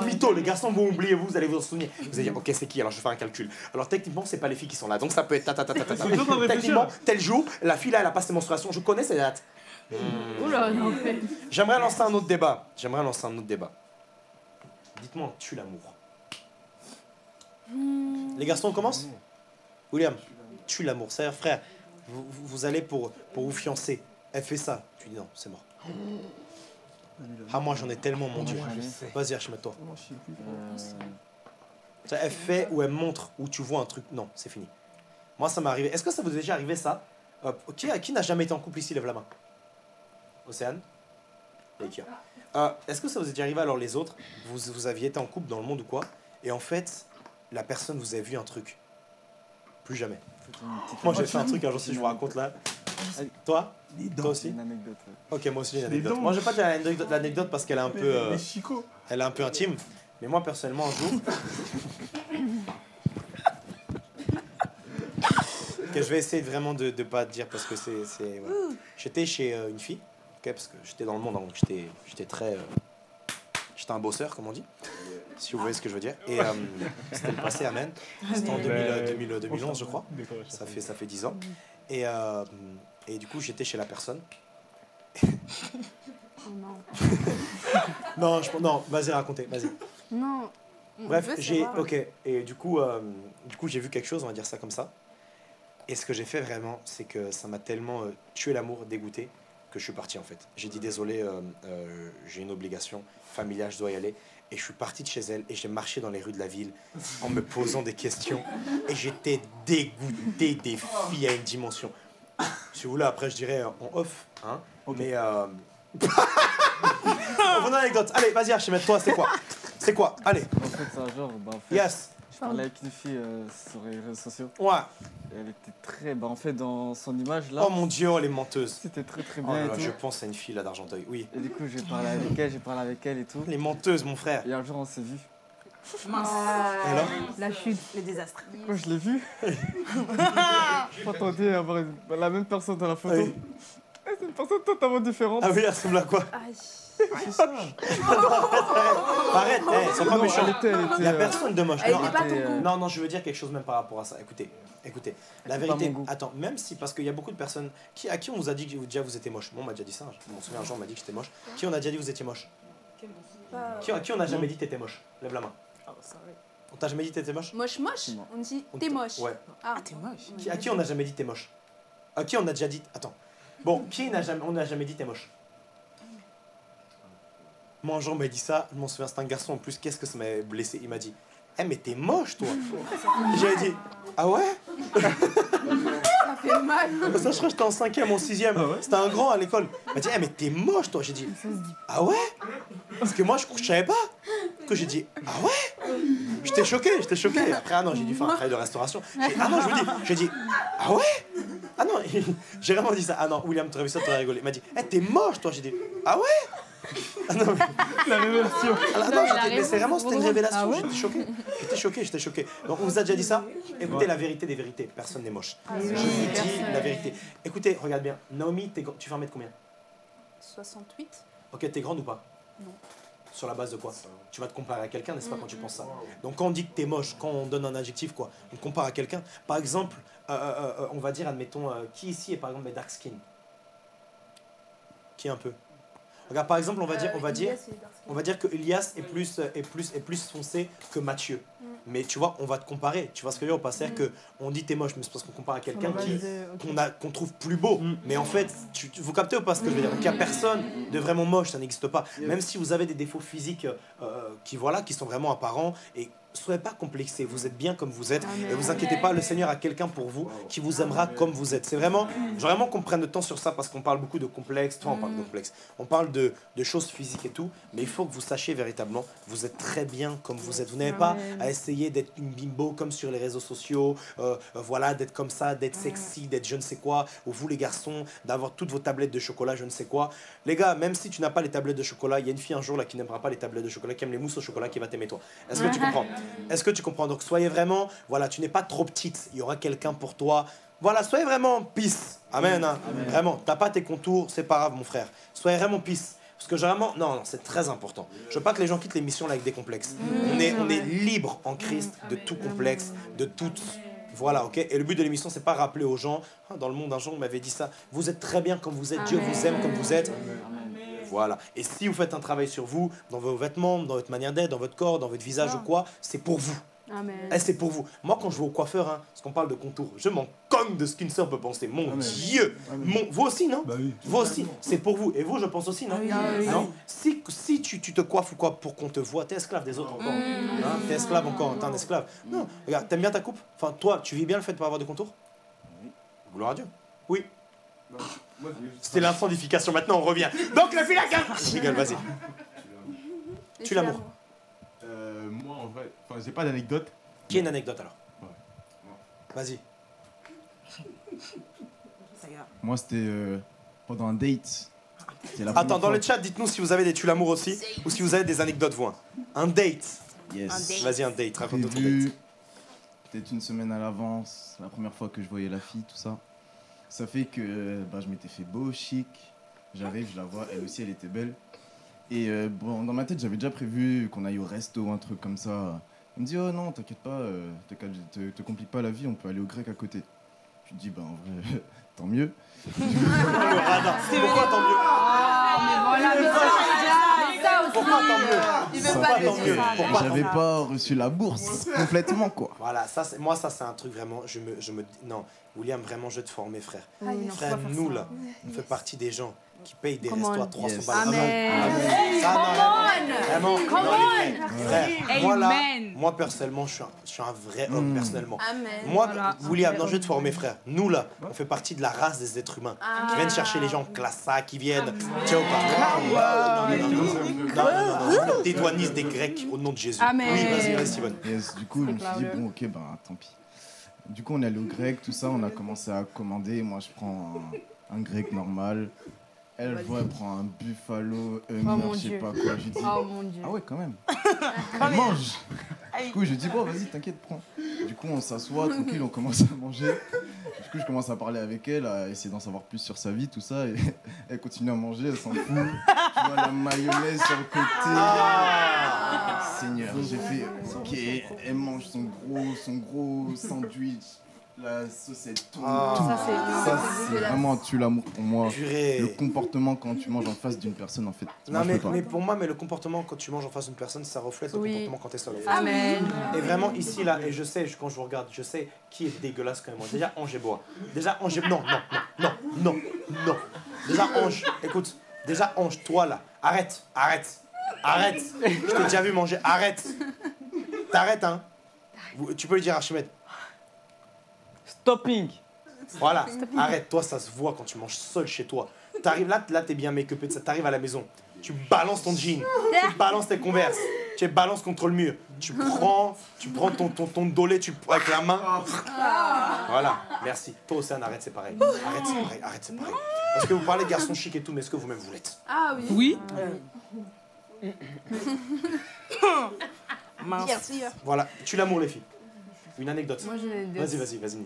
Mythos, les garçons vont oublier, vous allez vous en souvenir. Vous allez dire, ok, c'est qui? Alors je vais faire un calcul. Alors techniquement, c'est pas les filles qui sont là, donc ça peut être ta. Techniquement, tel jour, la fille là, elle a pas ses menstruations, je connais ces dates. J'aimerais lancer un autre débat. Dites-moi un tue l'amour. Les garçons, on commence? William, tue l'amour. C'est-à-dire, frère, vous allez pour vous fiancer. Elle fait ça. Tu dis non, c'est mort. Ah, moi, j'en ai tellement, mon Dieu. Vas-y, achète-toi. Elle fait ou elle montre ou tu vois un truc. Non, c'est fini. Moi, ça m'est arrivé. Est-ce que ça vous est déjà arrivé, ça? Qui n'a jamais été en couple ici? Lève la main. Océane? Est-ce que ça vous est déjà arrivé, alors les autres, vous aviez été en couple dans le monde ou quoi, et en fait, la personne vous a vu un truc? Plus jamais. Moi j'ai fait un truc un jour, si je vous raconte là. Toi? Toi aussi? Ok, moi aussi j'ai une anecdote. Moi j'ai pas de l'anecdote parce qu'elle est un peu... elle est un peu intime, mais moi personnellement un jour... que je vais essayer vraiment de pas dire parce que c'est... Ouais. J'étais chez une fille. Okay, parce que j'étais dans le monde, donc j'étais très... j'étais un bosseur, comme on dit, si vous voyez ce que je veux dire. Et c'était le passé, amen. C'était en 2011, je crois. Ça fait 10 ans. Et du coup, j'étais chez la personne. Non, vas-y, racontez, vas-y. Non. Bref, ok. Et du coup, j'ai vu quelque chose, on va dire ça comme ça. Et ce que j'ai fait vraiment, c'est que ça m'a tellement tué l'amour, dégoûté, que je suis parti en fait. J'ai dit désolé, j'ai une obligation familiale, je dois y aller. Et je suis parti de chez elle et j'ai marché dans les rues de la ville en me posant des questions. Et j'étais dégoûté des filles à une dimension. Si vous voulez, après je dirais en off, hein. Okay. Mais on va anecdote. Allez, vas-y, Archimède, toi, c'est quoi? C'est quoi? Allez. En fait, c'est un genre, bah en fait... Yes. Je parlais avec une fille sur les réseaux sociaux. Ouais. Et elle était très... Bah en fait, dans son image, là... Oh mon Dieu, elle est menteuse. C'était très bien. Oh, je pense à une fille, là, d'Argenteuil, oui. Et du coup, j'ai parlé avec elle et tout. Elle est menteuse, mon frère. Et un jour, on s'est vus. Mince. Et alors? La chute, le désastre. Quand je l'ai vue, je m'attendais à avoir la même personne dans la photo. Oui. C'est une personne totalement différente. Ah oui, elle ressemble à quoi? Arrête, c'est pas méchant. Il n'y a personne de moche. Non, je veux dire quelque chose même par rapport à ça. Écoutez, la vérité, attends, même si, parce qu'il y a beaucoup de personnes à qui on vous a dit que vous étiez moche. Moi, on m'a déjà dit ça, je m'en souviens, un jour on m'a dit que j'étais moche. Qui on a déjà dit que vous étiez moche? À qui on n'a jamais dit que t'étais moche? Lève la main. On t'a jamais dit que t'étais moche? Moche? On dit t'es moche. Ouais. Ah, t'es moche. À qui on n'a jamais dit t'es moche? À qui on a déjà dit... Attends. Bon, on n'a jamais dit t'es moche? Moi, un jour, on m'a dit ça, je m'en souviens, c'est un garçon en plus, qu'est-ce que ça m'a blessé? Il m'a dit « Eh, mais t'es moche, toi !» J'avais dit « Ah ouais ?» Ça fait mal. Ça, je crois que j'étais en 5e, en 6e. Ah ouais? C'était un grand à l'école. Il m'a dit « Eh, mais t'es moche, toi !» J'ai dit « Ah ouais ?» Parce que moi, je savais pas. Du coup, j'ai dit « Ah ouais ?» J'étais choqué. Et après, ah non, j'ai dû faire un travail de restauration. Ah non, j'ai dit « Ah ouais ?» Ah non, j'ai vraiment dit ça. Ah non, William, t'aurais vu ça, t'aurais rigolé. Il m'a dit « Eh, t'es moche, toi !» J'ai dit « Ah ouais ?» Ah non, mais... La révélation. Mais c'est vraiment, c'était une révélation. Ah ouais, j'étais choqué. Donc on vous a déjà dit ça. Écoutez la vérité des vérités. Personne n'est moche. Je vous dis la vérité. Écoutez, regarde bien. Naomi, tu fais 1m combien? 68. Ok, t'es grande ou pas? Non. Sur la base de quoi? Tu vas te comparer à quelqu'un, n'est-ce pas, quand tu penses ça? Donc quand on dit que t'es moche, quand on donne un adjectif, quoi, on te compare à quelqu'un. Par exemple, on va dire, admettons, qui ici est par exemple dark skin? Qui un peu? Regarde, par exemple, on va dire que Elias est plus foncé que Mathieu. mais tu vois, on va te comparer. Tu vois ce que je veux dire? C'est-à-dire qu'on dit t'es moche, mais c'est parce qu'on compare à quelqu'un qu'on trouve plus beau. Mais en fait, vous captez ou pas ce que je veux dire? Donc il n'y a personne de vraiment moche, ça n'existe pas. Même si vous avez des défauts physiques qui sont vraiment apparents, et soyez pas complexés, vous êtes bien comme vous êtes. Et vous inquiétez pas, le Seigneur a quelqu'un pour vous qui vous aimera comme vous êtes. C'est vraiment, j'aimerais vraiment qu'on prenne le temps sur ça, parce qu'on parle beaucoup de complexes, toi on parle de complexes, on parle de choses physiques et tout, mais il faut que vous sachiez véritablement, vous êtes très bien comme vous êtes. Vous n'avez pas à essayer d'être une bimbo comme sur les réseaux sociaux, voilà, d'être comme ça, d'être sexy, d'être je ne sais quoi, ou vous les garçons, d'avoir toutes vos tablettes de chocolat, je ne sais quoi. Les gars, même si tu n'as pas les tablettes de chocolat, il y a une fille un jour là qui n'aimera pas les tablettes de chocolat, qui aime les mousses au chocolat, qui va t'aimer toi. Est-ce que tu comprends? Est-ce que tu comprends? Donc soyez vraiment, voilà, tu n'es pas trop petite, il y aura quelqu'un pour toi. Voilà, soyez vraiment peace. Amen, hein. Amen. Vraiment, t'as pas tes contours, c'est pas grave mon frère. Soyez vraiment peace. Parce que généralement, non, c'est très important. Je veux pas que les gens quittent l'émission là avec des complexes. On est libre en Christ de tout complexe, de toute... Voilà, ok. Et le but de l'émission, c'est pas rappeler aux gens, ah, dans le monde un jour on m'avait dit ça, vous êtes très bien comme vous êtes, Dieu vous aime comme vous êtes. Voilà. Et si vous faites un travail sur vous, dans vos vêtements, dans votre manière d'être, dans votre corps, dans votre visage ou quoi, c'est pour vous. Eh, c'est pour vous. Moi, quand je vais au coiffeur, hein, parce qu'on parle de contour, je m'en cogne de ce qu'une sœur peut penser. Mon Dieu, vous aussi, non? Vous aussi, c'est pour vous. Et vous, je pense aussi, non? Non. Si tu te coiffes ou quoi pour qu'on te voit, t'es esclave des autres encore. Hein, t'es esclave encore, t'es un esclave. Non, regarde, t'aimes bien ta coupe? Enfin, toi, tu vis bien le fait de pas avoir de contour? Gloire à Dieu. Oui. C'était l'incendification, maintenant on revient. Donc le fil à garde. Vas-y. Tu l'amour. Moi en vrai, enfin j'ai pas d'anecdote. Qui a une anecdote alors? Vas-y. Moi c'était pendant un date. Attends, dans le chat, dites-nous si vous avez des tu l'amour aussi ou si vous avez des anecdotes vous. Un date. Yes. Vas-y, un date, raconte ton date. Peut-être une semaine à l'avance, la première fois que je voyais la fille, tout ça. Ça fait que bah, je m'étais fait beau, chic. J'arrive, je la vois, elle aussi, elle était belle. Et bon, dans ma tête, j'avais déjà prévu qu'on aille au resto, un truc comme ça. Elle me dit, oh non, t'inquiète pas, te complique pas la vie, on peut aller au grec à côté. Je dis, bah en vrai, tant mieux. Pourquoi tant mieux? Pourquoi tant mieux? J'avais pas reçu la bourse complètement, quoi. Voilà, ça, moi, ça, c'est un truc vraiment. Non, William, vraiment, je te forme, frère. Frère, nous, là, on fait partie des gens qui payent des restos à 300 balles. Vraiment, moi, personnellement, je suis un vrai homme, personnellement. Moi, William, non, je vais te former, frère. Nous, là, on fait partie de la race des êtres humains qui viennent chercher les gens en classe A, qui viennent. Tiens, ou pas? Non, dédouanise des Grecs au nom de Jésus. Oui, vas-y, reste, Yvonne. Du coup, je me suis dit, bon, ok, ben, tant pis. Du coup, on est allé au grec, tout ça, on a commencé à commander. Moi, je prends un grec normal. Elle voit, elle prend un buffalo, je sais pas quoi. Je dis, ah ouais, quand même. Elle mange. Du coup, je dis, bon, vas-y, t'inquiète, prends. Du coup, on s'assoit, tranquille, on commence à manger. Du coup, je commence à parler avec elle, à essayer d'en savoir plus sur sa vie, tout ça. Et elle continue à manger, elle s'en fout. Tu vois la mayonnaise sur le côté. Seigneur, j'ai fait, ok, elle mange son gros sandwich. La saucette, tout, ça c'est vraiment un tu l'amour pour moi. Purée. Le comportement quand tu manges en face d'une personne, en fait. Non, mais pour moi, mais le comportement quand tu manges en face d'une personne, ça reflète le comportement quand t'es seul. Amen. Et vraiment ici là, et je sais, quand je vous regarde, je sais qui est dégueulasse quand même. Déjà Angébois. Déjà Angébois. Non. Déjà Ange, écoute, déjà Ange, toi là, arrête. Je t'ai déjà vu manger, arrête. T'arrêtes hein. Tu peux le dire à Archimède. Stopping. Voilà, arrête, toi ça se voit quand tu manges seul chez toi. T'arrives là, t'es bien make-upé de ça, t'arrives à la maison, tu balances ton jean, tu balances tes converses, tu les balances contre le mur, tu prends ton dolé, tu avec la main. Voilà, merci. Toi aussi, arrête, c'est pareil. Arrête, c'est pareil. Parce que vous parlez de garçons chic et tout, mais est-ce que vous-même vous l'êtes? Ah oui. Oui. Mince. Voilà, tu l'amour les filles. Une anecdote. Moi j'ai une anecdote. Vas-y.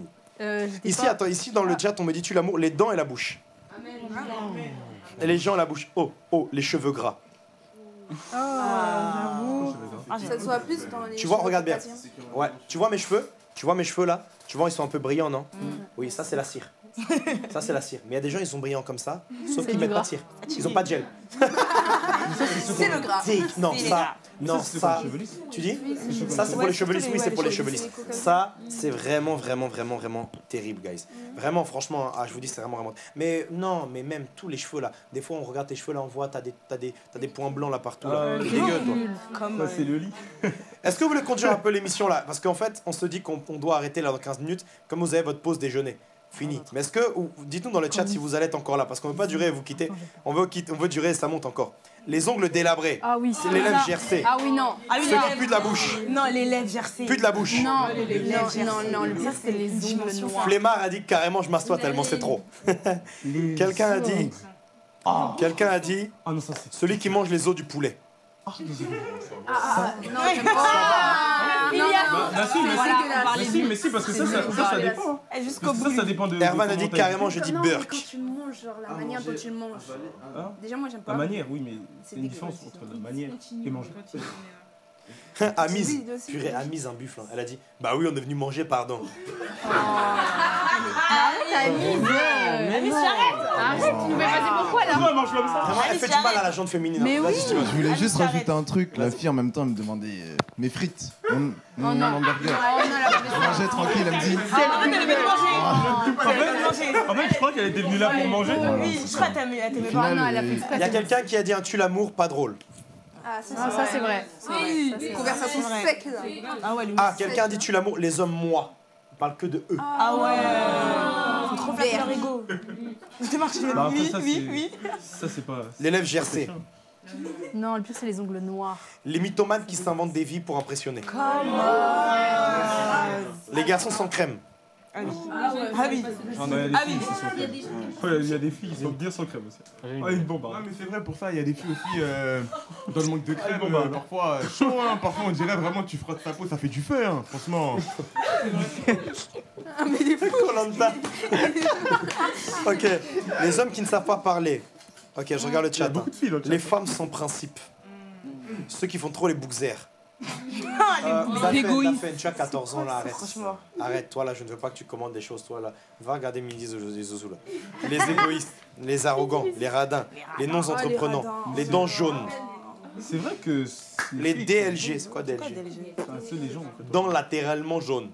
Ici, attends, ici dans le chat, on me dit tu l'amour, les dents et la bouche. Amen. Et les gens, la bouche. Oh, les cheveux gras. J'avoue. Ça se voit plus dans les. Tu vois, regarde bien. Ouais, tu vois mes cheveux là. Tu vois, ils sont un peu brillants, non? Oui, ça c'est la cire. Ça c'est la cire. Mais il y a des gens, ils sont brillants comme ça, sauf qu'ils mettent pas de cire. Ils ont pas de gel. C'est le gras. Non, ça. Non, ça, tu dis ça, c'est pour les chevelisses. Oui, c'est pour les chevelisses. Ça, c'est vraiment, vraiment, vraiment, vraiment terrible, guys. Vraiment, franchement, ah, je vous dis, c'est vraiment, vraiment. Mais non, mais même tous les cheveux là. Des fois, on regarde tes cheveux là, on voit, t'as des points blancs là partout. Là. Dégueu, toi. Ça, c'est le lit. Est-ce que vous voulez conduire un peu l'émission là? Parce qu'en fait, on se dit qu'on doit arrêter là dans 15 minutes. Comme vous avez votre pause déjeuner. Fini. Mais est-ce que, dites-nous dans le chat si vous allez être encore là, parce qu'on veut pas durer et vous quitter. On veut durer et ça monte encore. Les ongles délabrés. Ah oui, c'est les lèvres gercées. Ah oui, non. Ah oui, non. Plus de la bouche. Non, les lèvres gercées. Plus de la bouche. Non, les lèvres gercées. Non, non, ça c'est les ongles noirs. Flemmard a dit carrément je m'assois tellement c'est trop. Quelqu'un a dit. Quelqu'un a dit. Celui qui mange les os du poulet. Ah, non, j'aime pas. Mais si, parce que ça dépend. Ça dépend de. Erwan a dit carrément, je dis burk. Quand tu manges, genre la manière dont tu le manges. Déjà, moi, j'aime pas. La manière, oui, mais c'est une différence entre la manière et manger. Amise, purée, Amise un buffle. Elle a dit, bah oui, on est venu manger, pardon. Amis, arrête, tu nous fais passer pourquoi là? Pourquoi elle mange comme ça? Vraiment, elle fait du mal à la gente féminine. Mais oui. Je voulais juste rajouter un truc. La fille en même temps elle me demandait mes frites. Mon hamburger. Je mangeais tranquille, elle me dit. En fait, je crois qu'elle était venue là pour manger. Oui, je crois qu'elle t'aimait pas. Il y a quelqu'un qui a dit un tue l'amour, pas drôle. Ah, ça c'est vrai. Oui, conversation sec là. Ah, quelqu'un a dit tue l'amour, les hommes, moi. On parle que de eux. Ah ouais. Faut trop placer leur ego. Oui. Ça c'est pas. L'élève GRC. Non, le pire c'est les ongles noirs. Les mythomanes qui s'inventent des vies pour impressionner. Les garçons sans crème. Ah oui. Il y a des filles qui sont bien sans crème aussi. Ah une bombe. Non mais c'est vrai pour ça, il y a des filles aussi dans le manque de crème. Parfois chaud, parfois on dirait vraiment tu frottes ta peau, ça fait du feu, franchement. Ah mais des fous. Ok, les hommes qui ne savent pas parler. Ok, je regarde le chat. Les femmes sans principe. Ceux qui font trop les bouxères. Tu as 14 ans là, arrête. Arrête, toi là, je ne veux pas que tu commandes des choses, toi là. Va regarder Midi Zouzou là. Les égoïstes, les arrogants, les radins, les non-entreprenants, les dents jaunes. C'est vrai que. Les DLG, c'est quoi DLG? Dents latéralement jaunes.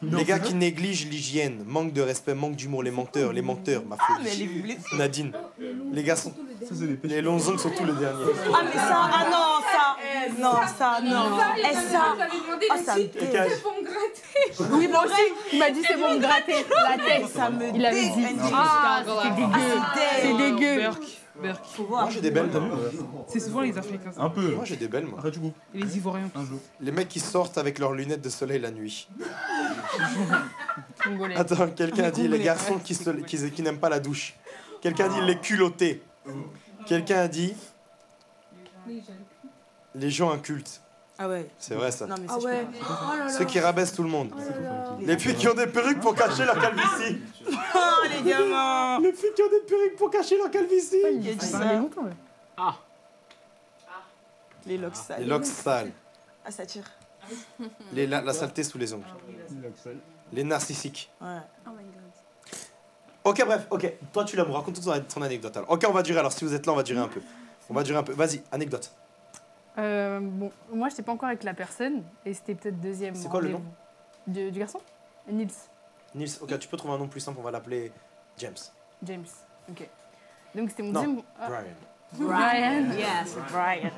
Les gars qui négligent l'hygiène, manque de respect, manque d'humour, les menteurs, ma folie. Nadine. Les gars sont. Les longs ongles sont tous les derniers. Ah mais ça, ah non, ça. Non, ça, non. Et ça, ça me dérange. C'est pour me gratter. Oui, moi aussi. Il m'a dit c'est pour me gratter. La tête, ça me dérange. Il avait dit. Ah, c'est dégueu. C'est dégueu. Berk. Moi j'ai des belles, t'as vu? C'est souvent les Africains. Un peu. Moi j'ai des belles, moi. Arrête du goût. Et les Ivoiriens. Un jour. Les mecs qui sortent avec leurs lunettes de soleil la nuit. Attends, quelqu'un a dit les garçons qui n'aiment pas la douche. Quelqu'un a dit les culottés. Quelqu'un a dit. Les gens incultes. Ah ouais. C'est vrai ça. Non, mais ceux qui rabaissent tout le monde. Les filles qui ont des perruques pour cacher leur calvitie. Oh les gamins. Les filles qui ont des perruques pour cacher leur calvitie. Il a dit ça. Ah. Les locks sales. Les locks sales. Ah ça tire. La saleté sous les ongles. Les narcissiques. Ouais. Oh my god. Ok bref, ok. Toi tu l'amour, raconte ton anecdote alors. Ok on va durer alors, si vous êtes là on va durer un peu. Vas-y, anecdote. Bon, moi j'étais pas encore avec la personne et c'était peut-être deuxième. C'est quoi le nom du garçon? Nils. Nils, ok, tu peux trouver un nom plus simple, on va l'appeler James. James, ok. Donc c'était mon deuxième. Brian. Brian, yes, Brian.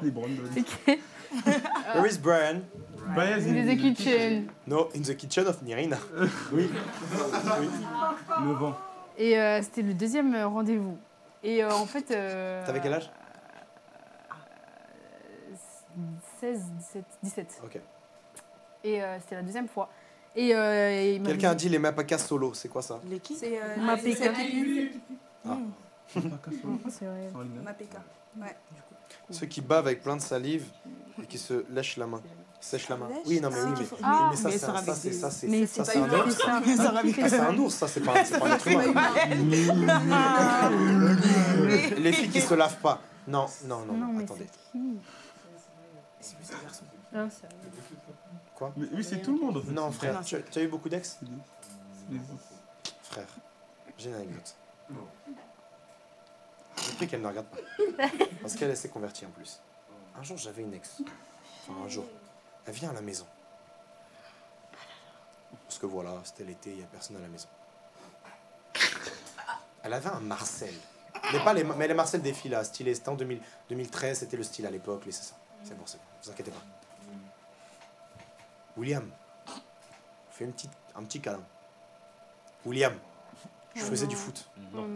Ok. Where is Brian? Brian is in the kitchen. No, in the kitchen of Nirina. Oui. Le vent. Et c'était le deuxième rendez-vous. Et en fait. T'avais quel âge? 17. Ok. Et c'était la deuxième fois. Et, quelqu'un a dit les Mapaka solo, c'est quoi ça? Les qui? C'est Mapeka. Ah. Mapeka solo. C'est vrai. Mapeka. Ouais. Ceux qui bavent avec plein de salive et qui se lèchent la main. Sèche la main. Oui, non, mais oui, mais ça, c'est ça, c'est un ours. C'est un ours, ça, c'est pas un être humain. Les filles qui se lavent pas. Non, non, non, attendez. Non, c'est vrai. Quoi? Mais oui, c'est tout le monde. Non, frère, tu as eu beaucoup d'ex? Frère, j'ai une anecdote. J'ai pris qu'elle ne regarde pas. Parce qu'elle s'est convertie en plus. Un jour, j'avais une ex. Enfin, un jour. Elle vient à la maison. Parce que voilà, c'était l'été, il n'y a personne à la maison. Elle avait un Marcel. Mais, pas les, mais les Marcel des filles, là, stylé. C'était en 2013, c'était le style à l'époque. C'est ça. C'est bon, c'est bon. Vous inquiétez pas. William, fais un petit câlin. William, je faisais du foot. Non.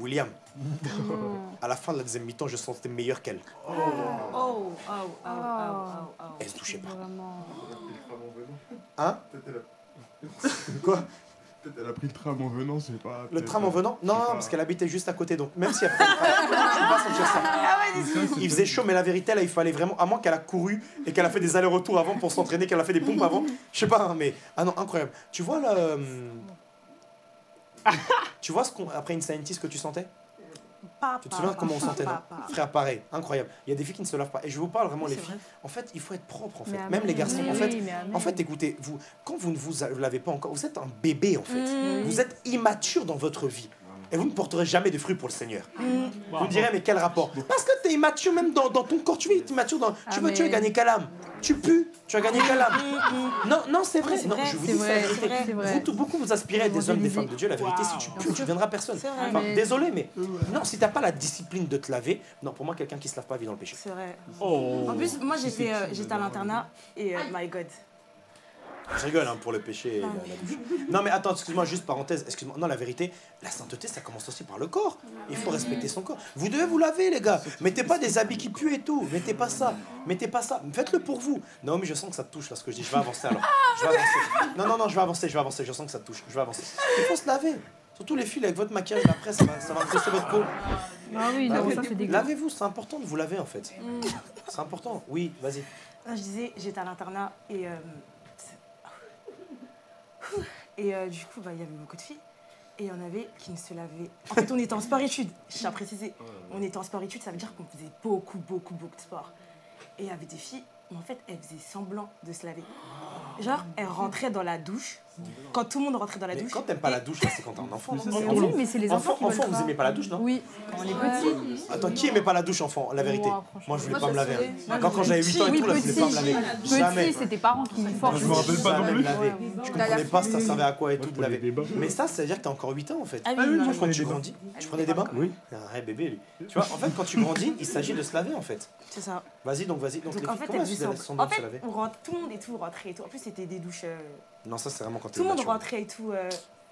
William, à la fin de la deuxième mi-temps, je sentais meilleur qu'elle. Oh. Oh. Oh. Oh. Oh. Elle se touchait pas. Hein? Quoi? Elle a pris le tram en venant, c'est pas... Le tram en venant? Non, parce qu'elle habitait juste à côté, donc même si elle fait le tram, je peux pas sentir ça. Ah ouais, il faisait chaud, mais la vérité, là, il fallait vraiment... À moins qu'elle a couru et qu'elle a fait des allers-retours avant pour s'entraîner, qu'elle a fait des pompes avant. Je sais pas, hein, mais... Ah non, incroyable. Tu vois, là... Tu vois, ce qu'on... après Insanity, ce que tu sentais? Tu te souviens comment on sentait, non? Frère, pareil, incroyable. Il y a des filles qui ne se lavent pas. Et je vous parle vraiment, les filles. Vrai. En fait, il faut être propre, en fait. Même les garçons. En fait, écoutez, vous, quand vous ne vous lavez pas encore, vous êtes un bébé, en fait. Vous êtes immature dans votre vie. Et vous ne porterez jamais de fruits pour le Seigneur. Vous me direz, mais quel rapport? Parce que tu es immature même dans ton corps. Tu es immature dans... Tu veux gagner qu'à l'âme. Tu pues, tu as gagné qu'à l'âme. Non, non, c'est vrai. Non, je vous dis ça. Beaucoup vous aspirez à des hommes, des femmes de Dieu. La vérité, si tu pues, tu deviendras personne. Enfin, désolé, mais non, si t'as pas la discipline de te laver, non, pour moi, quelqu'un qui se lave pas vit dans le péché. C'est vrai. En plus, moi, j'étais à l'internat et my God. Je rigole hein, pour le péché et la douche. Non mais attends, excuse-moi, juste parenthèse, excuse-moi. Non, la vérité, la sainteté, ça commence aussi par le corps. Il faut respecter son corps. Vous devez vous laver, les gars. Mettez pas des habits qui puent et tout. Mettez pas ça. Mettez pas ça. Faites-le pour vous. Non mais je sens que ça te touche là, ce que je dis. Je vais avancer alors. Je vais avancer. Non, non, non, je vais avancer, je vais avancer. Je sens que ça te touche. Je vais avancer. Il faut se laver. Surtout les filles, avec votre maquillage, après, ça va impresser votre peau. Ah oui, non, ça fait dégueu. Lavez-vous, c'est important de vous laver en fait. C'est important. Oui, vas-y. Je disais, j'étais à l'internat et... du coup, il y avait beaucoup de filles et il y en avait qui ne se lavaient. En fait, on était en sport-études, je tiens à préciser. On était en sport-études, ça veut dire qu'on faisait beaucoup de sport. Et il y avait des filles, mais en fait, elles faisaient semblant de se laver. Genre, elles rentraient dans la douche. Quand tout le monde rentrait dans la douche. Quand t'aimes pas la douche, c'est quand t'es un enfant. Oui, mais c'est les enfants. Enfants, vous aimez pas la douche, non? Oui, quand on est petit. Attends, qui aimait pas la douche, enfant? La vérité. Moi, je voulais pas me laver. Quand j'avais 8 ans et tout, là, je voulais pas me laver. Jamais. C'est tes parents qui me forcent. Je me rappelle pas non plus. Je comprenais pas ça servait à quoi et tout de laver. Mais ça, ça veut dire que t'as encore 8 ans, en fait. Quand tu grandis, tu prenais des bains? Oui. Un bébé, lui. Tu vois, en fait, quand tu grandis, il s'agit de se laver, en fait. C'est ça. Vas-y, donc, vas-y. En fait, on rentre tout le monde et tout rentrait et tout. En plus, c'était des douches. Non, ça c'est vraiment quand tout le monde rentrait et tout.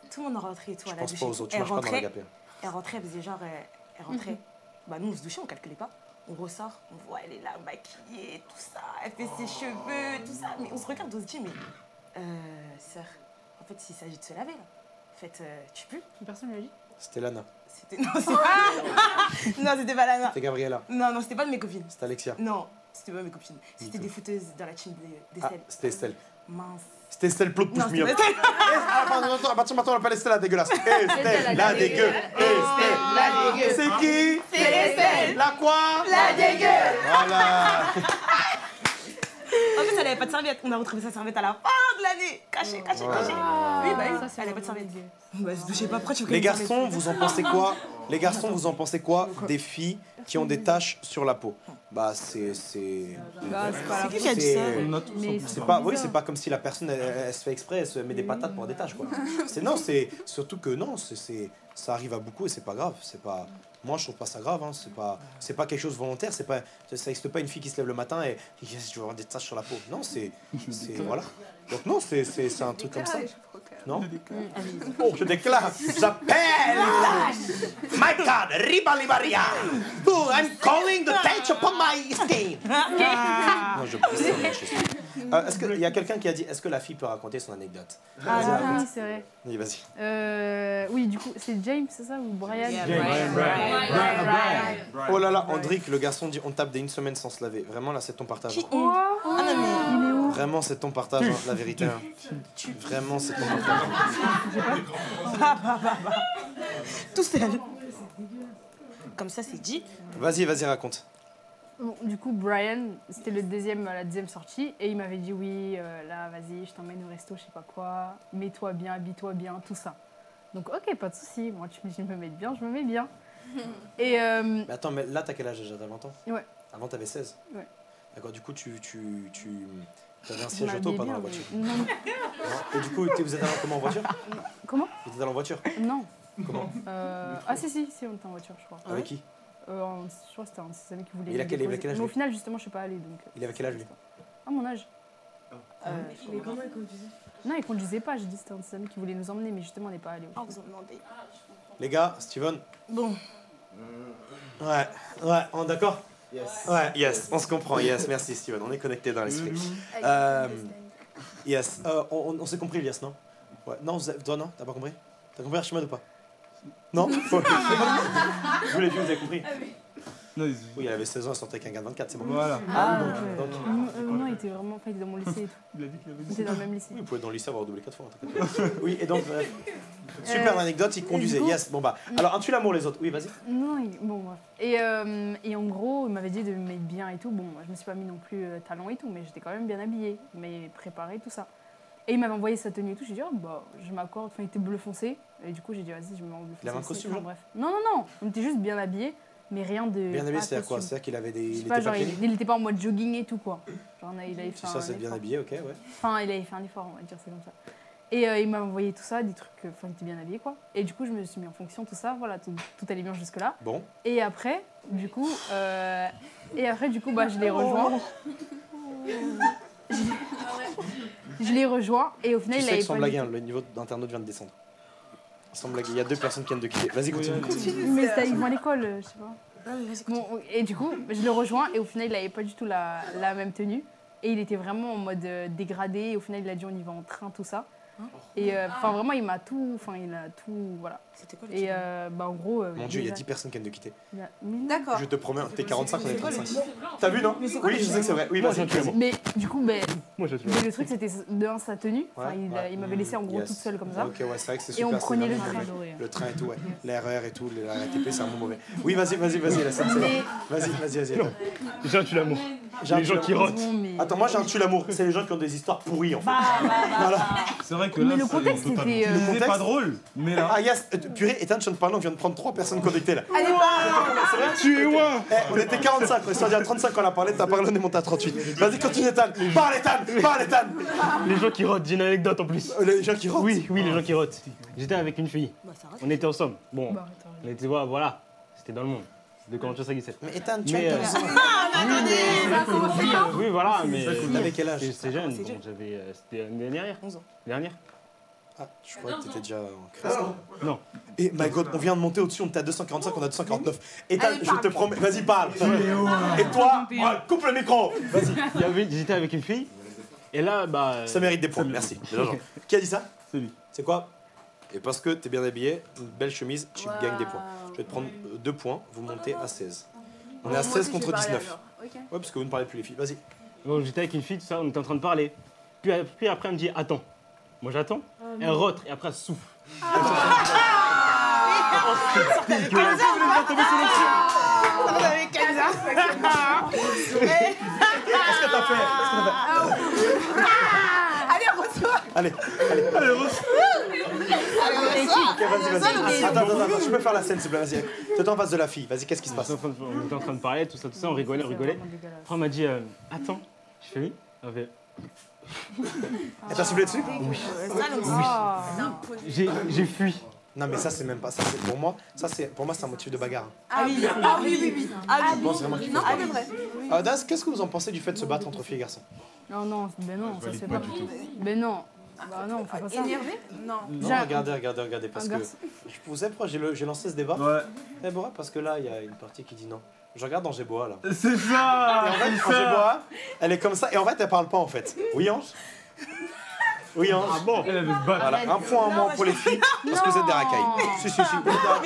Tout le monde rentrait et tout à la douche. Je pense pas aux autres, tu marches pas dans la gapée. Elle rentrait, elle faisait genre, elle rentrait. Bah nous on se douchait, on calculait pas. On ressort, on voit elle est là maquillée, tout ça, elle fait ses cheveux, tout ça. Mais on se regarde, on se dit mais sœur, en fait il s'agit de se laver là. En fait tu pues. Personne ne l'a dit. C'était Lana. C'était non, c'est pas. Non, c'était pas Lana. C'était Gabriella. Non, non, c'était pas de mes copines. C'était Alexia. Non, c'était pas mes copines. C'était des fouteuses dans la team d'Estelle. C'était Estelle. Mince. C'était Estelle Plot pousse mieux. Attends, on l'appelle Estelle la dégueulasse. Estelle la dégueu. Estelle la dégueu. C'est qui? C'est Estelle. La quoi? La dégueu. Voilà. En fait, elle n'avait pas de serviette. On a retrouvé sa serviette à la fin de l'année. Cachée, cachée, cachée. Oui, bah oui, elle n'avait pas de serviette. Bah, je sais pas pourquoi tu veux que... Les garçons, vous en pensez quoi? Les garçons, vous en pensez quoi des filles qui ont des taches sur la peau? Bah c'est qui a dit ça? C'est pas, oui, c'est pas comme si la personne elle se fait exprès, elle se met des patates pour des taches quoi. C'est non, c'est surtout que non, c'est ça arrive à beaucoup et c'est pas grave, c'est pas. Moi, je trouve pas ça grave, hein. C'est pas quelque chose de volontaire, c'est pas, ça n'existe pas une fille qui se lève le matin et qui tu veux avoir des taches sur la peau. Non, c'est voilà. Donc non, c'est un truc comme ça. Non. Oh, je déclare, j'appelle my God, ribalibaria. Oh, I'm calling the touch upon my skin. Non, je peux pas. Est-ce qu'il y a quelqu'un qui a dit, est-ce que la fille peut raconter son anecdote? Ah oui, c'est vrai. Oui, vas-y. Oui, du coup, c'est James, c'est ça, ou Brian? Brian. Oh là là, Andrick, le garçon dit on tape des 1 semaine sans se laver. Vraiment, là, c'est ton partage. Vraiment, c'est ton partage, la vérité. Vraiment, c'est ton partage. Tout seul. Comme ça, c'est dit. Vas-y, vas-y, raconte. Du coup, Brian, c'était la deuxième sortie, et il m'avait dit oui, là, vas-y, je t'emmène au resto, je sais pas quoi, mets-toi bien, habille-toi bien, tout ça. Donc, ok, pas de souci. Moi, tu me dis, me mets bien, je me mets bien. Et mais attends, mais là, t'as quel âge déjà? T'as 20 ans? Ouais. Avant, t'avais 16? Ouais. D'accord, du coup, t'avais un siège auto pendant la voiture. Non. Et du coup, vous êtes allé comment en voiture? Comment? Vous êtes allé en voiture? Non. Comment? Ah si, on était en voiture, je crois. Avec qui? Je crois que c'était un de ses amis qui voulait. Il a quel âge? Mais au final, justement, je suis pas allée. Donc, il avait quel âge lui? Ah, mon âge. Mais comment il conduisait? Non, il conduisait pas, j'ai dit c'était un de ses amis qui voulait nous emmener, mais justement, on n'est pas allé. Ah, vous en demandez. Les gars, Steven. Bon. Ouais, on est d'accord? Yes. Ouais, yes, on se comprend, yes, merci Steven, on est connecté dans l'esprit. Yes, on s'est compris, yes, non? Ouais. Non, toi non, t'as pas compris? T'as compris Archimède ou pas? Non? Vous les filles, vous avez compris? Non, oui, il avait 16 ans, il sortait avec un gars de 24, c'est bon. Voilà. Ah, non, il était vraiment pas dans mon lycée et tout. Il a dit qu'il avait lycée. Il était dans le même lycée. Oui, il pouvait être dans le lycée avoir doublé 4 fois. Oui, et donc, bref. Super anecdote, il conduisait, yes. Bon, bah. Alors, as-tu l'amour les autres? Oui, vas-y. Non, bon, voilà. Et en gros, il m'avait dit de me mettre bien et tout. Bon, moi, je me suis pas mis non plus talent et tout, mais j'étais quand même bien habillée, mais préparée, tout ça. Et il m'avait envoyé sa tenue et tout. J'ai dit, oh, bah, je m'accorde. Enfin, il était bleu foncé. Et du coup, j'ai dit, vas-y, je me mets en bleu foncé. Il avait un costume, genre? Bref. Non, on était juste bien habillés. Mais rien de. Bien habillé, c'est à quoi? C'est à qu'il avait des. Je sais pas, genre, il n'était pas en mode jogging et tout, quoi. Genre, il avait fait. Ça, c'est bien habillé, ok, ouais. Enfin, il avait fait un effort, on va dire, c'est comme ça. Et il m'a envoyé tout ça, des trucs. Enfin, il était bien habillé, quoi. Et du coup, je me suis mis en fonction, tout ça, voilà, tout allait bien jusque-là. Bon. Et après, du coup. Bah, je l'ai rejoint. Je l'ai rejoint, et au final, il a. Tu sais que sans blague, le niveau d'internaute vient de descendre. Sans blague, il y a 2 personnes qui viennent de quitter. Vas-y, continue. Mais c'était avec moi à l'école, je sais pas. Bon, et du coup, je le rejoins et au final, il n'avait pas du tout la même tenue. Et il était vraiment en mode dégradé. Et au final, il a dit on y va en train, tout ça. Et enfin, vraiment, il m'a tout. Enfin, il a tout. Voilà. C'était quoi le titre? Et bah, en gros. Mon Dieu, il y a 10 personnes qui viennent de quitter. D'accord. Je te promets, t'es 45, on est 35. T'as vu, non? Oui, je sais que c'est vrai. Oui, vas-y, tu es bon. Mais du coup, ben. Moi, je suis bon. Le truc, c'était de 1 sa tenue. Il m'avait laissé en gros toute seule comme ça. Ok, ouais, c'est vrai que c'est super. Et on prenait le train. Le train et tout, ouais. L'RER et tout, la RATP, c'est un bon mauvais. Oui, vas-y, la scène, c'est bon. Vas-y. J'ai un tue l'amour. Les gens qui rotent. Attends, moi, j'ai un tue l'amour. C'est les gens qui ont des histoires pourries, en fait. Voilà. C'est vrai que là, c'est pas drôle. Mais là. Ah, yes, purée, Ethan, je ne parle pas, on vient de prendre 3 personnes connectées là. Allez, tu es ouah. On était 45, on est à 35 quand on a parlé, t'as parlé, on est monté à 38. Vas-y, continue, Ethan. Parle, Ethan. Les gens qui rotent, j'ai une anecdote en plus. Les gens qui rotent? Oui, les gens qui rotent. J'étais avec une fille. On était ensemble. Bon, on était, voilà, c'était dans le monde. De quand tu sais qui c'est. Mais Ethan, tu es. Oui, voilà, mais. T'avais quel âge? C'était jeune, c'était l'année dernière. 11 ans. Dernière? Ah, je croyais que t'étais déjà en crise. Non. Et my god, on vient de monter au-dessus, on était à 245, on a 249. Ethan, je te promets, vas-y, parle. Et toi, coupe le micro. Vas-y. J'étais avec une fille, et là, bah. Ça mérite des points, merci. Qui a dit ça? C'est lui. C'est quoi? Et parce que t'es bien habillé, une belle chemise, tu gagnes des points. Je vais te prendre 2 points, vous montez à 16. On est à 16 contre 19. Ouais, parce que vous ne parlez plus les filles, vas-y. Donc j'étais avec une fille, tout ça, on était en train de parler. Puis après, elle me dit, attends. Moi j'attends, elle rote et après elle souffle. Allez, attends, tu peux faire la scène, s'il te plaît, vas-y. T'es en face de la fille, vas-y, qu'est-ce qui se passe? On était en train de parler, tout ça, on rigolait, on rigolait. Après, on m'a dit, attends, je fais oui. Elle t'a soufflé dessus? Oui. J'ai fui. Non, mais ça, c'est même pas ça. Pour moi, c'est un motif de bagarre. Ah oui. Je pense vraiment qu'il faut se battre. Das, qu'est-ce que vous en pensez du fait de se battre entre filles et garçons? Non, ça se fait pas du tout. Bah non, on fait pas ça. Énervé? Non, regardez, parce que... Vous savez pourquoi j'ai lancé ce débat? Ouais. Parce que là, il y a une partie qui dit non. Je regarde Angéboa, là. C'est ça! Et en fait, Angéboa, elle est comme ça, et en fait, elle parle pas, en fait. Oui, Ange? Oui, Ange. Ah bon? Elle avait se battre. Voilà, un point en moins pour les filles, parce que vous êtes des racailles. Si. Mais je me bats pas,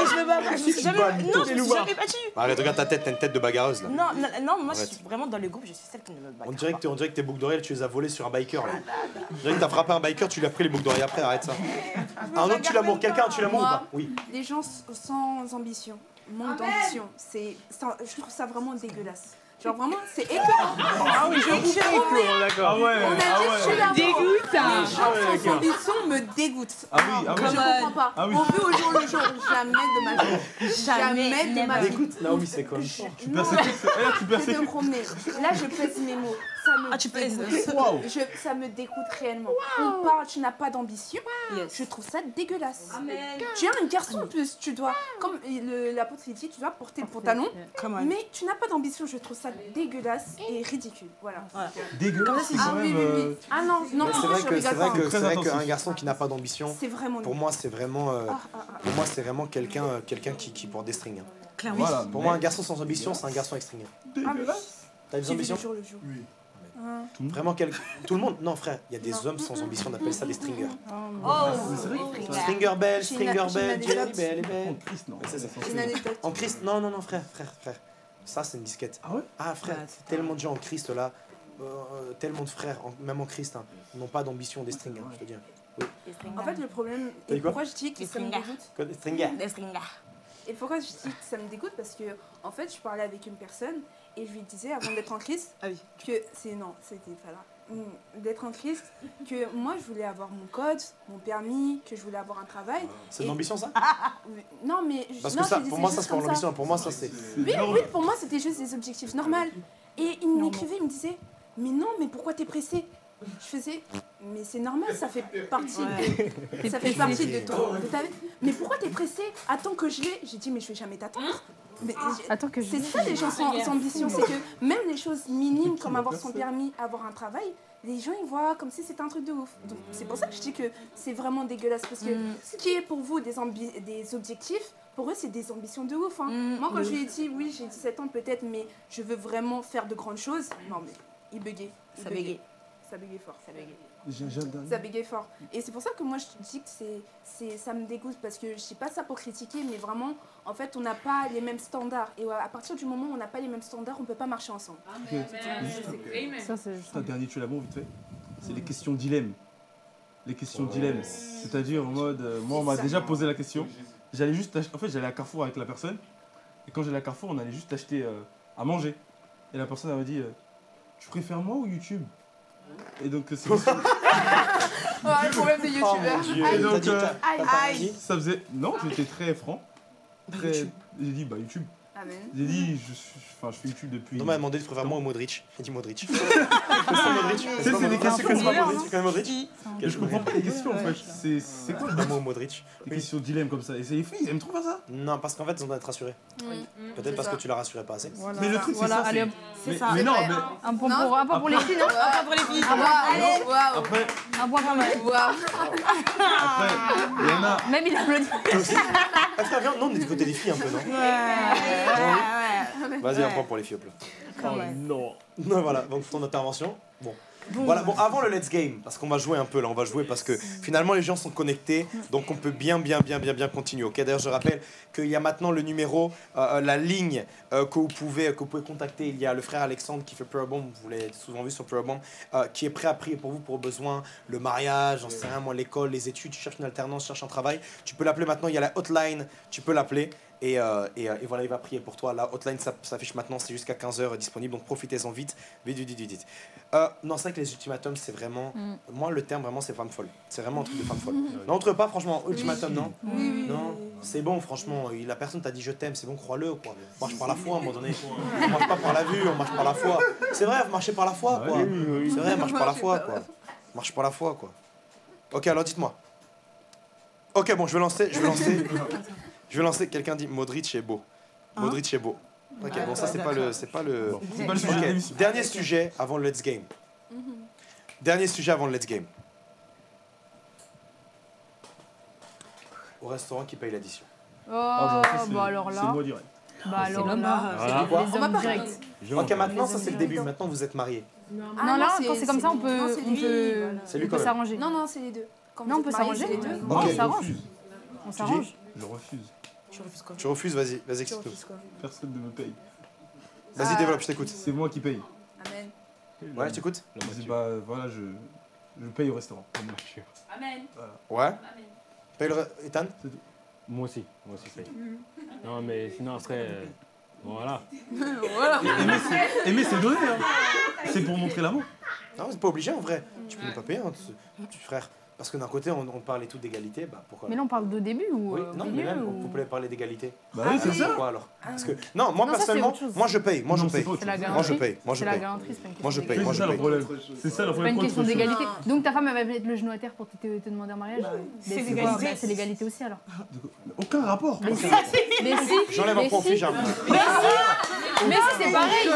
je me suis jamais battue. Arrête, regarde ta tête, t'as une tête de bagarreuse, là. Non, moi, je suis vraiment dans le groupe, je suis celle qui ne me bat pas. On dirait que tes boucles d'oreilles, tu les as volées sur un biker, là. On dirait que t'as frappé un biker, tu lui as pris les boucles d'oreilles après, arrête ça. Un autre, tu l'amours, quelqu'un, tu l'amours ou pas? Oui. Des gens sans ambition. Manque d'ambition, je trouve ça vraiment dégueulasse. Genre vraiment, c'est écœurant. Ah oui, je comprends, d'accord. On a dit que je suis là. chansons sur des sons me dégoûtent. Ah oui, ah oui. Je comprends pas. Ah oui. On veut au jour le jour. Jamais de ma vie. Jamais de ma vie. Écoute, Naomi, c'est quoi? Tu perds ses culs. Là, je pèse mes mots. Ah, tu pèses. Wow. Ça me dégoûte réellement. On parle, tu n'as pas d'ambition. Je trouve ça dégueulasse. Tu es un garçon en plus. Tu dois, comme l'apôtre dit, tu dois porter le pantalon. Mais tu n'as pas d'ambition. Je trouve ça dégueulasse et ridicule. Voilà. Dégueulasse, c'est vrai. Ah non, non, c'est vrai qu'un garçon qui n'a pas d'ambition, pour moi, c'est vraiment quelqu'un qui porte des strings. Pour moi, un garçon sans ambition, c'est un garçon avec strings. Dégueulasse. T'as des ambitions? Oui. Vraiment tout le monde? Non frère, il y a des hommes sans ambition, on appelle ça des stringers. Oh, stringer belle, stringer belle, Jenny belle, belle. En Christ, non non non frère, frère. Ça c'est une disquette. Ah ouais? Ah frère, tellement de gens en Christ là, tellement de frères, même en Christ, n'ont pas d'ambition des stringers, je te dis. En fait le problème, et pourquoi je dis que ça me dégoûte? Des stringers. Et pourquoi je dis que ça me dégoûte? Parce que en fait je parlais avec une personne. Et je lui disais avant d'être en Christ que c'est non, c'était pas là. D'être en Christ, que moi je voulais avoir mon code, mon permis, que je voulais avoir un travail. C'est de l'ambition ça? Non mais parce que ça, pour moi ça c'est pas l'ambition, pour moi ça c'est. Oui, oui, pour moi c'était juste des objectifs normaux. Et il m'écrivait, il me disait mais non mais pourquoi t'es pressé? Je faisais mais c'est normal, ça fait partie de toi. Mais pourquoi t'es pressé? Attends que je l'ai. J'ai dit mais je vais jamais t'attendre. C'est ça les gens sans ambition, c'est que même les choses minimes comme avoir son permis, avoir un travail, les gens ils voient comme si c'était un truc de ouf. Donc c'est pour ça que je dis que c'est vraiment dégueulasse parce que ce qui est pour vous des objectifs, pour eux c'est des ambitions de ouf. Moi quand je lui ai dit oui j'ai 17 ans peut-être mais je veux vraiment faire de grandes choses, non mais ils buguaient. Ça buguait. Ça bégait fort, ça bégait. Ça bégait fort. Et c'est pour ça que moi je dis que ça me dégoûte parce que je sais pas ça pour critiquer, mais vraiment, en fait, on n'a pas les mêmes standards. Et à partir du moment où on n'a pas les mêmes standards, on peut pas marcher ensemble. Amen. Ça, c'est juste un dernier tu l'amour vite fait. C'est les questions dilemmes. Les questions dilemmes. C'est-à-dire en mode, moi on m'a déjà posé la question. J'allais juste, en fait, j'allais à Carrefour avec la personne. Et quand j'allais à Carrefour, on allait juste acheter à manger. Et la personne elle m'a dit, tu préfères moi ou YouTube? Et donc c'est le problème des youtubeurs. Ça faisait non, j'étais très franc. J'ai dit bah YouTube. J'ai dit je fais YouTube depuis. Non, m'a demandé de préférer moi au Modric. J'ai dit Modric. C'est des questions que c'est pas Modric, c'est quand même Modric. Je comprends pas les questions en fait. C'est quoi le mot au Modric? Des questions dilemme comme ça. Et les filles, ils aiment trop pas ça. Non, parce qu'en fait, ils ont d'être rassurés. Peut-être parce que tu la rassurais pas assez. Mais le truc c'est ça. Mais non, mais un point pour les filles, non? Un point pour les filles. Après, un point quand même. Après, il y en a. Même il applaudit. Non, on est du côté des filles un peu, non? Vas-y, un point pour les filles au plat. Oh non. Non, voilà, donc ton intervention. Bon. Voilà, bon, avant le Let's Game, parce qu'on va jouer un peu là, on va jouer parce que finalement les gens sont connectés, donc on peut bien continuer. Ok, d'ailleurs je rappelle qu'il y a maintenant le numéro, la ligne que vous pouvez contacter. Il y a le frère Alexandre qui fait Prayer Bomb, vous l'avez souvent vu sur Prayer Bomb, qui est prêt à prier pour vous pour besoin, le mariage, j'en sais rien moi, l'école, les études, tu cherches une alternance, tu cherches un travail, tu peux l'appeler maintenant, il y a la hotline, tu peux l'appeler. Et voilà, il va prier pour toi. La hotline s'affiche maintenant, c'est jusqu'à 15h disponible, donc profitez-en vite. Vite. Non, c'est vrai que les ultimatums, c'est vraiment. Moi, le terme, vraiment, c'est femme folle. C'est vraiment un truc de femme folle. N'entre pas, franchement, ultimatum, non? Non, c'est bon, franchement. La personne t'a dit je t'aime, c'est bon, crois-le, quoi. Marche par la foi, à un moment donné. On marche pas par la vue, on marche par la foi. C'est vrai, marchez par la foi, quoi. C'est vrai, marche par la foi, quoi. Marche par la foi, quoi. Ok, alors dites-moi. Ok, bon, je vais lancer. Je vais lancer, quelqu'un dit Modric est beau. Modric est beau. Ok, bon, ça c'est pas le sujet. Okay. Dernier sujet avant le Let's Game. Dernier sujet avant le Let's Game. Au restaurant qui paye l'addition. Bah alors là. C'est moi direct. Bah alors là, on va pas direct. Ok, maintenant ça c'est le début. Maintenant vous êtes mariés. Non là, quand c'est comme ça on peut s'arranger. Non c'est les deux. Non on peut s'arranger les deux. On s'arrange. On s'arrange. Je refuse. Tu refuses quoi? Tu refuses, vas-y, explique-nous. Personne ne me paye. Vas-y, développe, je t'écoute. C'est moi qui paye. Amen. Ouais, je t'écoute. Bah voilà, je paye au restaurant. Amen. Voilà. Ouais. Amen. Paye le Ethan? Moi aussi je paye. Non, mais sinon après. Voilà. Aimer, c'est donner, hein. C'est pour montrer l'amour. Non, c'est pas obligé en vrai. Tu peux ne pas payer, hein, frère. Parce que d'un côté, on parlait tout d'égalité, bah pourquoi? Mais là, on parle de début ou oui, non, mais même, ou... on pouvait parler d'égalité. Bah oui, c'est ça. Quoi, alors parce que, non, moi non, personnellement, ça, moi je paye, moi non, je paye. Moi je paye, moi je paye. Moi je paye, moi je paye. C'est ça le problème. C'est pas une question d'égalité. Donc ta femme, elle va mettre le genou à terre pour te demander en mariage. C'est l'égalité. C'est l'égalité aussi alors. Aucun rapport. Mais si. J'enlève un profit, j'avoue. Mais si, c'est pareil.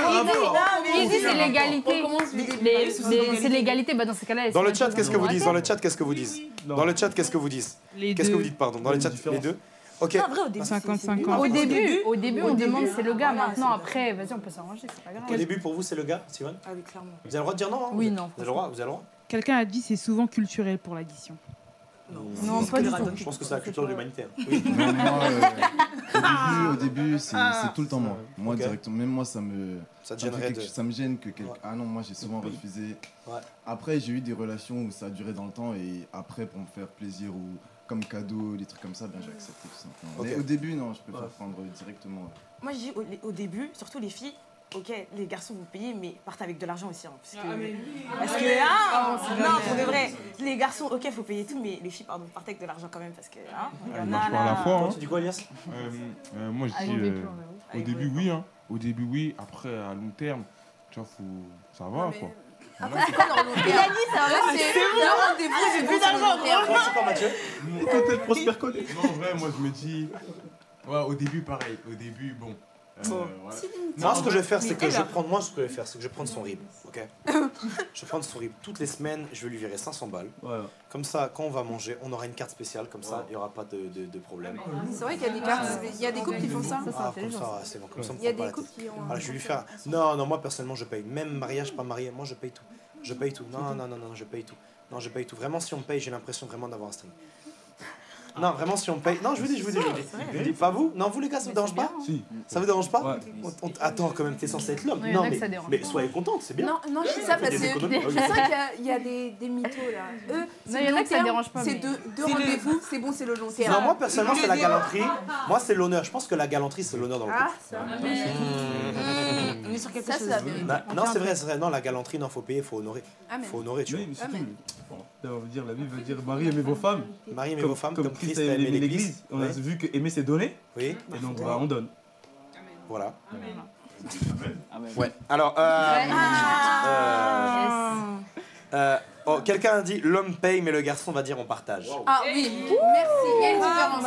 Ils disent c'est l'égalité. C'est l'égalité, bah dans ces cas-là. Dans le chat, qu'est-ce que vous dites? Dans le chat, qu'est-ce que vous dites? Dans le chat, qu'est-ce que vous dites? Qu'est-ce que vous dites, pardon? Dans le chat, les deux. Ok. Au début, on demande c'est le gars. Maintenant, après, vas-y, on peut s'arranger, c'est pas grave. Au début, pour vous, c'est le gars, Simone? Ah oui, clairement. Vous avez le droit de dire non? Oui, non. Vous avez le droit? Vous avez le droit? Quelqu'un a dit c'est souvent culturel pour l'addition. Non, pas du tout. Je pense que c'est la culture de l'humanité. Au début, c'est tout le temps moi. Moi, directement, même moi, ça me... Ça me gêne que quelqu'un... Ah non, moi, j'ai souvent refusé. Après, j'ai eu des relations où ça a duré dans le temps et après, pour me faire plaisir ou comme cadeau, des trucs comme ça, bien j'ai accepté tout simplement. Mais au début, non, je préfère prendre directement. Moi, j'ai dit au début, surtout les filles, ok, les garçons vous payez, mais partez avec de l'argent aussi. Hein, parce que, non, pour de vrai, les garçons, ok, faut payer tout, mais les filles, pardon, partez avec de l'argent quand même, parce que, hein, il y en a. Tu dis quoi, Elias? Moi, je dis, au début, oui, hein. Au début, oui, après, à long terme, tu vois, ça va, quoi. Après, c'est quoi dans long terme? Il a dit, ça va, c'est le rendez-vous, j'ai plus d'argent, gros. C'est quoi, Mathieu? Peut-être Prosper Côté. Non, en vrai, moi, je me dis, ouais, au début, pareil, au début, bon. Moi, ce que je vais faire, c'est que je vais prendre son RIB, ok? Je vais prendre son RIB toutes les semaines, je vais lui virer 500 balles. Voilà. Comme ça, quand on va manger, on aura une carte spéciale, comme ça, il n'y aura pas de problème. C'est vrai qu'il y a des cartes, il y a des couples qui font ça. Il y a des couples qui ont... Voilà, je vais lui faire... Non, non, moi, personnellement, je paye. Même mariage, pas marié, moi, je paye tout. Je paye tout. Non, non, non, non, je paye tout. Non, je paye tout. Vraiment, si on paye, j'ai l'impression vraiment d'avoir un stream. Non, vraiment, si on paye. Non, je vous dis, pas vous. Non, vous les gars, ça vous dérange pas? Si. Ça vous dérange pas? Attends, quand même, t'es censé être l'homme. Non, mais soyez contente, c'est bien. Non, non, je dis ça parce que c'est ça qu'il y a des mythos là. Eux, il y en a que ça dérange pas. C'est deux rendez-vous, c'est bon, c'est le long terme. Non, moi personnellement, c'est la galanterie. Moi, c'est l'honneur. Je pense que la galanterie, c'est l'honneur dans le couple. On est sur quelque chose. Non, c'est vrai, c'est vrai. Non, la galanterie, non, faut payer, faut honorer. Faut honorer, tu vois. D'ailleurs, la Bible veut dire Marie, aimez vos femmes. Marie, aimez vos femmes. Comme Christ a aimé l'Église, on a vu que aimer c'est donner. Oui. Et donc bah, on donne. Amen. Voilà. Amen. Amen. Ouais. Alors. Oh, quelqu'un a dit l'homme paye, mais le garçon va dire on partage. Wow. Ah oui. Merci. Il y a une différence.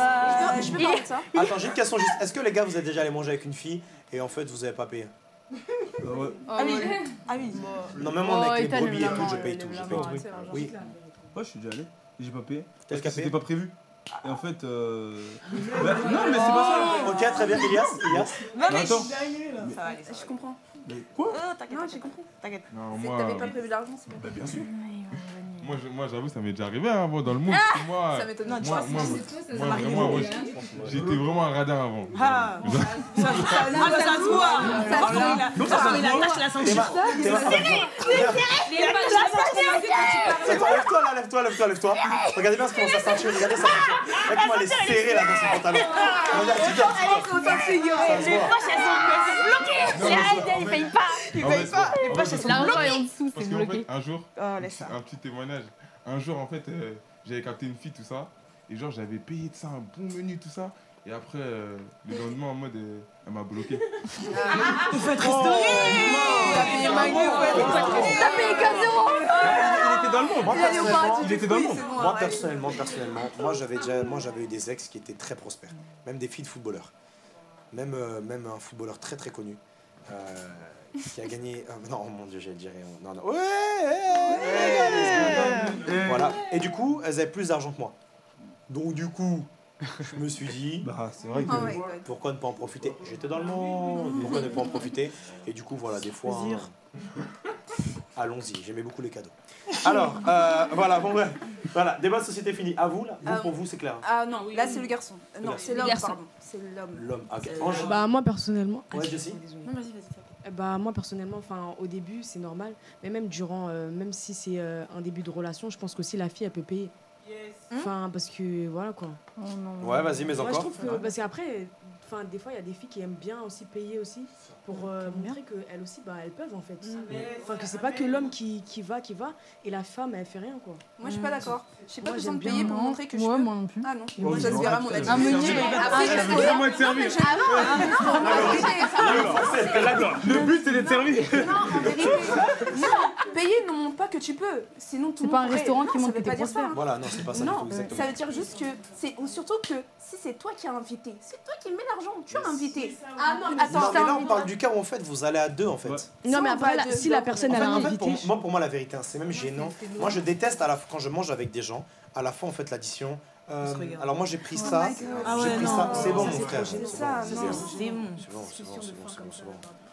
Je peux parler de ça. Attends, j'ai une question juste. Est-ce que les gars vous êtes déjà allés manger avec une fille et en fait vous avez pas payé? Ah oui. Ah oui. Non, même moi avec les brebis et tout, je paye tout. Oui. Moi je suis déjà allé. J'ai pas payé. Parce que c'était pas prévu. Et en fait. Bah, non, mais c'est pas ça. Ok, très bien, Elias. Non, mais attends. Je comprends. Mais quoi? Non, j'ai compris. T'inquiète. C'est que t'avais pas prévu l'argent, c'est pas. Bah, bien sûr. Moi, j'avoue, ça m'est déjà arrivé avant dans le monde. Ça m'étonne. Non, tu vois, j'étais vraiment un radin avant. Ah, ça se voit. Non, ça se voit. Lâche la ceinture. Lève-toi, là, lève-toi. Regardez bien comment sa ceinture. Regardez sa ceinture. Regardez comment elle est serrée là dans son pantalon. Les poches, elles sont bloquées. Il ne paye pas. Les poches, elles sont bloquées. En dessous, c'est bloqué. Un jour, un petit témoignage. Un jour, en fait, j'avais capté une fille, tout ça, et genre, j'avais payé de ça un bon menu, tout ça, et après, le lendemain, en mode, elle m'a bloqué. Il faut être restauré. T'as payé un menu, t'as payé 15 €. Il était dans le monde. Moi, personnellement, moi, j'avais eu des ex qui étaient très prospères, même des filles de footballeurs, même un footballeur très, très connu. Qui a gagné... non, mon Dieu, j'ai le dirais. Non, non. Ouais. Voilà. Et du coup, elles avaient plus d'argent que moi. Donc du coup, je me suis dit... Bah, c'est vrai que... Oh pourquoi ne pas en profiter? J'étais dans le monde. Pourquoi ne pas en profiter? Et du coup, voilà, des fois... Allons-y, j'aimais beaucoup les cadeaux. Alors, voilà, bon bref. Voilà, débat de société fini. À vous, là, pour vous, c'est clair. Ah non, là, c'est le garçon. Non, c'est l'homme, pardon. C'est l'homme. L'homme, ok. Bah, moi, personnellement... Ouais, Jessie. Non, vas-y, bah moi personnellement, enfin au début c'est normal, mais même durant, même si c'est un début de relation, je pense qu'aussi la fille elle peut payer. Enfin parce que voilà quoi. Oh, non, non. Ouais vas-y mais moi, encore. Je trouve que parce qu'après, Enfin, des fois, il y a des filles qui aiment bien aussi payer aussi pour montrer qu'elles aussi, bah, elles peuvent en fait. Enfin, que c'est pas que l'homme qui va et la femme, elle fait rien quoi. Moi, je suis pas d'accord. Je sais pas besoin de payer pour montrer que je peux. Moi non plus. Ah non. Moi, ça se verra mon avis. Un meunier. Le but, c'est d'être servi. Non, payer ne montre pas que tu peux. Sinon, tout le monde. C'est pas un restaurant qui montre que tu peux. Voilà, non, c'est pas ça. Non, ça veut dire juste que c'est surtout que si c'est toi qui as invité, c'est toi qui mets l'argent, tu as invité. Ah non, attends. Mais là, on parle du cas où en fait vous allez à deux en fait. Non, mais après, si la personne a invité. Moi, pour moi, la vérité, c'est même gênant. Moi, je déteste quand je mange avec des gens. À la fin, on fait l'addition. Alors moi j'ai pris ça, c'est bon mon frère. C'est bon.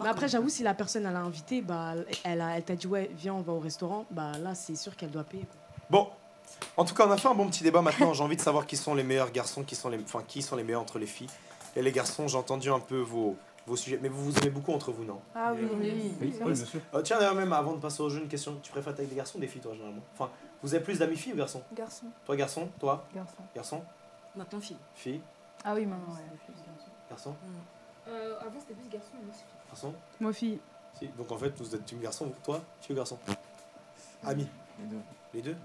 Mais après j'avoue si la personne elle a invité, bah elle t'a dit ouais viens on va au restaurant, bah là c'est sûr qu'elle doit payer. Bon, en tout cas on a fait un bon petit débat maintenant. J'ai envie de savoir qui sont les meilleurs garçons, qui sont les meilleurs entre les filles et les garçons. J'ai entendu un peu vos sujets, mais vous vous aimez beaucoup entre vous non? Ah oui. Bien sûr. Tiens d'ailleurs même avant de passer au jeu une question, tu préfères avec des garçons ou des filles toi généralement? Enfin. Vous avez plus d'amis filles ou garçons? Garçons. Toi garçon, toi? Garçon. Garçon? Maintenant fille. Fille? Ah oui, maintenant ouais. Garçon? Avant c'était plus garçon, mais moi c'est fille. Garçon? Moi fille. Si. Donc en fait vous êtes une garçon, toi, fille ou garçon? Amis? Les deux. Les deux?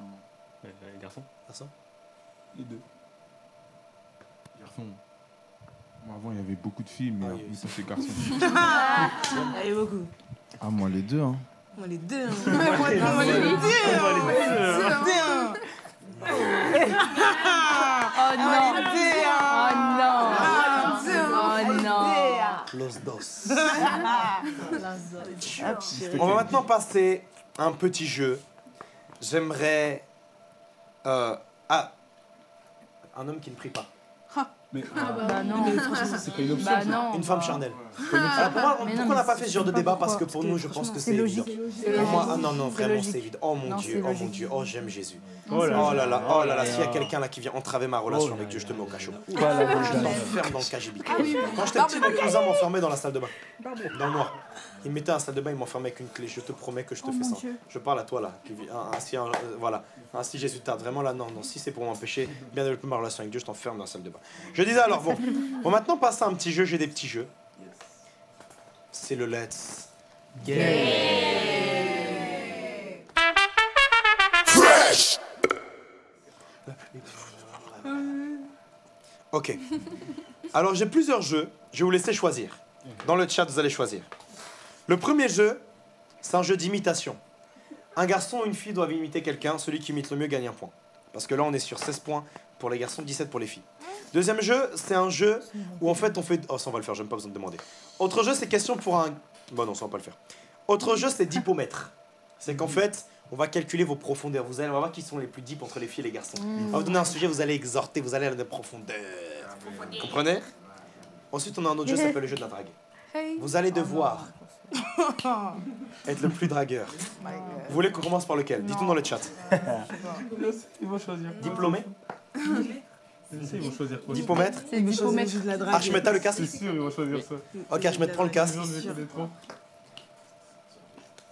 Enfin, garçon? Garçon? Les deux. Garçon. Moi avant il y avait beaucoup de filles, mais oui, ça c'est garçon. Il y avait beaucoup. Ah moi les deux hein. Moi les deux. Moi les deux. Oh non. Los dos. On va maintenant passer à un petit jeu. J'aimerais un homme qui ne prie pas. Mais, non, c'est pas une option. Une femme charnelle. Pourquoi on n'a pas fait ce genre de débat? Parce que pour nous, je pense que c'est évident. Ah non, non, vraiment, c'est évident. Oh mon Dieu, oh mon Dieu, oh j'aime Jésus. Oh là là, oh là là, s'il y a quelqu'un là qui vient entraver ma relation avec Dieu, je te mets au cachot. Je t'enferme dans le KGB. Quand j'étais petit, mon cousin m'enfermait dans la salle de bain. Dans le noir. Il me mettait dans la salle de bain, il m'enfermait avec une clé. Je te promets que je te fais ça. Je parle à toi là. Voilà. Si Jésus tarde, vraiment là, non, non, si c'est pour m'empêcher, bien développer ma relation avec Dieu, je t'enferme dans la salle de bain. Je disais alors, bon, on va maintenant passer à un petit jeu, j'ai des petits jeux. C'est le Let's Game. Fresh! Ok. Alors, j'ai plusieurs jeux, je vais vous laisser choisir. Dans le chat, vous allez choisir. Le premier jeu, c'est un jeu d'imitation. Un garçon ou une fille doivent imiter quelqu'un, celui qui imite le mieux gagne un point. Parce que là, on est sur 16 points pour les garçons, 17 pour les filles. Deuxième jeu, c'est un jeu où en fait on fait... Oh ça on va le faire, j'ai même pas besoin de demander. Autre jeu c'est question pour un... Bon non ça on va pas le faire. Autre jeu c'est dipomètre. C'est qu'en fait on va calculer vos profondeurs. Vous allez voir qui sont les plus deep entre les filles et les garçons. On va vous donner un sujet, vous allez exhorter, vous allez à la profondeur. Vous comprenez? Ensuite on a un autre jeu, ça s'appelle le jeu de la drague. Vous allez devoir être le plus dragueur. Vous voulez qu'on commence par lequel? Dites-nous dans le chat. Ils vont choisir. Diplômé? Ils vont choisir quoi? Dipomètre? Ils vont choisir de la drague. Archmet, t'as le casque? C'est sûr, ils vont choisir ça. Ok, Archmet, prends le casque.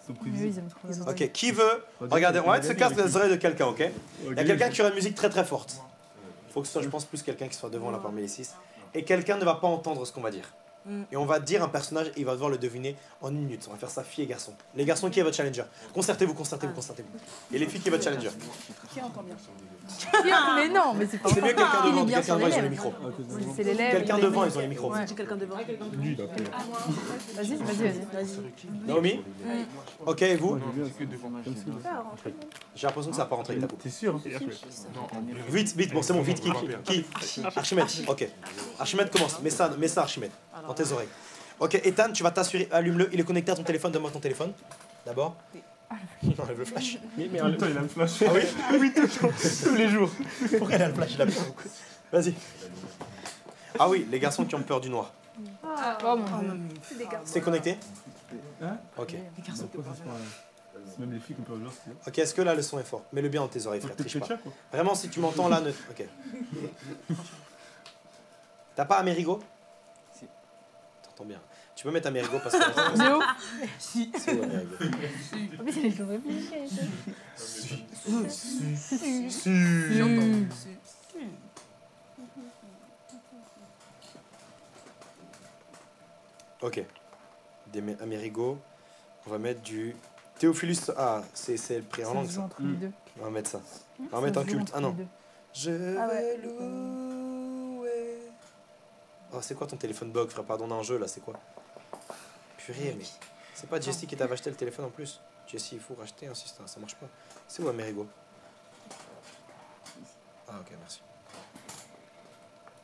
Ok, qui veut? Regardez, on va mettre ce casque dans les oreilles de quelqu'un, ok? Il y a quelqu'un qui aura une musique très très forte. Il faut que ce soit, je pense, plus quelqu'un qui soit devant là parmi les 6. Et quelqu'un ne va pas entendre ce qu'on va dire. Et on va dire un personnage et il va devoir le deviner en une minute. On va faire ça filles et garçons. Les garçons, qui est votre challenger? Concertez-vous, concertez-vous, concertez-vous. Et les filles, qui est votre challenger? Qui entend bien? Mais non, mais c'est pas. C'est mieux quelqu'un devant, quelqu'un devant, ils ont les micros. Quelqu'un devant, ils ont les micros. Quelqu'un devant. Vas-y, vas-y. Naomi? Ok, et vous? J'ai l'impression que ça part rentrer avec la coupe. T'es sûr? Vite, vite, bon c'est bon, vite, qui? Archimède, ok. Archimède commence, mets ça Archimède. Dans tes oreilles. Ok, Ethan, tu vas t'assurer, allume-le, il est connecté à ton téléphone, donne-moi ton téléphone. D'abord. Enlève le flash. Mais en même temps, il a le flash. Ah oui, oui, tous les jours. Pourquoi il a le flash? Il a beaucoup. Vas-y. Ah oui, les garçons qui ont peur du noir. Ah, c'est connecté? Ok. Les garçons qui ont peur du noir. Même les filles qui ont peur du noir. Ok, est-ce que là, le son est fort? Mets-le bien dans tes oreilles, frère. Triche pas. Vraiment, si tu m'entends là, ne... Ok. T'as pas Amerigo? Bien. Tu peux mettre Amerigo parce que. Néo? Si. En plus, elle est horrible. Si. Ok. Des Amerigo. On va mettre du Théophilus. Ah, c'est le prix en langue. On va mettre ça. On va mettre un culte. Ah non. Je vais louer. Oh, c'est quoi ton téléphone bug, frère? Pardon, on a un jeu là, c'est quoi? Purée, mais c'est pas Jessie qui t'avait acheté le téléphone en plus. Jessie, il faut racheter un système, ça marche pas. C'est où Amerigo? Ah, ok, merci.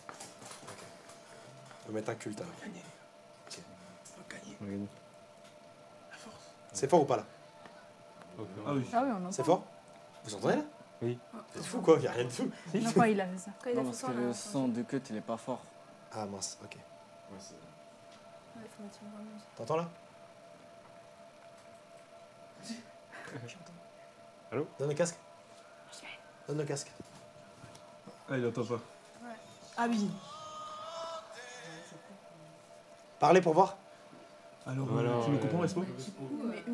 Okay. On va mettre un culte alors. Okay. On va gagner. C'est fort ou pas là? Ah oui. Ah oui, on entend. C'est fort? Vous entendez là? Oui. C'est fou quoi, y'a rien de fou. Non, quand il a fait ça. Quand il a fait ça, le son de cut il est pas fort. Ah mince, ok. Ouais, c'est... Ouais, faut mettre une bonne musique. T'entends là? J'entends. Allô? Donne le casque. Donne le casque. Ah, il entend pas. Ouais. Ah oui. Parlez pour voir. Alors tu me comprends, Espo?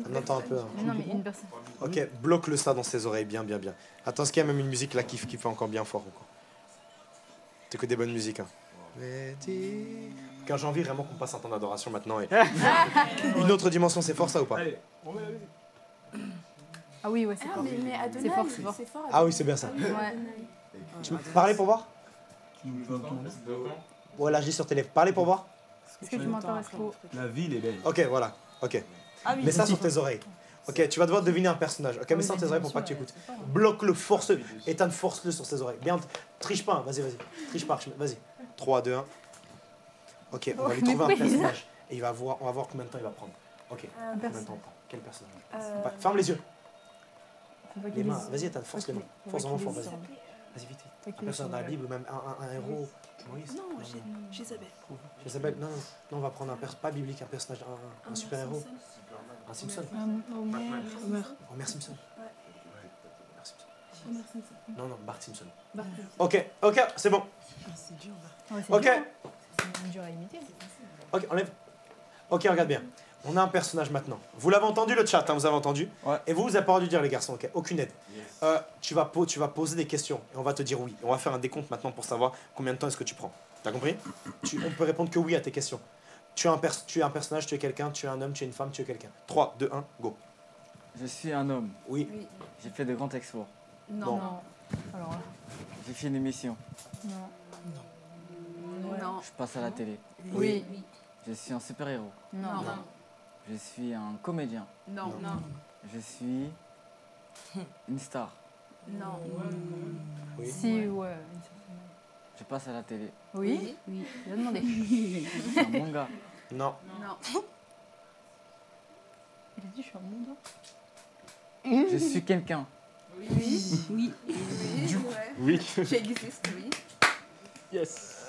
On entend un peu. Hein. Mais non, mais une personne. Ok, bloque-le ça dans ses oreilles, bien, bien, bien. Attends, ce qu'il y a même une musique là qui fait encore bien fort encore. C'est que des bonnes musiques. Hein. Car j'ai envie vraiment qu'on passe un temps d'adoration maintenant. Et... une autre dimension, c'est fort ça ou pas? Allez, on va aller. Ah oui, ouais, c'est fort. C'est fort, c'est fort. Ah oui, c'est bien ça. Ouais. Tu veux parler pour voir? Voilà, je dis sur télé. Parler pour voir? Est-ce que tu m'entends? La ville est belle. Ok, voilà. Ok. Ah, oui, mets ça sur tes oreilles. Ok, tu vas devoir deviner un personnage. Ok, mets ça sur tes oreilles pour pas que tu écoutes. Bloque-le, force-le. Ethan, force-le sur ses oreilles. Bien, triche pas. Vas-y, vas-y. Triche pas. Vas-y. 3, 2, 1. Ok, on va lui trouver un personnage. Et on va voir combien de temps il va prendre. Ok. Combien de temps on prend? Quel personnage? Ferme les yeux. Les mains. Vas-y, Ethan, force les mains. Force vraiment fort. Vas-y. Vas-y, vite, vite. Un personnage dans la Bible, même un héros. Moïse. Non, Jézabel. Jézabel, non, non, non, on va prendre un personnage, pas biblique, un personnage, un super-héros. Un Simpson. Homer Simpson. Ouais. Homer Simpson. Non, non, Bart Simpson. Bart. Ok, ok, c'est bon. C'est dur, Bart. Ok. C'est dur à imiter. Ok, enlève. Ok, regarde bien. On a un personnage maintenant. Vous l'avez entendu le chat, hein, vous avez entendu. Ouais. Et vous, vous avez pas entendu dire les garçons, ok, aucune aide. Yes. Tu vas poser des questions et on va te dire oui. Et on va faire un décompte maintenant pour savoir combien de temps est-ce que tu prends. T'as compris? On peut répondre que oui à tes questions. Tu es un personnage, tu es quelqu'un, tu es un homme, tu es une femme, tu es quelqu'un. 3, 2, 1, go. Je suis un homme. Oui. Oui. J'ai fait de grands exploits. Non. Non. Alors là. J'ai fait une émission. Non. Non. Non. Non. Je passe à la télé. Oui. Oui. Je suis un super-héros. Non. Non. Je suis un comédien. Non. Non. Je suis une star. Non. Oui. Si, ouais. Je passe à la télé. Oui. Oui. Je vais demander. Je suis un manga. Non. Non. Il a dit je suis un manga. Je suis quelqu'un. Oui. Oui. Oui. Oui. J'existe, oui. Yes.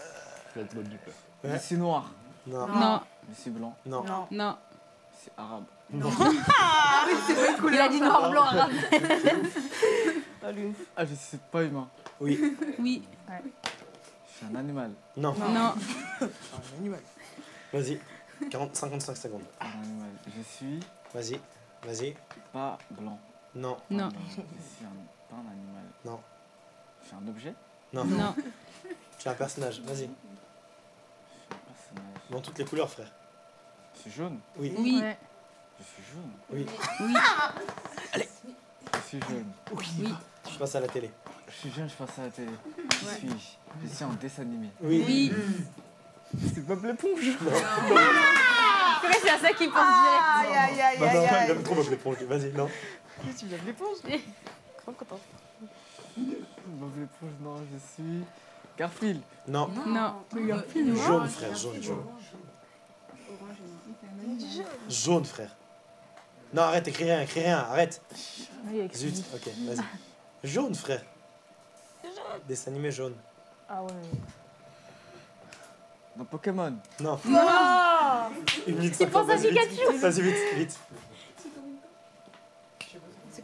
Je vais te mettre du peur. Je suis noir. Non. Non. Je suis blanc. Non. Non. Non. C'est arabe. Non. Ah oui, c'est pas une couleur. Il a dit noir, blanc, arabe. Ah, je sais pas humain. Oui. Oui. Ouais. Je suis un animal. Non. Non. Non. Un animal. Vas-y. 55 secondes. Un animal. Je suis... Vas-y. Vas-y. Pas blanc. Non. Non. Je suis pas un animal. Non. Je suis un objet? Non. Non. Je suis un personnage. Vas-y. Je suis un personnage. Dans toutes les couleurs, frère. Je suis jaune. Oui. Oui. Ouais. Je suis jaune. Oui. Oui. Allez. Je suis jaune. Oui. Oui. Je passe à la télé. Je suis jaune, je passe à la télé. Je suis. Ouais. Je suis en dessin animé. Oui. Oui. C'est Bob l'éponge. C'est à ça qu'il pense direct. Aïe, aïe, aïe. Bah non, il aime trop Bob l'éponge. Vas-y, non. Tu viens de l'éponge. Trop content. Bob l'éponge, non, je suis. Garfield. Non. Non. Garfield. Jaune, frère, jaune, jaune. Jaune, frère. Non, arrête, écris rien, arrête. Oui, zut, ok, vas-y. Jaune, frère. Dessin animé jaune. Ah ouais. Dans Pokémon. Non. Non. Tu penses à Pikachu. Vas-y, vite, vite.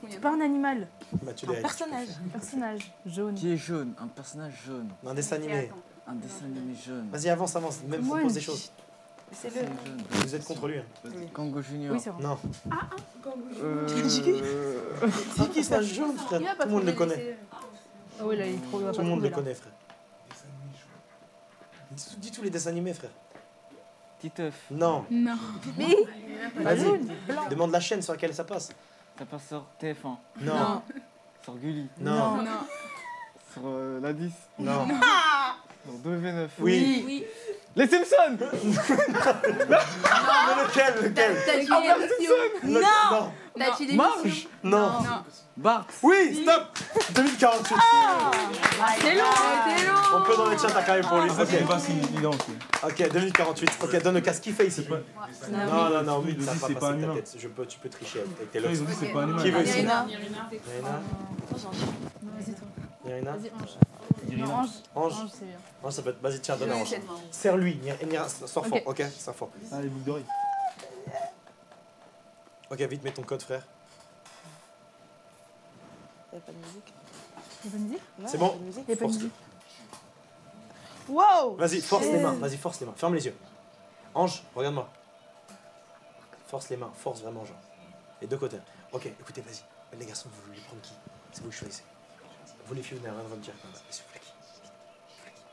C'est pas un animal. Bah, tu l'as. Un personnage. Un personnage jaune. Qui est jaune? Un personnage jaune. Un dessin animé. Un dessin animé jaune. Vas-y, avance, avance. Même propose des choses. C'est le... Vous êtes contre lui. Kango Junior. Oui, c'est vrai. Non. Ah, ah, Kango Junior. C'est qui ça, jaune, frère? Tout le monde le connaît. Ah oui, là, il est trop... Tout le monde le connaît, frère. Dis tous les dessins animés, frère. Titeuf. Non. Non. Mais vas-y, demande la chaîne sur laquelle ça passe. Ça passe sur TF1. Non. Non. Sur Gulli. Non. Non. Sur la 10. Non. Non. Sur W9. Oui. Oui. Les Simpsons. Non. Mais lequel? Les Simpsons. Non. T'as tué des Marge. Non. Bart. Oui. Stop. 2048. C'est long. On peut dans les chats à carré pour lui. Ok. Ok. 2048. Ok. Donne le casque. Qui fait ici? Non non non. Oui. Ça va passer ta tête. Tu peux tricher avec tes lèvres. Qui veut ici? Irina. Irina. Ange, c'est bien. Ange, ça peut être. Vas-y, tiens, donne Ange. Serre-lui, sors fort, ok? Sors fort. Ah, les boucles d'oreilles. Ok, vite, mets ton code, frère. Y'a pas de musique. Y'a pas de musique? C'est bon. Y'a pas de musique. Wow! Vas-y, force les mains, vas-y, force les mains. Ferme les yeux. Ange, regarde-moi. Force les mains, force vraiment, genre. Les deux côtés. Ok, écoutez, vas-y. Les garçons, vous voulez prendre qui? C'est vous qui choisissez. Vous les filles, vous n'avez rien à me dire comme ça. Mais s'il vous plaît, qui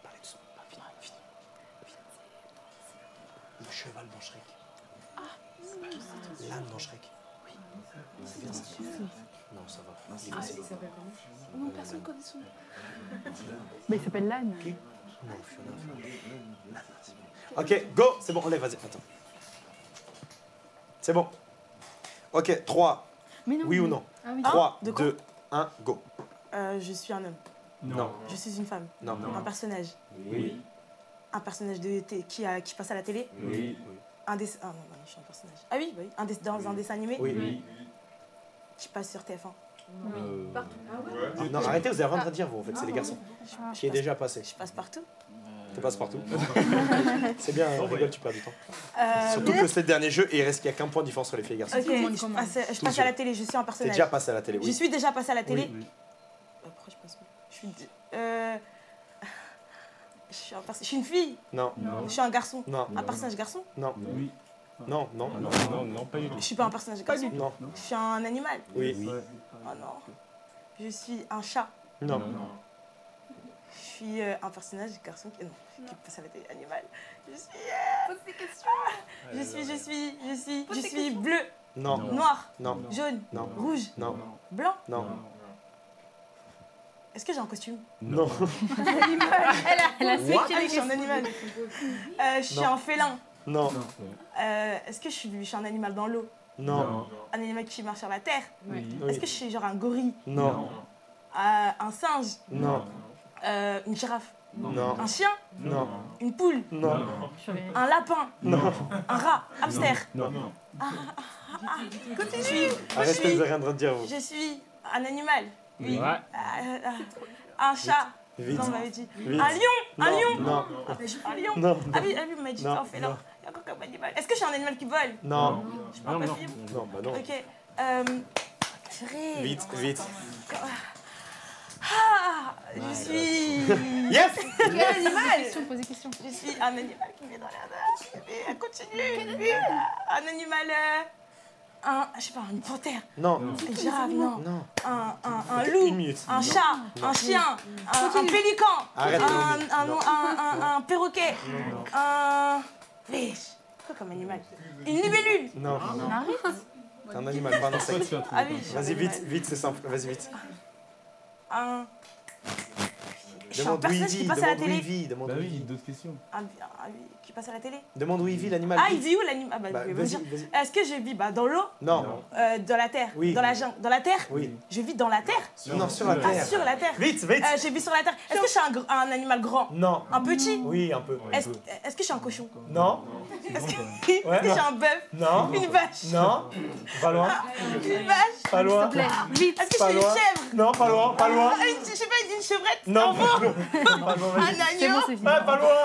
parlez de son papier, fini. Le cheval dans Shrek. Ah, l'âne dans Shrek. Oui. C'est bien ça. Non, ça va. Ah, il s'appelle comment? Non, personne ne connaît son nom. Mais il s'appelle l'âne. Non, Fiona. Ok, go. C'est bon, enlève, vas-y, attends. C'est bon. Ok, 3. Oui ou non? 3, 2, 1, go. Je suis un homme. Non. Je suis une femme. Non. Un personnage. Oui. Un personnage de qui passe à la télé. Oui. Un dessin. Ah non, non, je suis un personnage. Ah oui, oui. Dans un dessin animé. Oui. Oui. Je passe sur TF1. Oui. Partout. Ah, ouais. Non, arrêtez, vous avez rien à dire vous en fait, c'est les garçons. Qui est déjà passé. Je passe partout. Tu passes partout. C'est bien, on rigole, tu perds du temps. Surtout que c'est le dernier jeu et il reste qu'il n'y a qu'un point de différence sur les filles et les garçons. Ok. Je passe à la télé. Je suis un personnage. Déjà passé à la télé. Oui. Je suis déjà passé à la télé. Je suis une fille. Non. Je suis un garçon. Non. Un personnage garçon. Non. Oui. Non, non, non, non, non, pas du tout. Je suis pas un personnage garçon. Non. Je suis un animal. Oui. Oh non. Je suis un chat. Non. Je suis un personnage garçon qui passe à la télé animal. Je suis. Pose des questions. Je suis bleu. Non. Noir. Non. Jaune. Non. Rouge. Non. Blanc. Non. Est-ce que j'ai un costume? Non. Un animal. Elle a fait que je suis un animal. Je suis un félin. Non. Est-ce que je suis un animal dans l'eau? Non. Un animal qui marche sur la terre? Oui. Est-ce que je suis genre un gorille? Non. Un singe? Non. Une girafe? Non. Un chien? Non. Une poule? Non. Un lapin? Non. Un rat? Hamster? Non. Continue. Arrêtez de rien dire vous. Je suis un animal. Oui. Ouais. Un chat. Vite. Non, on m'avait dit. Vite. Un lion. Non. Un lion. Non. Un lion. Non. Ah oui, on m'a dit ça, on fait là. Il y a encore comme animal. Est-ce que j'ai un animal qui vole? Non. Je parle pas de film. Non, bah non. Ok. Vite, vite. Ah, je suis. Yes! Quel animal? Posez question. Je suis un animal qui me met dans l'air. Mais continue. Un animal. Je sais pas, une panthère. Non. Une girafe, non. Un loup. Un chat. Un chien. Un pélican. Un perroquet. Un. Quoi comme animal? Une libellule. Non. C'est un animal, pas un insecte. Vas-y, vite, vite, c'est simple. Vas-y, vite. Un. Demande où il vit. Demande où il vit. D'autres questions. Qui passe à la télé. Demande où il vit l'animal. Ah, il vit où l'animal? Ah, bah, vas-y. Est-ce que je vis dans l'eau? Non. Dans la terre? Oui. Dans la jungle? Dans la terre? Oui. Je vis dans la terre? Non, sur la terre. Ah, sur la terre. Vite, vite. Je vis sur la terre. Est-ce que je suis un animal grand? Non. Un petit? Oui, un peu. Est-ce que je suis un cochon? Non. Est-ce que je suis un bœuf? Non. Une vache? Non. Pas loin. Une vache? Pas loin. Vite. Est-ce que je suis une chèvre? Non, pas loin, pas loin. Je sais pas, une chevrette? Non. Un agneau? Pas loin.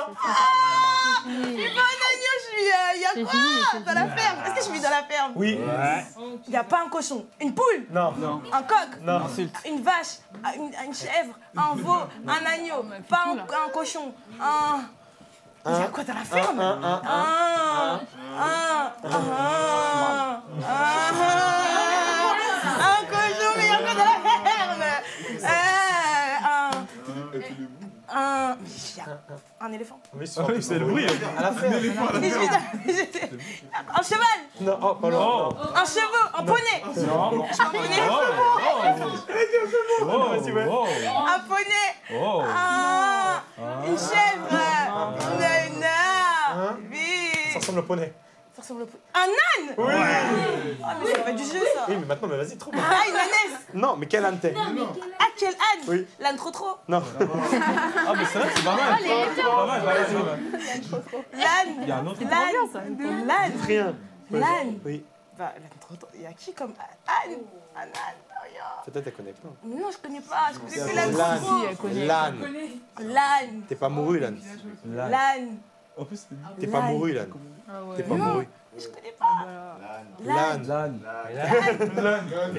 Il y a un agneau, il y a quoi dans la ferme? Est-ce que je vis dans la ferme? Oui. Il n'y a pas un cochon. Une poule? Non. Un coq? Non. Une vache? Une chèvre? Un veau? Un agneau? Pas un cochon? Il y a quoi dans la ferme? Un cochon, mais il y a quoi dans la ferme? Un éléphant. Oui, c'est le bruit. Un éléphant. Un cheval. Non, oh, pas non. Un cheval. Un poney. Non. Un poney. Un poney. Une chèvre. Ça ressemble au poney. Un âne. Oui. Ah mais ça va du jeu ça. Oui mais maintenant mais vas-y trouve. Ah une ânesse. Non mais quel âne t'es? Ah quel âne? Oui. L'âne trop trop. Non. Ah mais ça c'est pas mal. C'est pas mal. L'âne trop trop. L'âne. Il y a un autre. L'âne. L'âne. Rien. L'âne. Oui. Bah l'âne trop trop. Il y a qui comme âne? Un âne. Peut-être elle connaît pas. Non je connais pas. Je connais que l'âne trop trop. L'âne. L'âne. T'es pas mouru l'âne. L'âne. En plus t'es pas mouru l'âne. T'es pas mouru. Je connais pas. L'âne. L'âne. L'âne.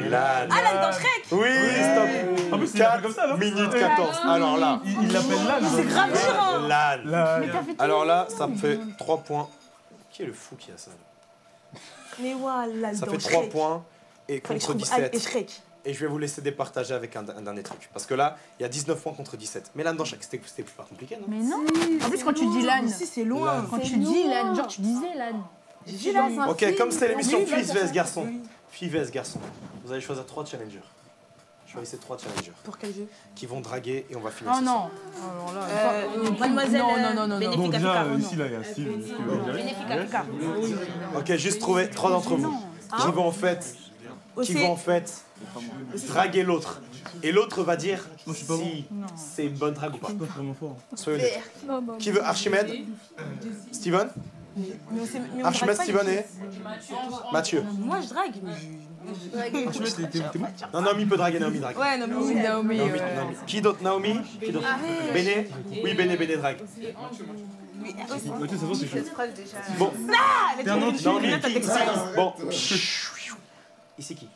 Ah, l'âne dans Shrek. Oui, stop. En plus, c'est comme ça, non? Minute 14. Alors là, il l'appelle l'âne. C'est grave dur. L'âne. Alors là, ça me fait 3 points. Qui est le fou qui a ça? Mais ouah, l'âne. Ça fait 3 points et contre 17. Et Shrek. Et je vais vous laisser départager avec un dernier truc. Parce que là, il y a 19 points contre 17. Mais l'âne dans Shrek, c'était pas compliqué, non? Mais non. En plus, quand tu dis l'âne, c'est loin. Quand tu dis l'âne, genre tu disais l'âne. Ok, comme c'est l'émission Fille vs Garçon. Fille vs Garçon. Vous allez choisir 3 challengers. Choisissez 3 challengers. Pour quel jeu? Qui vont draguer et on va finir. Oh non. Mademoiselle. Non. Bénéfique Africa. Ici, là, il y a Steve. Bénéfique Africa. Ok, juste trouver 3 d'entre vous. Qui vont en fait. Draguer l'autre. Et l'autre va dire si c'est une bonne drague ou pas. Soyez honnête. Qui veut? Archimède? Steven? Archimède, Steven et Mathieu. Moi je drague. Non, Naomi peut draguer, Naomi drague. Ouais, Naomi. Qui d'autre? Naomi? Béné? Oui, Béné drague. Bon. Bon. Ici qui?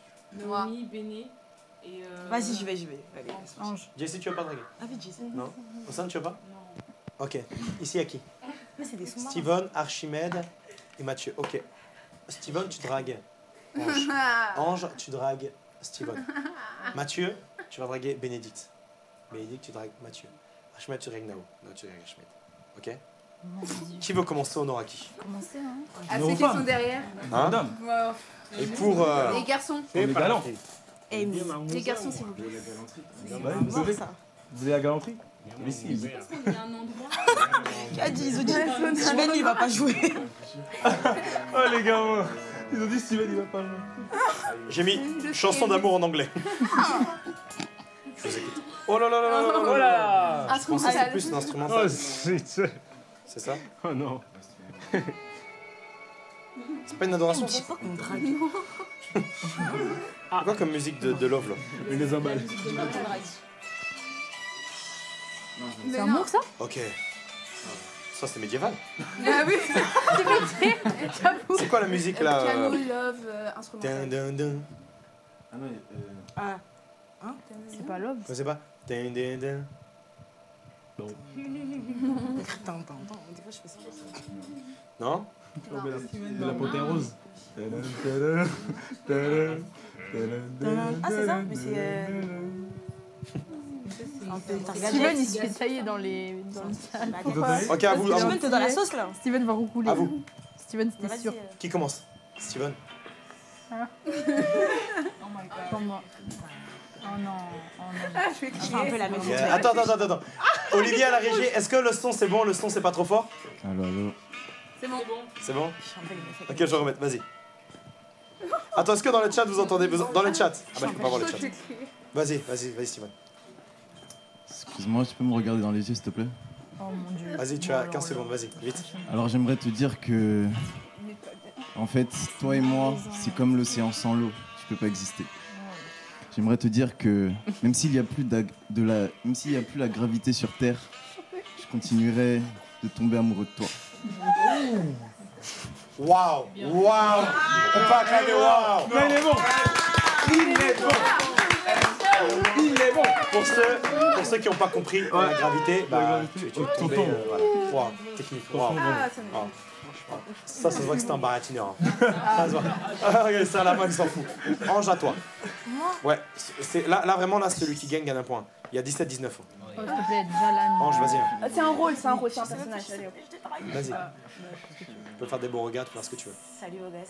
Naomi, Béné. Vas-y, j'y vais. Allez. Jessie, tu vas pas draguer? Ah oui, Jessie. Non. Ossan, tu vas pas? Non. Ok. Ici, il y a qui? Steven, Archimède et Mathieu. Ok. Steven, tu dragues Ange. Ange, tu dragues Steven. Mathieu, tu vas draguer Bénédicte. Bénédicte, tu dragues Mathieu. Archimède, tu dragues Nao. Non, tu dragues Archimède. Ok. Qui veut commencer? On aura qui? Commencer, hein. À ceux qui sont derrière. Un homme. Et pour. Les garçons. Les galants. Les garçons, s'il vous plaît. Vous voulez la galanterie? Mais si. Je pense qu'il y a un endroit. Steven il va pas jouer. Oh les gars, ils ont dit Steven il va pas jouer. J'ai mis chanson d'amour en anglais. Je vous écoute. Oh là là là là là là. Je pensais que c'était plus un instrumental. Oh shit. C'est ça? Oh non. C'est pas une adoration. Je sais pas qu'on drague. C'est quoi comme musique de love là? Une des emballes. C'est un mot ça? Ok. Ça c'est médiéval. Ah oui. C'est quoi la musique là? Piano, love, instrument. Ah non. Ah. Hein? C'est pas love. Je sais pas. Non. Des fois je fais ça. Non? C'est la Panthère Rose. Ah c'est ça? Mais c'est. Steven il se fait tailler dans les. Ok, à vous. Steven t'es dans la sauce là. Steven va roucouler. À vous. Steven c'était sûr. Qui commence? Steven. Oh my god. Oh non. Je vais crier. Un peu la même chose. Attends. Olivier à la régie, est-ce que le son c'est bon? Le son c'est pas trop fort? C'est bon. Ok, je vais remettre. Vas-y. Attends, est-ce que dans le chat vous entendez? Dans le chat. Ah bah je peux pas voir le chat. Vas-y Steven. Excuse-moi, tu peux me regarder dans les yeux, s'il te plaît? Oh mon dieu. Vas-y, tu as 15 secondes, vas-y, vite. Alors, j'aimerais te dire que... En fait, toi et moi, c'est comme l'océan sans l'eau. Tu peux pas exister. J'aimerais te dire que... Même s'il n'y a plus la gravité sur Terre, je continuerai de tomber amoureux de toi. Waouh. On peut acclamer waouh. Mais il est bon. Il est bon. Pour ceux qui n'ont pas compris la gravité, bah, tu es tombé. Voilà. Technique. Ça se voit que c'est un baratineur. Hein. Ça se voit. Regardez ça, la main, il s'en fout. Ange à toi. Ouais. Là, vraiment, celui qui gagne un point. Il y a 17-19 ans. Oh, s'il te plaît, déjà là. Ange, vas-y. C'est un rôle, c'est un personnage. Vas-y. Tu peux faire des beaux regards, tu peux faire ce que tu veux. Salut, Odesse.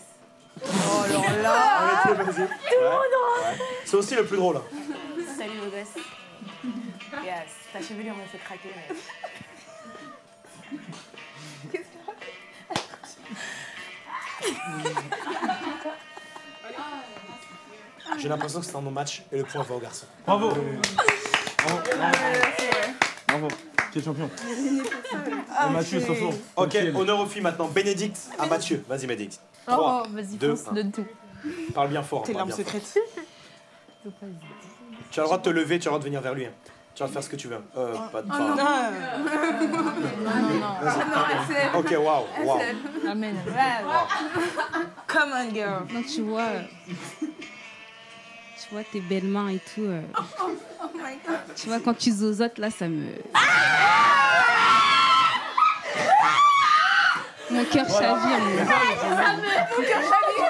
Oh alors là, on est plus, vas-y. C'est aussi le plus drôle. Salut, Odesse. Yes, ta chevelure me fait craquer, mec. Qu'est-ce que tu racontes? J'ai l'impression que c'est un bon match et le point va au garçon. Bravo. Bravo, qui est champion. Et Mathieu, Sophon. Ok, honneur aux filles maintenant. Bénédicte à Mathieu. Vas-y, Bénédicte. 3, oh, vas-y, donne tout. Parle bien fort. T'es l'arme secrète. Tu as le droit de te lever, tu as le droit de venir vers lui. Tu vas faire ce que tu veux. Pas de oh, non. Non. Ok, waouh. Amen. Wow. Come on, girl. Non, tu vois tes belles mains et tout. Oh my God. Tu vois, quand tu zozotes, là, ça me... Mon cœur chavire. Mon cœur chavire.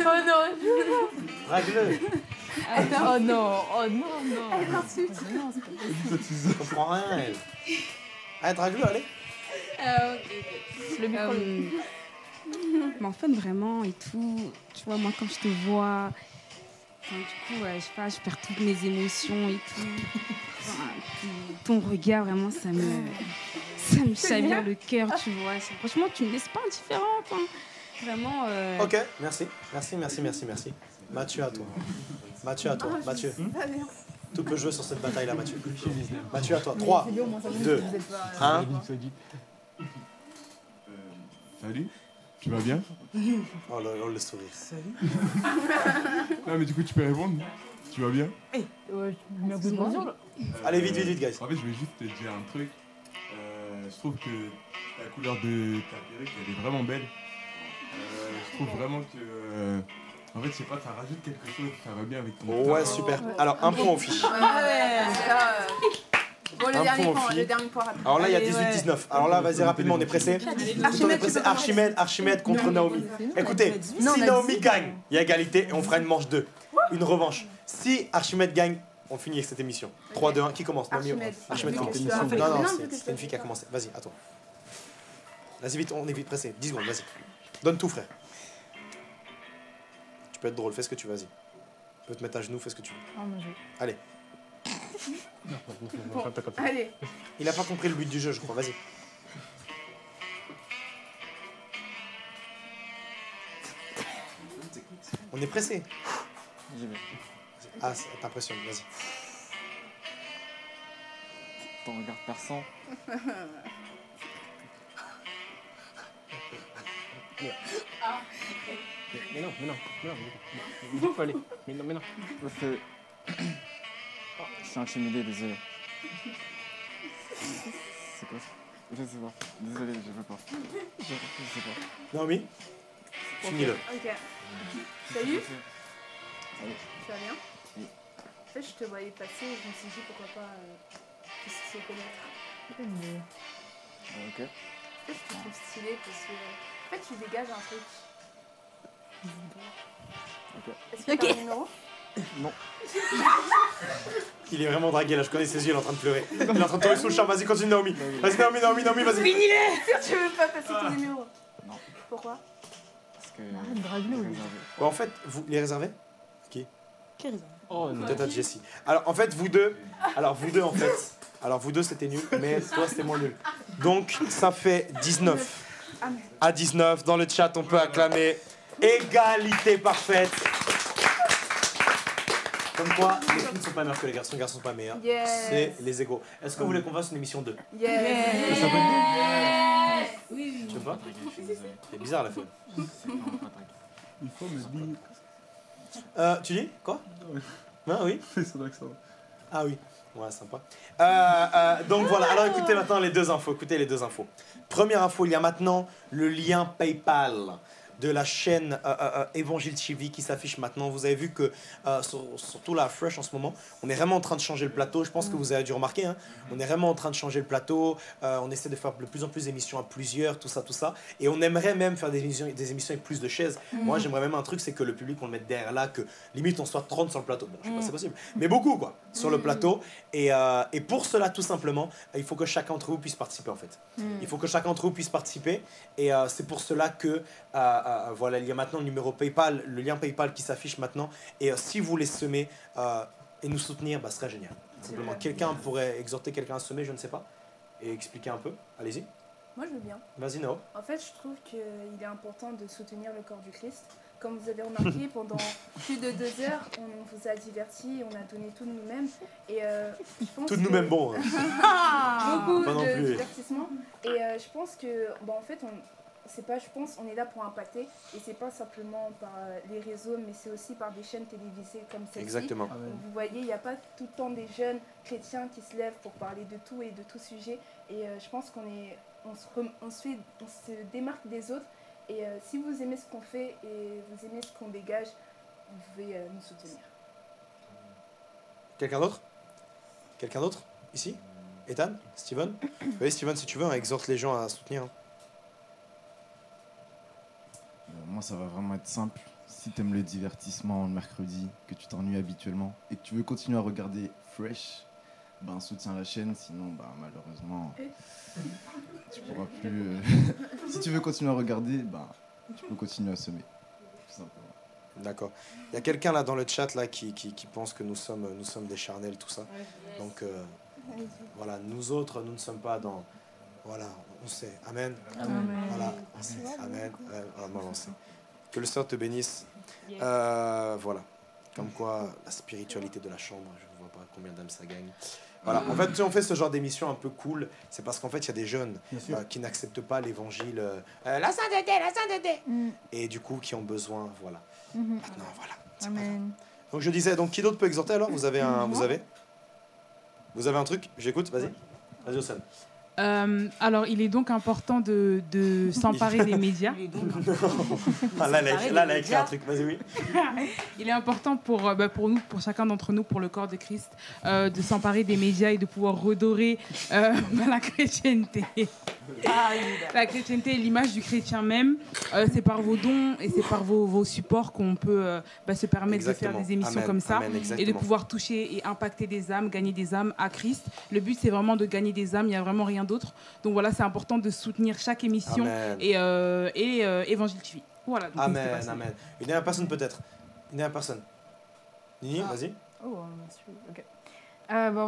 Oh non. Rague-le. Attends, oh non. Elle est partie. Non, c'est pas possible. Je comprends rien, elle. Allez, drague-le, allez. Le micro. Mais en fait, vraiment, et tout. Tu vois, moi, quand je te vois... Enfin, du coup, je sais pas, je perds toutes mes émotions et tout. Enfin, ton regard, vraiment, ça me chavire le cœur, tu vois. Franchement, tu me laisses pas indifférente. Hein. Vraiment. Ok, merci. Mathieu, à toi. Tout peut jouer sur cette bataille-là, Mathieu. Mathieu, à toi. 3, 2, 1. Salut. Tu vas bien? Oh le sourire. Salut. Non mais du coup tu peux répondre. Tu vas bien? Allez vite guys. En fait je vais juste te dire un truc. Je trouve que la couleur de ta perruque elle est vraiment belle. Je trouve vraiment que en fait je sais pas, ça rajoute quelque chose, ça va bien avec ton... Ouais super. Alors un point aux filles. Bon, le dernier point. Alors là, il y a 18-19. Ouais. Alors là, vas-y rapidement, on est pressé. Archimède contre Naomi. Écoutez, si Naomi gagne, il y a égalité et on fera une manche 2. Une revanche. Si Archimède gagne, on finit avec cette émission. 3, 2, 1. Qui commence? Naomi. Archimède commence. Non, c'est une fille qui a commencé. Vas-y, à toi. Vas-y, vite, on est vite pressé. 10 secondes, vas-y. Donne tout, frère. Tu peux être drôle, fais ce que tu veux, vas-y. Tu peux te mettre à genoux, fais ce que tu veux. Allez. Non, bon, allez. Il a pas compris le but du jeu, je crois. Vas-y. On est pressé. Ah, t'impressionnes. Vas-y. Ton regard perçant. Mais non. Je suis intimidé, désolé. C'est quoi ça? Je sais pas. Désolé, je veux pas. Je sais pas. Naomi, finis-le. Ok. Salut. Salut. Tu vas bien? Oui. En fait, je te voyais passer et je me suis dit pourquoi pas se connaître. Ok. En fait, je te trouve stylé parce que... En fait, tu dégages un truc. Ok. Est-ce que t'as un numéro? Non. Il est vraiment dragué là, je connais ses yeux, il est en train de pleurer. Il est en train de tomber sous le charme, vas-y continue Naomi. Vas-y Naomi, vas-y. Finis-les. Tu veux pas passer ton numéro? Non. Pourquoi? Parce que... Arrête de draguer. En fait, vous les réservez? Qui réserve? Oh non. Peut-être à Jessie. Alors en fait, vous deux c'était nul, mais toi c'était moins nul. Donc ça fait 19. À 19, dans le chat on peut acclamer égalité parfaite. Comme quoi, les filles ne sont pas meilleures que les garçons ne sont pas meilleurs. Yes. C'est les égaux. Est-ce que vous voulez qu'on fasse une émission 2? Yes. Ça peut être... Oui. Tu veux pas? C'est bizarre la fille. Il faut me dire. Tu dis quoi? Non, oui. Ah oui. Ouais, sympa. Donc voilà. Alors écoutez maintenant les deux infos. Première info, il y a maintenant le lien Paypal de la chaîne Evangile TV qui s'affiche maintenant. Vous avez vu que, surtout la Fresh en ce moment, on est vraiment en train de changer le plateau. Je pense que vous avez dû remarquer, hein. On est vraiment en train de changer le plateau. On essaie de faire de plus en plus d'émissions à plusieurs, tout ça. Et on aimerait même faire des émissions avec plus de chaises. Moi, j'aimerais même un truc, c'est que le public, on le mette derrière là, que limite, on soit 30 sur le plateau. Bon, je sais pas si c'est possible, mais beaucoup, quoi. sur le plateau. Et pour cela, tout simplement, il faut que chacun d'entre vous puisse participer, en fait. Il faut que chacun d'entre vous puisse participer. Et c'est pour cela que, voilà, il y a maintenant le numéro Paypal, le lien Paypal qui s'affiche maintenant. Et si vous voulez semer et nous soutenir, bah, ce serait génial. Simplement, quelqu'un pourrait exhorter quelqu'un à semer, je ne sais pas, et expliquer un peu. Allez-y. Moi, je veux bien. Vas-y, Nao. En fait, je trouve qu'il est important de soutenir le corps du Christ. Comme vous avez remarqué, pendant plus de 2 heures, on vous a divertis, on a donné tout de nous-mêmes. Et je pense tout de nous-mêmes, bon. Beaucoup de divertissement. Et je pense que, bah, en fait, on est là pour impacter. Et c'est pas simplement par les réseaux, mais c'est aussi par des chaînes télévisées comme celle-ci. Exactement. Donc, vous voyez, il n'y a pas tout le temps des jeunes chrétiens qui se lèvent pour parler de tout et de tout sujet. Et je pense qu'on est... on se démarque des autres et si vous aimez ce qu'on fait et vous aimez ce qu'on dégage, vous pouvez nous soutenir. Quelqu'un d'autre? Quelqu'un d'autre? Ici? Ethan? Steven? Oui, Steven, si tu veux, on exhorte les gens à soutenir. Hein. Moi, ça va vraiment être simple. Si tu aimes le divertissement le mercredi, que tu t'ennuies habituellement et que tu veux continuer à regarder Fresh, ben, soutiens la chaîne, sinon ben, malheureusement tu pourras plus. Si tu veux continuer à regarder, ben, tu peux continuer à semer. D'accord. Il y a quelqu'un là dans le chat là, qui pense que nous sommes des charnels, tout ça. Donc voilà, nous autres, nous ne sommes pas dans. Voilà, on sait. Amen. Amen. Voilà, on sait. Amen. On sait. Que le Seigneur te bénisse. Voilà. Comme quoi, la spiritualité de la chambre, je ne vois pas combien d'âmes ça gagne. Voilà, en fait, si on fait ce genre d'émission un peu cool, c'est parce qu'en fait, il y a des jeunes qui n'acceptent pas l'évangile, la sainteté, la sainteté, et du coup, qui ont besoin, voilà. Maintenant, voilà. Amen. Donc, je disais, donc, qui d'autre peut exhorter alors? Vous avez un, vous avez un truc? J'écoute, vas-y. Vas-y, Ossane. Alors, il est donc important de s'emparer des médias. Là, elle a écrit un truc. Vas-y, oui. Il est important pour nous, pour chacun d'entre nous, pour le corps de Christ, de s'emparer des médias et de pouvoir redorer la chrétienté. La chrétienté est l'image du chrétien même. C'est par vos dons et c'est par vos supports qu'on peut se permettre de faire des émissions comme ça et de pouvoir toucher et impacter des âmes, gagner des âmes à Christ. Le but, c'est vraiment de gagner des âmes. Il n'y a vraiment rien d'autre. Donc voilà, c'est important de soutenir chaque émission et Evangile TV. Voilà. Donc amen, amen. Une dernière personne peut-être. Une dernière personne. Nini, vas-y. Oh, ok.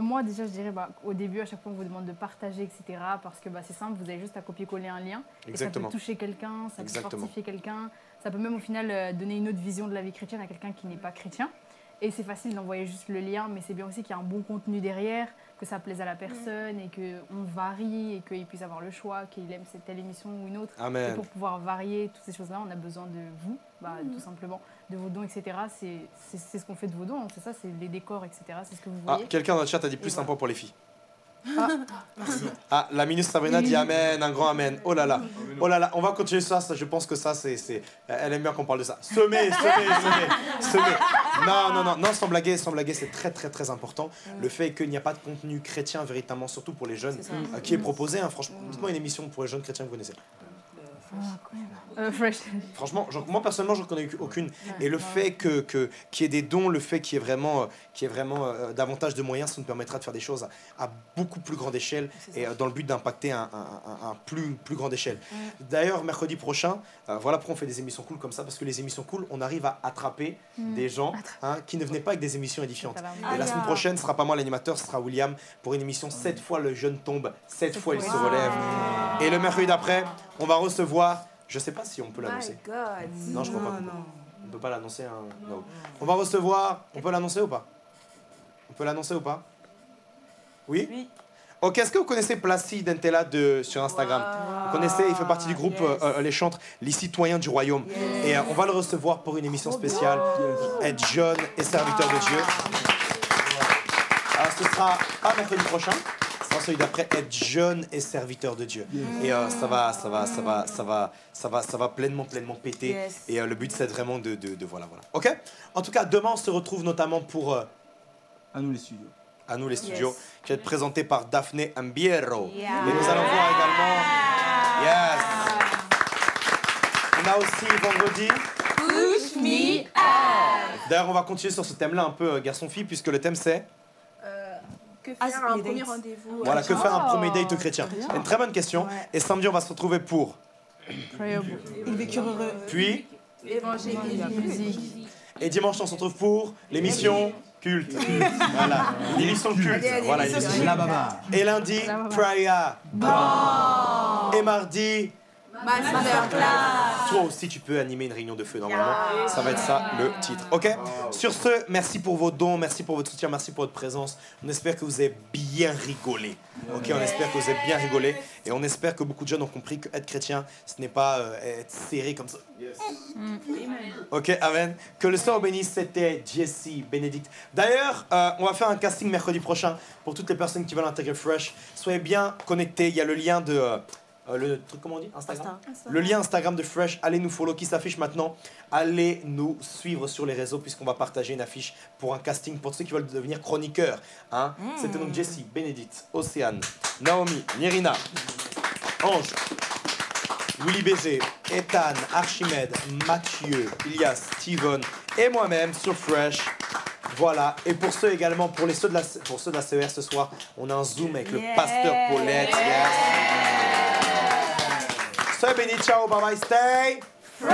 Moi déjà je dirais au début à chaque fois on vous demande de partager etc parce que c'est simple, vous avez juste à copier-coller un lien et ça peut toucher quelqu'un, ça peut fortifier quelqu'un, ça peut même au final donner une autre vision de la vie chrétienne à quelqu'un qui n'est pas chrétien et c'est facile d'envoyer juste le lien mais c'est bien aussi qu'il y a un bon contenu derrière, que ça plaise à la personne et qu'on varie et qu'il puisse avoir le choix, qu'il aime cette telle émission ou une autre. Amen. Et pour pouvoir varier toutes ces choses-là on a besoin de vous tout simplement, de vos dons, etc. C'est ce qu'on fait de vos dons, c'est ça, c'est les décors, etc. C'est ce que vous voyez. Ah, quelqu'un dans le chat a dit plus sympa pour les filles. Ah, ah la ministre Sabrina dit amen, un grand amen. Oh là là, oh là là, on va continuer ça je pense que ça, c'est... Elle aime bien qu'on parle de ça. Semer, semer, semer. Non, non, non, non, sans blaguer, c'est très, très, très important. Le fait qu'il n'y a pas de contenu chrétien, véritablement, surtout pour les jeunes, qui est proposé, hein, franchement. Dites-moi une émission pour les jeunes chrétiens que vous connaissez. Fresh. Franchement, moi personnellement, je n'en connais aucune. Et le fait qu'il y ait des dons, le fait qu'il y ait vraiment, davantage de moyens, ça nous permettra de faire des choses à beaucoup plus grande échelle et dans le but d'impacter un plus grande échelle. D'ailleurs, mercredi prochain, voilà pourquoi on fait des émissions cool comme ça, parce que les émissions cool, on arrive à attraper des gens qui ne venaient pas avec des émissions édifiantes. Et la semaine prochaine, ce sera pas moi l'animateur, ce sera William pour une émission 7 fois le jeune tombe, 7 fois il se relève. Et le mercredi d'après, on va recevoir. Je sais pas si on peut l'annoncer. Non, je crois pas. On peut pas l'annoncer. Hein. On va recevoir. On peut l'annoncer ou pas? On peut l'annoncer ou pas? Oui, oui. Ok, est-ce que vous connaissez Placide Entella sur Instagram? Wow. Vous connaissez, il fait partie du groupe Les Chantres, Les Citoyens du Royaume. Yes. Et on va le recevoir pour une émission spéciale. Être jeune et serviteur de Dieu. Alors, ce sera pas mercredi prochain. Celui d'après, être jeune et serviteur de Dieu. Et ça va pleinement péter. Et le but, c'est vraiment de voilà. Ok. En tout cas, demain, on se retrouve notamment pour à nous les studios. À nous les studios, qui va être présenté par Daphné Ambiero. Et nous allons voir également. On a aussi vendredi. Push me up. D'ailleurs, on va continuer sur ce thème-là un peu garçon-fille, puisque le thème c'est. Que faire un premier rendez-vous? Voilà, que faire un premier date chrétien? Une très bonne question. Ouais. Et samedi, on va se retrouver pour... Une vécure heureux. Puis... Évangile musique. Et dimanche, on se retrouve pour l'émission... Culte. Voilà. L'émission culte. Voilà, la et lundi, Praia. Et mardi... Masterclass. Toi aussi, tu peux animer une réunion de feu, normalement. Yeah. Ça va être ça, le titre. OK? Sur ce, merci pour vos dons, merci pour votre soutien, merci pour votre présence. On espère que vous avez bien rigolé. OK? On espère que vous avez bien rigolé. Et on espère que beaucoup de jeunes ont compris qu'être chrétien, ce n'est pas être serré comme ça. Yes. OK? Amen. Que le Seigneur bénisse, c'était Jessie Bénédicte. D'ailleurs, on va faire un casting mercredi prochain pour toutes les personnes qui veulent intégrer Fresh. Soyez bien connectés. Il y a le lien de... le truc, comment on dit, Instagram. Le lien Instagram de Fresh, allez nous follow, qui s'affiche maintenant. Allez nous suivre sur les réseaux, puisqu'on va partager une affiche pour un casting pour ceux qui veulent devenir chroniqueurs. Hein? Mmh. C'était donc Jessie, Bénédicte, Océane, Naomi, Nirina, Ange, Willy Baiser, Ethan, Archimède, Mathieu, Ilias, Steven et moi-même sur Fresh. Voilà, et pour ceux également, pour ceux de la CER ce soir, on a un Zoom avec le pasteur Paulette. Soyez bénis, ciao, bye bye, stay fresh.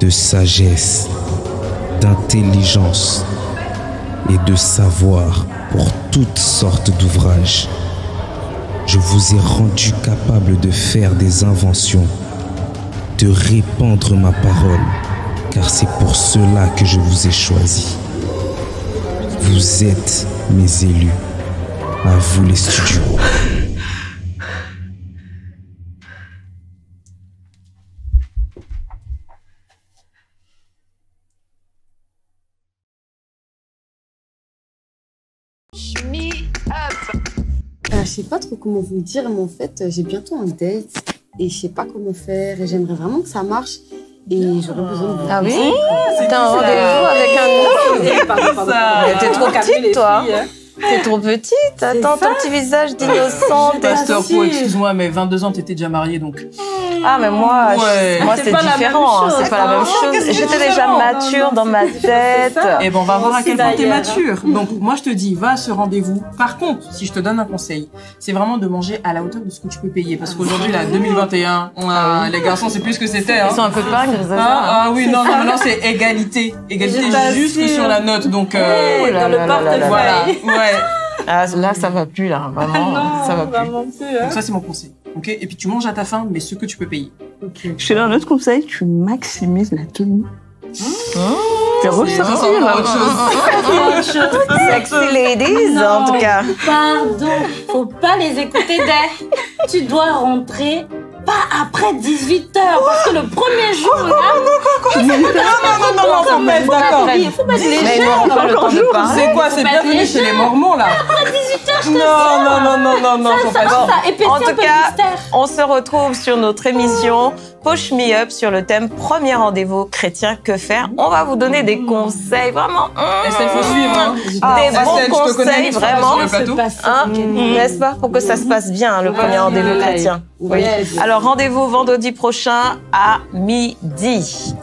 De sagesse, d'intelligence et de savoir pour toutes sortes d'ouvrages. Je vous ai rendu capable de faire des inventions, de répandre ma parole, car c'est pour cela que je vous ai choisi. Vous êtes mes élus, à vous les studios. Je sais pas trop comment vous dire, mais en fait, j'ai bientôt un date et je sais pas comment faire et j'aimerais vraiment que ça marche et j'aurais besoin de vous. Ah oui? C'était un rendez-vous avec un homme. T'es trop petite, toi. T'es trop petite. Attends, ton petit visage d'innocente. Pasteur Pau, excuse-moi, mais 22 ans, t'étais déjà mariée, donc... Ah, mais moi, moi c'est différent. C'est pas la même chose. J'étais déjà mature dans ma tête. Et bon, on va voir à quel point t'es mature. Donc, moi, je te dis, va à ce rendez-vous. Par contre, si je te donne un conseil, c'est vraiment de manger à la hauteur de ce que tu peux payer. Parce qu'aujourd'hui, là, 2021, les garçons, c'est plus ce que c'était. Ils sont un peu pingres. Ah oui, non, non, non, c'est égalité. Égalité juste sur la note. Donc, dans le parc, voilà. Ouais. Ah, là, ça va plus, là. Vraiment, non, ça va plus. Donc ça, c'est mon conseil. Ok. Et puis, tu manges à ta faim, mais ce que tu peux payer. Okay. Je te donne un autre conseil, tu maximises la tenue. T'es ressorti, là. Sexy ladies, en tout cas. Pardon, faut pas les écouter dès. Tu dois rentrer... Pas après 18h, parce que le premier jour, là... Non, d'accord. Il faut mettre les gens. C'est quoi, c'est bienvenu chez les Mormons, là. Après 18h, putain, je t'assure. Non, faut pas ça. En tout cas, on se retrouve sur notre émission Push Me Up sur le thème premier rendez-vous chrétien, que faire. On va vous donner des conseils, vraiment. SF, faut suivre. Des bons conseils, vraiment. N'est-ce pas? Pour que ça se passe bien, le premier rendez-vous chrétien. Oui. Alors, rendez-vous vendredi prochain à midi.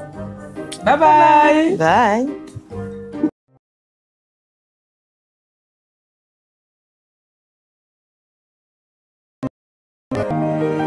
Bye bye. Bye.